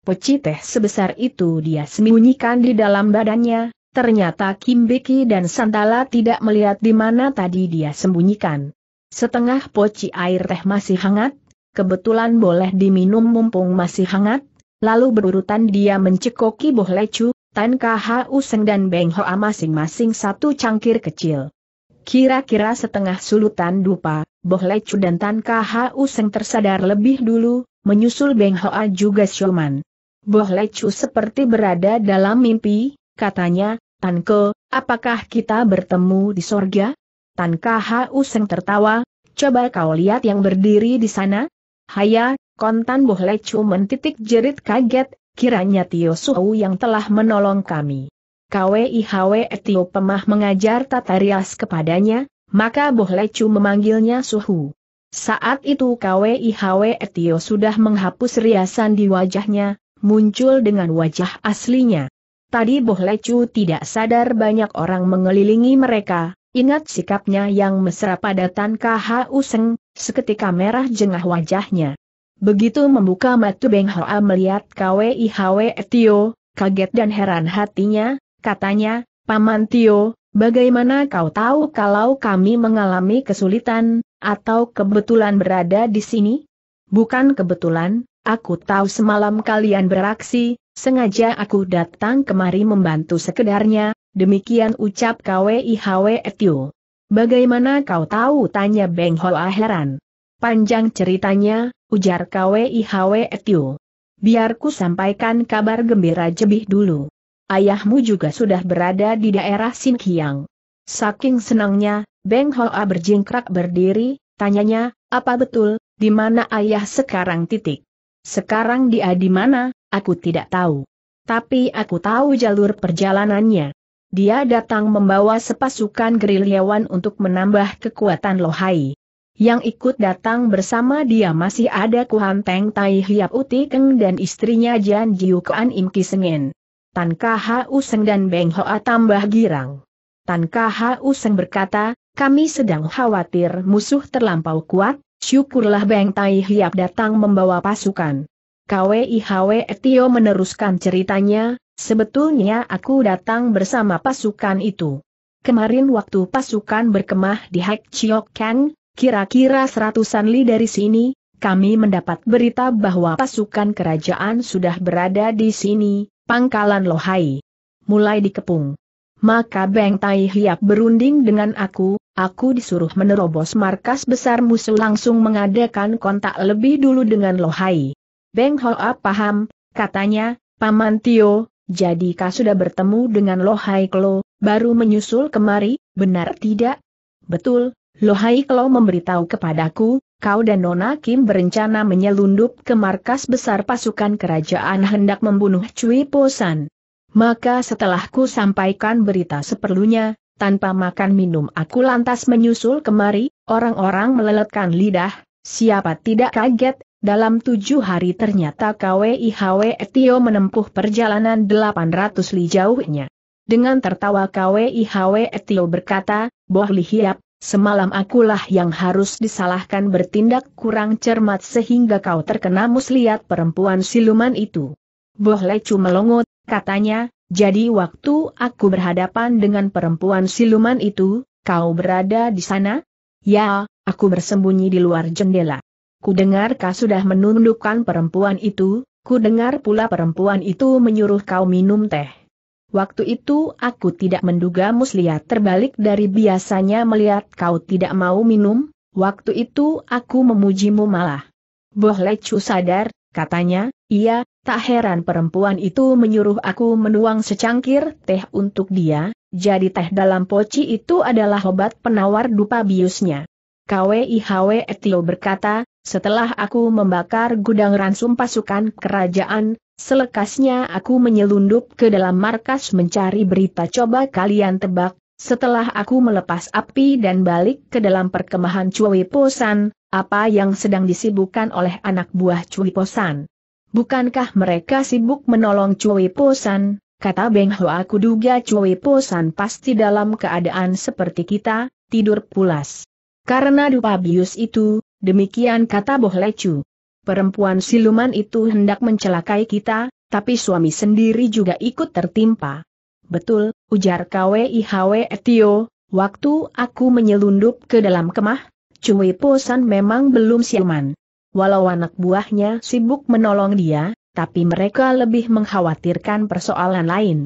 Poci teh sebesar itu dia sembunyikan di dalam badannya, ternyata Kim Biki dan Santala tidak melihat di mana tadi dia sembunyikan. Setengah poci air teh masih hangat, kebetulan boleh diminum mumpung masih hangat, lalu berurutan dia mencekoki boh lecu, Tan Khu Seng dan Beng Hoa masing-masing satu cangkir kecil. Kira-kira setengah sulutan dupa, boh lecu dan Tan Khu Seng tersadar lebih dulu, menyusul Beng Hoa juga Sioman. Boh lecu seperti berada dalam mimpi, katanya, Tanke, apakah kita bertemu di sorga? Tan Khu Seng tertawa, coba kau lihat yang berdiri di sana. Haya, kontan boh lecu mentitik jerit kaget. Kiranya Tio Suhu yang telah menolong kami. Kwihwe Tio pemah mengajar tata rias kepadanya, maka boh lecu memanggilnya Suhu. Saat itu Kwihwe Tio sudah menghapus riasan di wajahnya, muncul dengan wajah aslinya. Tadi boh lecu tidak sadar banyak orang mengelilingi mereka, ingat sikapnya yang mesra pada Tan Khu Seng, seketika merah jengah wajahnya. Begitu membuka mata Beng Hoa melihat Kwihwe Tio, kaget dan heran hatinya, katanya, Paman Tio, bagaimana kau tahu kalau kami mengalami kesulitan, atau kebetulan berada di sini? Bukan kebetulan, aku tahu semalam kalian beraksi, sengaja aku datang kemari membantu sekedarnya, demikian ucap Kwihwe Tio. Bagaimana kau tahu? Tanya Beng Hoa heran. Panjang ceritanya, ujar Kwihwe Tio. Biar ku sampaikan kabar gembira jebih dulu. Ayahmu juga sudah berada di daerah Sinkiang. Saking senangnya, Beng Hoa berjingkrak berdiri, tanyanya, apa betul, di mana ayah sekarang titik? Sekarang dia di mana, aku tidak tahu. Tapi aku tahu jalur perjalanannya. Dia datang membawa sepasukan gerilyawan untuk menambah kekuatan Lohai. Yang ikut datang bersama dia masih ada Kuan Teng Tai Hiap Utikeng dan istrinya Jan Jiu Kuan Im Ki Sengen. Tan Khu Seng dan Beng Hoa tambah girang. Tan Khu Seng berkata, kami sedang khawatir musuh terlampau kuat, syukurlah Beng Tai Hiap datang membawa pasukan. Kwihwe Tio meneruskan ceritanya, sebetulnya aku datang bersama pasukan itu. Kemarin waktu pasukan berkemah di Hek Chiok Kang, kira-kira seratusan li dari sini, kami mendapat berita bahwa pasukan kerajaan sudah berada di sini, pangkalan Lohai. Mulai dikepung. Maka Beng Tai Hiap berunding dengan aku, aku disuruh menerobos markas besar musuh langsung mengadakan kontak lebih dulu dengan Lohai. Beng Hoa paham, katanya, Paman Tio, jadikah sudah bertemu dengan Lohai Klo, baru menyusul kemari, benar tidak? Betul. Lohai Klo memberitahu kepadaku, kau dan Nona Kim berencana menyelundup ke markas besar pasukan kerajaan hendak membunuh Cui Po San. Maka setelah ku sampaikan berita seperlunya, tanpa makan minum aku lantas menyusul kemari, orang-orang meleletkan lidah, siapa tidak kaget, dalam tujuh hari ternyata Kwihwe Tio menempuh perjalanan delapan ratus li jauhnya. Dengan tertawa Kwihwe Tio berkata, Boh Lihiap, semalam akulah yang harus disalahkan bertindak kurang cermat sehingga kau terkena muslihat perempuan siluman itu. Boh lecu melongot, katanya, jadi waktu aku berhadapan dengan perempuan siluman itu, kau berada di sana? Ya, aku bersembunyi di luar jendela. Ku dengar kau sudah menundukkan perempuan itu, ku dengar pula perempuan itu menyuruh kau minum teh. Waktu itu aku tidak menduga muslihat terbalik dari biasanya melihat kau tidak mau minum, waktu itu aku memujimu malah. Boh lecu sadar, katanya, iya, tak heran perempuan itu menyuruh aku menuang secangkir teh untuk dia, jadi teh dalam poci itu adalah obat penawar dupa biusnya. Kwihwe Tio berkata, setelah aku membakar gudang ransum pasukan kerajaan, selekasnya aku menyelundup ke dalam markas mencari berita. Coba kalian tebak, setelah aku melepas api dan balik ke dalam perkemahan Cui Posan, apa yang sedang disibukkan oleh anak buah Cui Posan? Bukankah mereka sibuk menolong Cui Posan? Kata Beng Hoa, aku duga Cui Posan pasti dalam keadaan seperti kita, tidur pulas. Karena dupa bius itu, demikian kata Boh Lecu. Perempuan siluman itu hendak mencelakai kita, tapi suami sendiri juga ikut tertimpa. Betul, ujar Kwihwe Tio, waktu aku menyelundup ke dalam kemah, Cui Posan memang belum siuman. Walau anak buahnya sibuk menolong dia, tapi mereka lebih mengkhawatirkan persoalan lain.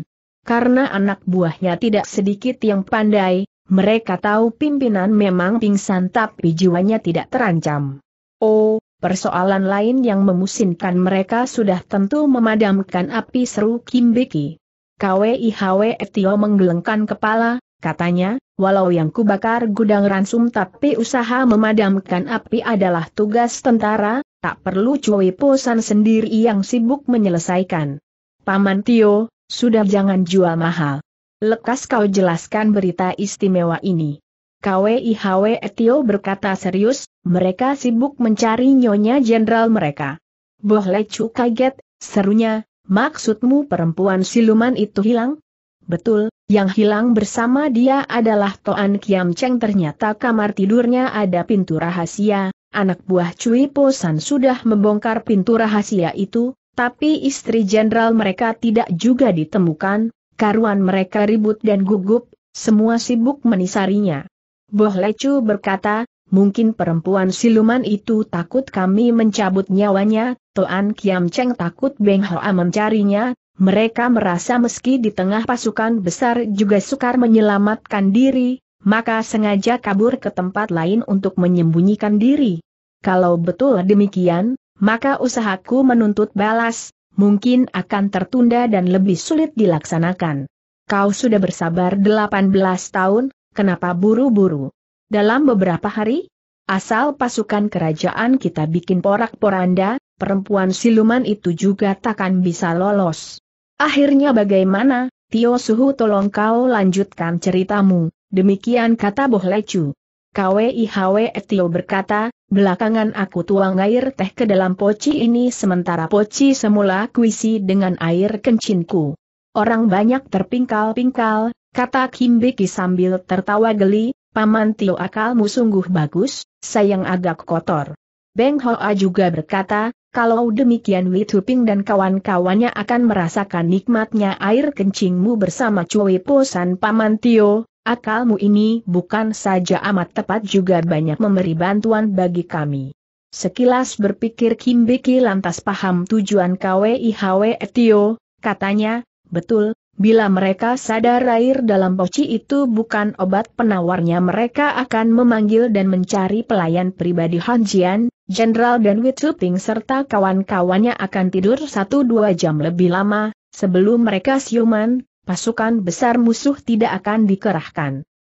Karena anak buahnya tidak sedikit yang pandai, mereka tahu pimpinan memang pingsan tapi jiwanya tidak terancam. Oh, persoalan lain yang memusingkan mereka sudah tentu memadamkan api, seru Kimbeki. Kwihwe Tio menggelengkan kepala, katanya, walau yang kubakar gudang ransum tapi usaha memadamkan api adalah tugas tentara, tak perlu Cui Posan sendiri yang sibuk menyelesaikan. Paman Tio, sudah jangan jual mahal. Lekas kau jelaskan berita istimewa ini. Kwihwe Tio berkata serius, mereka sibuk mencari nyonya jenderal mereka. Boh Lecu kaget, serunya, maksudmu perempuan siluman itu hilang? Betul, yang hilang bersama dia adalah Toan Kiam Cheng. Ternyata kamar tidurnya ada pintu rahasia, anak buah Cui Posan sudah membongkar pintu rahasia itu, tapi istri jenderal mereka tidak juga ditemukan, karuan mereka ribut dan gugup, semua sibuk menisarinya. Boh Lecu berkata, mungkin perempuan siluman itu takut kami mencabut nyawanya. Toan Kiam Cheng takut Beng Hoa mencarinya, mereka merasa meski di tengah pasukan besar juga sukar menyelamatkan diri, maka sengaja kabur ke tempat lain untuk menyembunyikan diri. Kalau betul demikian, maka usahaku menuntut balas, mungkin akan tertunda dan lebih sulit dilaksanakan. Kau sudah bersabar delapan belas tahun, kenapa buru-buru? Dalam beberapa hari? Asal pasukan kerajaan kita bikin porak-poranda, perempuan siluman itu juga takkan bisa lolos. Akhirnya bagaimana, Tio Suhu? Tolong kau lanjutkan ceritamu. Demikian kata Boh Lecu. Kwihwe Tio berkata, belakangan aku tuang air teh ke dalam poci ini sementara poci semula kuisi dengan air kencinku. Orang banyak terpingkal-pingkal, kata Kimbeki sambil tertawa geli. Paman Tio, akalmu sungguh bagus, sayang agak kotor. Beng Hoa juga berkata, kalau demikian Wituping dan kawan-kawannya akan merasakan nikmatnya air kencingmu bersama Cui Posan. Paman Tio, akalmu ini bukan saja amat tepat juga banyak memberi bantuan bagi kami. Sekilas berpikir Kimbeki lantas paham tujuan Kwihwe Tio, katanya, betul. Bila mereka sadar air dalam poci itu bukan obat penawarnya, mereka akan memanggil dan mencari pelayan pribadi Hanjian, Jenderal dan Wituping serta kawan-kawannya akan tidur satu dua jam lebih lama, sebelum mereka siuman, pasukan besar musuh tidak akan dikerahkan.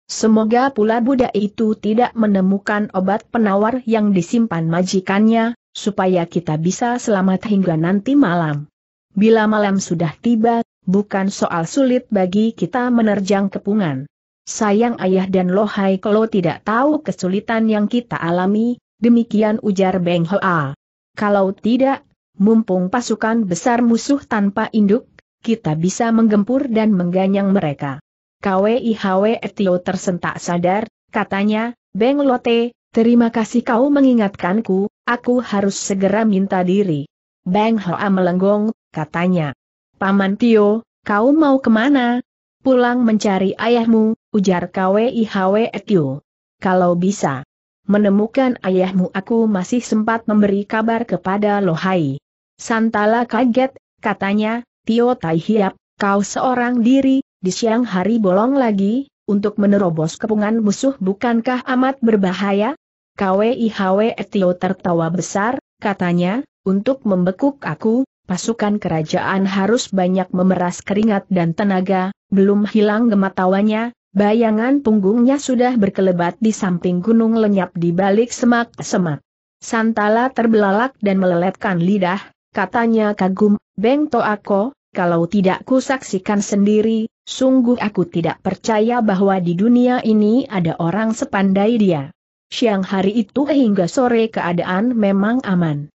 Semoga pula budak itu tidak menemukan obat penawar yang disimpan majikannya, supaya kita bisa selamat hingga nanti malam. Bila malam sudah tiba, bukan soal sulit bagi kita menerjang kepungan. Sayang ayah dan lohai kalau tidak tahu kesulitan yang kita alami, demikian ujar Beng Hoa. Kalau tidak, mumpung pasukan besar musuh tanpa induk, kita bisa menggempur dan mengganyang mereka. Kwihwe Tio tersentak sadar, katanya, Beng Lote, terima kasih kau mengingatkanku, aku harus segera minta diri. Beng Hoa melenggong, katanya, Paman Tio, kau mau kemana? Pulang mencari ayahmu, ujar Kwihwe Tio. Kalau bisa menemukan ayahmu, aku masih sempat memberi kabar kepada Lohai. Santala kaget, katanya, Tio Tai Hiap, kau seorang diri, di siang hari bolong lagi, untuk menerobos kepungan musuh bukankah amat berbahaya? Kwihwe Tio tertawa besar, katanya, untuk membekuk aku, pasukan kerajaan harus banyak memeras keringat dan tenaga. Belum hilang gematawanya, Bayangan punggungnya sudah berkelebat di samping gunung lenyap di balik semak-semak. Santala terbelalak dan meleletkan lidah, katanya kagum, "Beng Toako, kalau tidak ku saksikan sendiri, sungguh aku tidak percaya bahwa di dunia ini ada orang sepandai dia." Siang hari itu hingga sore keadaan memang aman.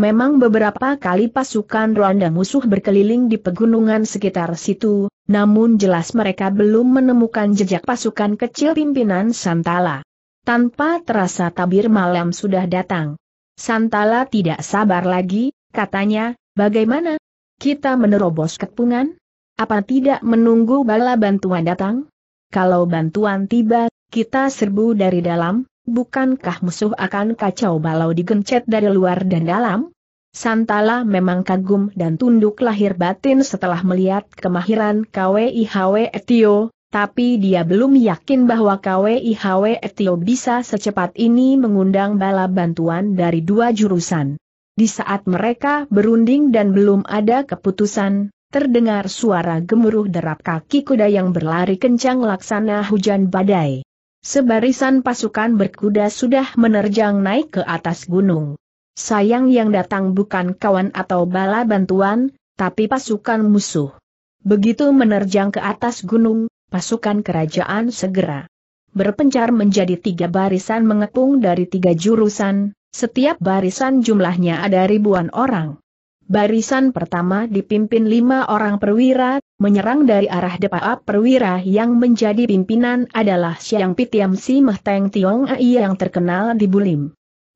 Memang beberapa kali pasukan Rwanda musuh berkeliling di pegunungan sekitar situ, namun jelas mereka belum menemukan jejak pasukan kecil pimpinan Santala. Tanpa terasa tabir malam sudah datang. Santala tidak sabar lagi, katanya, "Bagaimana? Kita menerobos kepungan? Apa tidak menunggu bala bantuan datang? Kalau bantuan tiba, kita serbu dari dalam. Bukankah musuh akan kacau balau digencet dari luar dan dalam?" Santala memang kagum dan tunduk lahir batin setelah melihat kemahiran Kwihw Etio, tapi dia belum yakin bahwa Kwihw Etio bisa secepat ini mengundang bala bantuan dari dua jurusan. Di saat mereka berunding dan belum ada keputusan, terdengar suara gemuruh derap kaki kuda yang berlari kencang laksana hujan badai. Sebarisan pasukan berkuda sudah menerjang naik ke atas gunung. Sayang yang datang bukan kawan atau bala bantuan, tapi pasukan musuh. Begitu menerjang ke atas gunung, pasukan kerajaan segera berpencar menjadi tiga barisan mengepung dari tiga jurusan, setiap barisan jumlahnya ada ribuan orang. Barisan pertama dipimpin lima orang perwira, menyerang dari arah depan. Perwira yang menjadi pimpinan adalah Siang Pitiam Si Mehteng Tiong Ai yang terkenal di Bulim.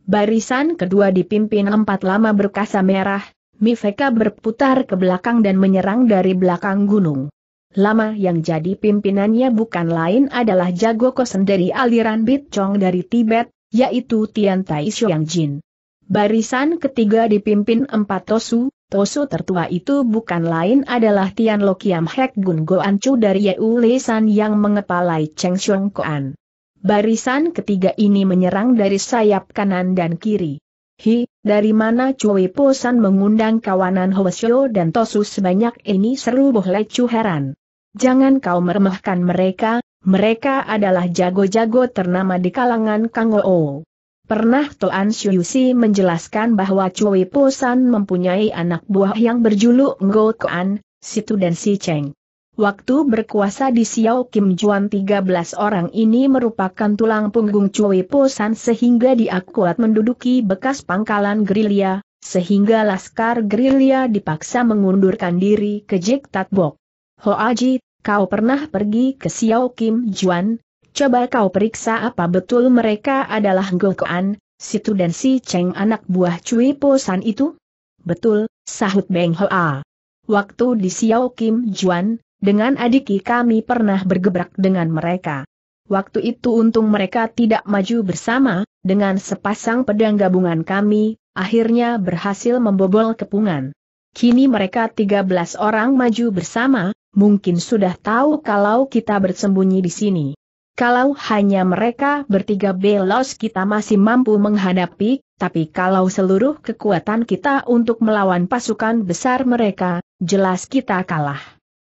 Barisan kedua dipimpin empat lama berkasa merah, Mifeka berputar ke belakang dan menyerang dari belakang gunung. Lama yang jadi pimpinannya bukan lain adalah Jago Kosen dari aliran Bit Chong dari Tibet, yaitu Tian Tai Xiong Jin. Barisan ketiga dipimpin empat Tosu, Tosu tertua itu bukan lain adalah Tian Lo Kiam Hek Gun Goan Chu dari Yeu Lesan yang mengepalai Cheng Xiong Koan. Barisan ketiga ini menyerang dari sayap kanan dan kiri. Hi, dari mana Cui Posan mengundang kawanan Hwasyo dan Tosu sebanyak ini, seru Boh Lecu heran. Jangan kau meremehkan mereka, mereka adalah jago-jago ternama di kalangan Kang Oo. Pernah Toan Siusi menjelaskan bahwa Cui Posan mempunyai anak buah yang berjuluk Ngo Koan, Situ dan Si Cheng. Waktu berkuasa di Xiao Kim Juan, tiga belas orang ini merupakan tulang punggung Cui Posan sehingga dia kuat menduduki bekas pangkalan gerilya, sehingga laskar gerilya dipaksa mengundurkan diri ke Jik Tat Bok. "Ho Aji, kau pernah pergi ke Xiao Kim Juan? Coba kau periksa apa betul mereka adalah Ngo Koan, Situ dan Si Cheng anak buah Cui Posan itu?" "Betul," sahut Beng Hoa. "Waktu di Xiao Kim Juan, dengan adiki kami pernah bergebrak dengan mereka. Waktu itu untung mereka tidak maju bersama, dengan sepasang pedang gabungan kami, akhirnya berhasil membobol kepungan. Kini mereka tiga belas orang maju bersama, mungkin sudah tahu kalau kita bersembunyi di sini. Kalau hanya mereka bertiga belos kita masih mampu menghadapi, tapi kalau seluruh kekuatan kita untuk melawan pasukan besar mereka, jelas kita kalah."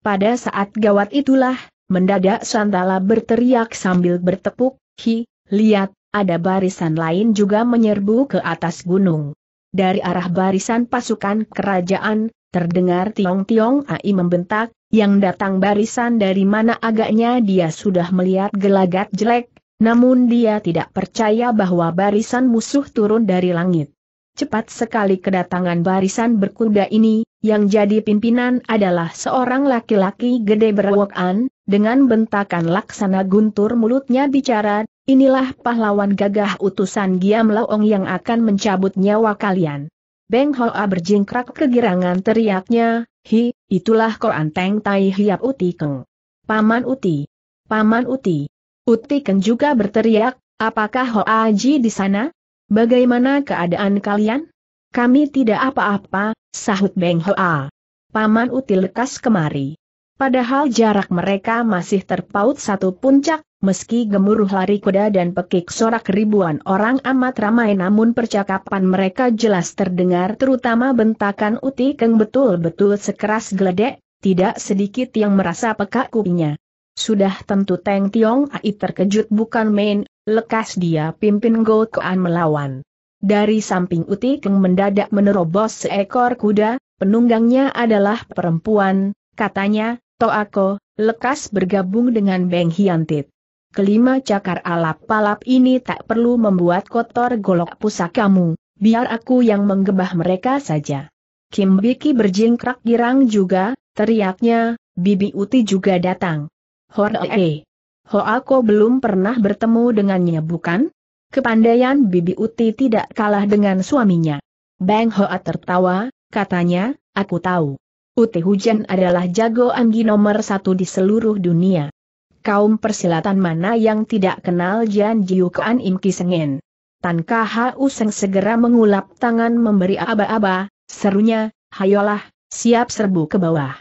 Pada saat gawat itulah, mendadak Santala berteriak sambil bertepuk, "Hi, lihat, ada barisan lain juga menyerbu ke atas gunung." Dari arah barisan pasukan kerajaan, terdengar Tiong-Tiong Ai membentak, "Yang datang barisan dari mana?" Agaknya dia sudah melihat gelagat jelek, namun dia tidak percaya bahwa barisan musuh turun dari langit. Cepat sekali kedatangan barisan berkuda ini, yang jadi pimpinan adalah seorang laki-laki gede berwokan, dengan bentakan laksana guntur mulutnya bicara, "Inilah pahlawan gagah utusan Giam Laong yang akan mencabut nyawa kalian." Beng Hoa berjingkrak kegirangan, teriaknya, "Hi, itulah Koan Teng Tai Hiap Uti Keng. Paman Uti. Paman Uti." Uti Keng juga berteriak, "Apakah Ho Aji di sana? Bagaimana keadaan kalian?" "Kami tidak apa-apa," sahut Beng Hoa. "Paman Uti lekas kemari." Padahal jarak mereka masih terpaut satu puncak, meski gemuruh lari kuda dan pekik sorak ribuan orang amat ramai, namun percakapan mereka jelas terdengar, terutama bentakan Uti Keng betul-betul sekeras geledek, tidak sedikit yang merasa peka kupingnya. Sudah tentu Teng Tiong Ai terkejut bukan main, lekas dia pimpin Go Koan melawan. Dari samping Uti Keng mendadak menerobos seekor kuda, penunggangnya adalah perempuan, katanya, "Toako, lekas bergabung dengan Beng Hiantit." Kelima cakar alap-alap ini tak perlu membuat kotor golok pusakamu, biar aku yang menggebah mereka saja. Kim Biki berjingkrak girang juga, teriaknya, Bibi Uti juga datang. Horae, Hoako belum pernah bertemu dengannya bukan? Kepandaian Bibi Uti tidak kalah dengan suaminya. Bang Hoa tertawa, katanya, aku tahu. Uti Hujan adalah jagoan gi nomor satu di seluruh dunia. Kaum persilatan mana yang tidak kenal Jan Jiukoan Im Ki Sengen? Tan Khu Seng segera mengulap tangan memberi aba-aba, serunya, hayolah, siap serbu ke bawah.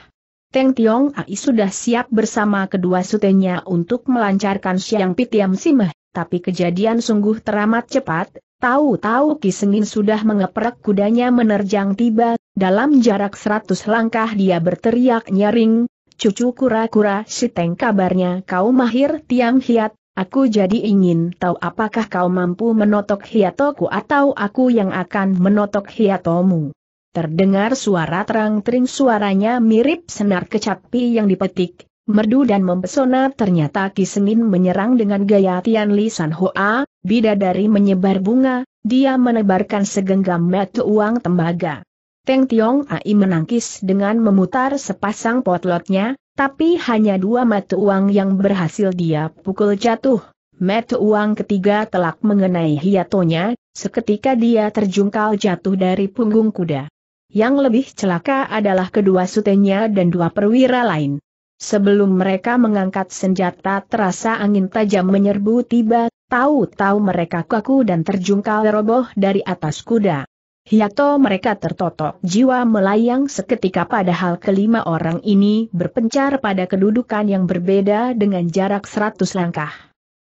Teng Tiong Ai sudah siap bersama kedua sutenya untuk melancarkan Siang Pitiam Simeh, tapi kejadian sungguh teramat cepat, tahu-tahu Ki Sengin sudah mengeprek kudanya menerjang tiba, dalam jarak seratus langkah dia berteriak nyaring, cucu kura-kura si Teng kabarnya kau mahir tiang hiat, aku jadi ingin tahu apakah kau mampu menotok hiatoku atau aku yang akan menotok hiatomu. Terdengar suara terang-tering suaranya mirip senar kecapi yang dipetik, merdu dan mempesona ternyata Ki Sengin menyerang dengan gaya Tian Li San Hoa, bidadari menyebar bunga, dia menebarkan segenggam mata uang tembaga. Teng Tiong Ai menangkis dengan memutar sepasang potlotnya, tapi hanya dua mata uang yang berhasil dia pukul jatuh. Mata uang ketiga telak mengenai hiatonya, seketika dia terjungkal jatuh dari punggung kuda. Yang lebih celaka adalah kedua sutenya dan dua perwira lain. Sebelum mereka mengangkat senjata terasa angin tajam menyerbu tiba, tahu-tahu mereka kaku dan terjungkal roboh dari atas kuda. Hiato mereka tertotok jiwa melayang seketika padahal kelima orang ini berpencar pada kedudukan yang berbeda dengan jarak seratus langkah.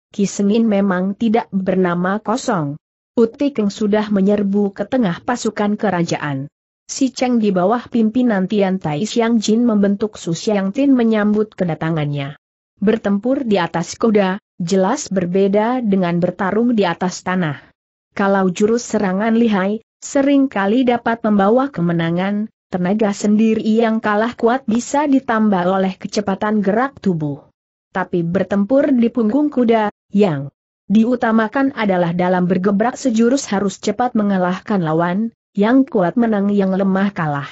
Ki Sengin memang tidak bernama kosong. Uti Keng sudah menyerbu ke tengah pasukan kerajaan. Si Cheng di bawah pimpinan Tian Tai Siang Jin membentuk Su Siang Tin menyambut kedatangannya. Bertempur di atas kuda, jelas berbeda dengan bertarung di atas tanah. Kalau jurus serangan lihai, seringkali dapat membawa kemenangan, tenaga sendiri yang kalah kuat bisa ditambah oleh kecepatan gerak tubuh. Tapi bertempur di punggung kuda, yang diutamakan adalah dalam bergebrak sejurus harus cepat mengalahkan lawan, yang kuat menang yang lemah kalah.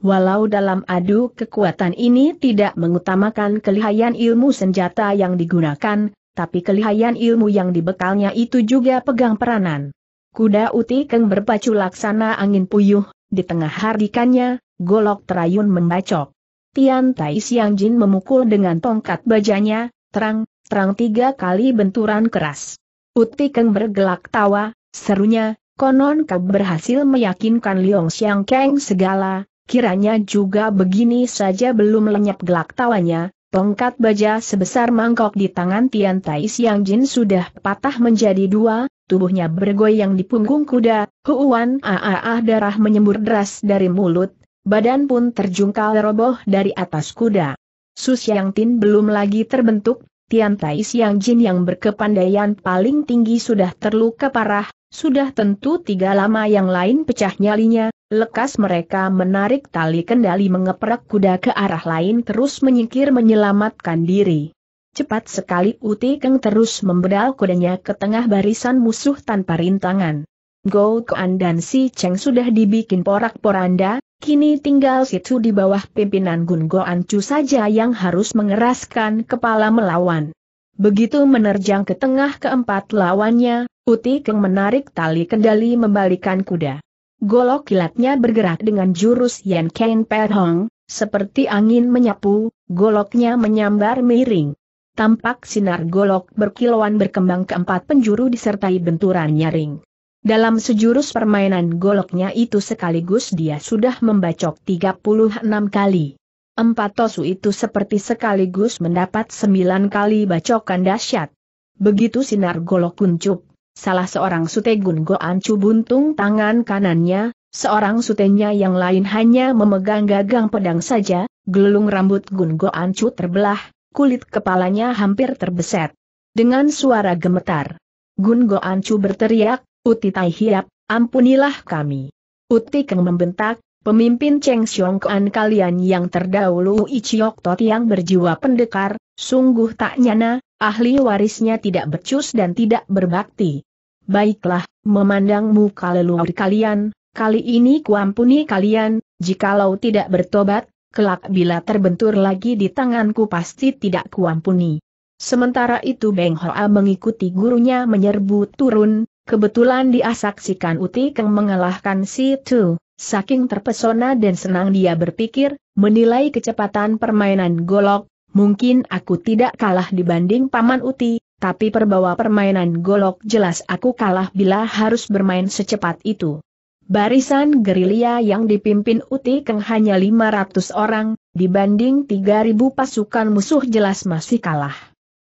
Walau dalam adu kekuatan ini tidak mengutamakan kelihaian ilmu senjata yang digunakan, tapi kelihaian ilmu yang dibekalnya itu juga pegang peranan. Kuda Uti Keng berpacu laksana angin puyuh, di tengah hardikannya, golok terayun membacok. Tian Tai Siang Jin memukul dengan tongkat bajanya, terang, terang tiga kali benturan keras. Uti Keng bergelak tawa, serunya, konon kau berhasil meyakinkan Liong Xiang Keng segala, kiranya juga begini saja belum lenyap gelak tawanya. Tongkat baja sebesar mangkok di tangan Tian Tai Siang Jin sudah patah menjadi dua, tubuhnya bergoyang di punggung kuda, huuan aah darah menyembur deras dari mulut, badan pun terjungkal roboh dari atas kuda. Su Siang Tin belum lagi terbentuk, Tian Tai Siang Jin yang berkepandaian paling tinggi sudah terluka parah, sudah tentu tiga lama yang lain pecah nyalinya. Lekas mereka menarik tali kendali mengeprek kuda ke arah lain terus menyingkir menyelamatkan diri. Cepat sekali Uti Keng terus membedal kudanya ke tengah barisan musuh tanpa rintangan. Go Koan dan si Cheng sudah dibikin porak-poranda, kini tinggal situ di bawah pimpinan Gun Goan Chu saja yang harus mengeraskan kepala melawan. Begitu menerjang ke tengah keempat lawannya, Uti Keng menarik tali kendali membalikan kuda. Golok kilatnya bergerak dengan jurus Yan Ken Per Hong, seperti angin menyapu, goloknya menyambar miring. Tampak sinar golok berkilauan berkembang ke empat penjuru disertai benturan nyaring. Dalam sejurus permainan goloknya itu sekaligus dia sudah membacok tiga puluh enam kali. Empat tosu itu seperti sekaligus mendapat sembilan kali bacokan dahsyat. Begitu sinar golok kuncup. Salah seorang sute Gun Goan Chu buntung tangan kanannya, seorang sutenya yang lain hanya memegang gagang pedang saja, gelung rambut Gun Goan Chu terbelah, kulit kepalanya hampir terbeset. Dengan suara gemetar, Gun Go Ancu berteriak, "Uti Tai Hiap, ampunilah kami!" Uti Keng membentak, "Pemimpin Cheng Xiong Kuan kalian yang terdahulu Iciok Tot yang berjiwa pendekar, sungguh tak nyana, ahli warisnya tidak becus dan tidak berbakti. Baiklah, memandang muka leluhur kalian, kali ini kuampuni kalian, jikalau tidak bertobat, kelak bila terbentur lagi di tanganku pasti tidak kuampuni." Sementara itu Beng Hoa mengikuti gurunya menyerbu turun, kebetulan dia saksikan Uti Keng mengalahkan si Tu. Saking terpesona dan senang dia berpikir, menilai kecepatan permainan golok, mungkin aku tidak kalah dibanding Paman Uti, tapi perbawa permainan golok jelas aku kalah bila harus bermain secepat itu. Barisan gerilya yang dipimpin Uti Keng hanya lima ratus orang, dibanding tiga ribu pasukan musuh jelas masih kalah.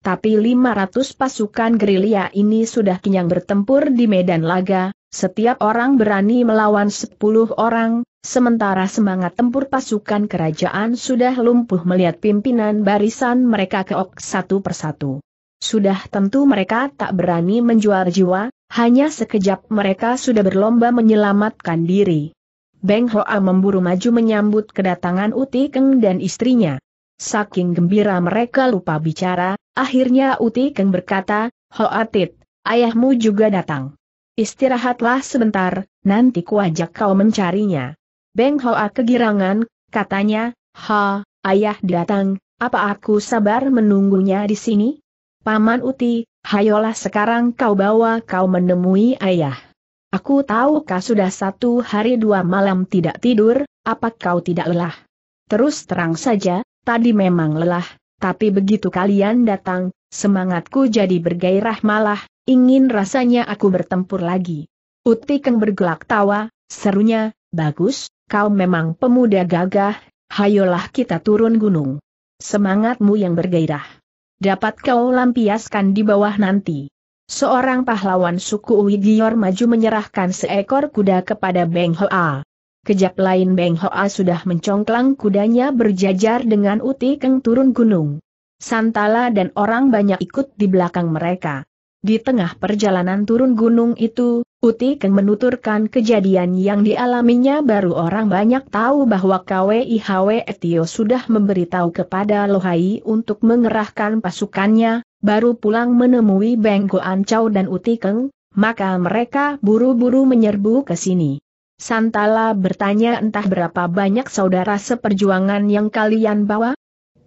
Tapi lima ratus pasukan gerilya ini sudah kenyang bertempur di medan laga, setiap orang berani melawan sepuluh orang, sementara semangat tempur pasukan kerajaan sudah lumpuh melihat pimpinan barisan mereka keok satu persatu. Sudah tentu mereka tak berani menjual jiwa, hanya sekejap mereka sudah berlomba menyelamatkan diri. Beng Hoa memburu maju menyambut kedatangan Uti Keng dan istrinya. Saking gembira mereka lupa bicara, akhirnya Uti Keng berkata, "Hoa Tit, ayahmu juga datang. Istirahatlah sebentar, nanti kuajak kau mencarinya." Beng Hoa kegirangan, katanya, "Ha, ayah datang, apa aku sabar menunggunya di sini? Paman Uti, hayolah sekarang kau bawa kau menemui ayah. Aku tahu kau sudah satu hari dua malam tidak tidur, apa kau tidak lelah?" "Terus terang saja, tadi memang lelah, tapi begitu kalian datang, semangatku jadi bergairah malah, ingin rasanya aku bertempur lagi." Uti Keng bergelak tawa, serunya, "Bagus, kau memang pemuda gagah, hayolah kita turun gunung. Semangatmu yang bergairah dapat kau lampiaskan di bawah nanti." Seorang pahlawan suku Uighur maju menyerahkan seekor kuda kepada Beng Hoa. Kejap lain Beng Hoa sudah mencongklang kudanya berjajar dengan Uti Keng turun gunung. Santala dan orang banyak ikut di belakang mereka. Di tengah perjalanan turun gunung itu, Uti Keng menuturkan kejadian yang dialaminya. Baru orang banyak tahu bahwa Kwihwe Tio sudah memberitahu kepada Lohai untuk mengerahkan pasukannya, baru pulang menemui Beng Go Ancau dan Uti Keng, maka mereka buru-buru menyerbu ke sini. Santala bertanya, "Entah berapa banyak saudara seperjuangan yang kalian bawa?"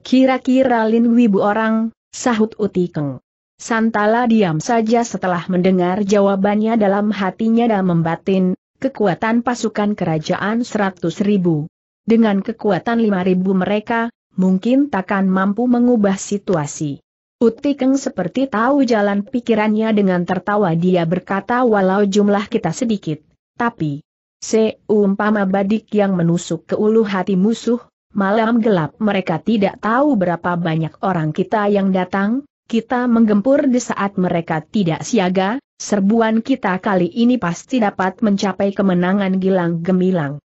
"Kira-kira lin wibu orang," sahut Uti Keng. Santala diam saja setelah mendengar jawabannya. Dalam hatinya dan membatin, kekuatan pasukan kerajaan seratus ribu. Dengan kekuatan lima ribu mereka, mungkin takkan mampu mengubah situasi. Uti Keng seperti tahu jalan pikirannya, dengan tertawa dia berkata, "Walau jumlah kita sedikit, tapi seumpama badik yang menusuk ke ulu hati musuh, malam gelap mereka tidak tahu berapa banyak orang kita yang datang. Kita menggempur di saat mereka tidak siaga, serbuan kita kali ini pasti dapat mencapai kemenangan gilang gemilang."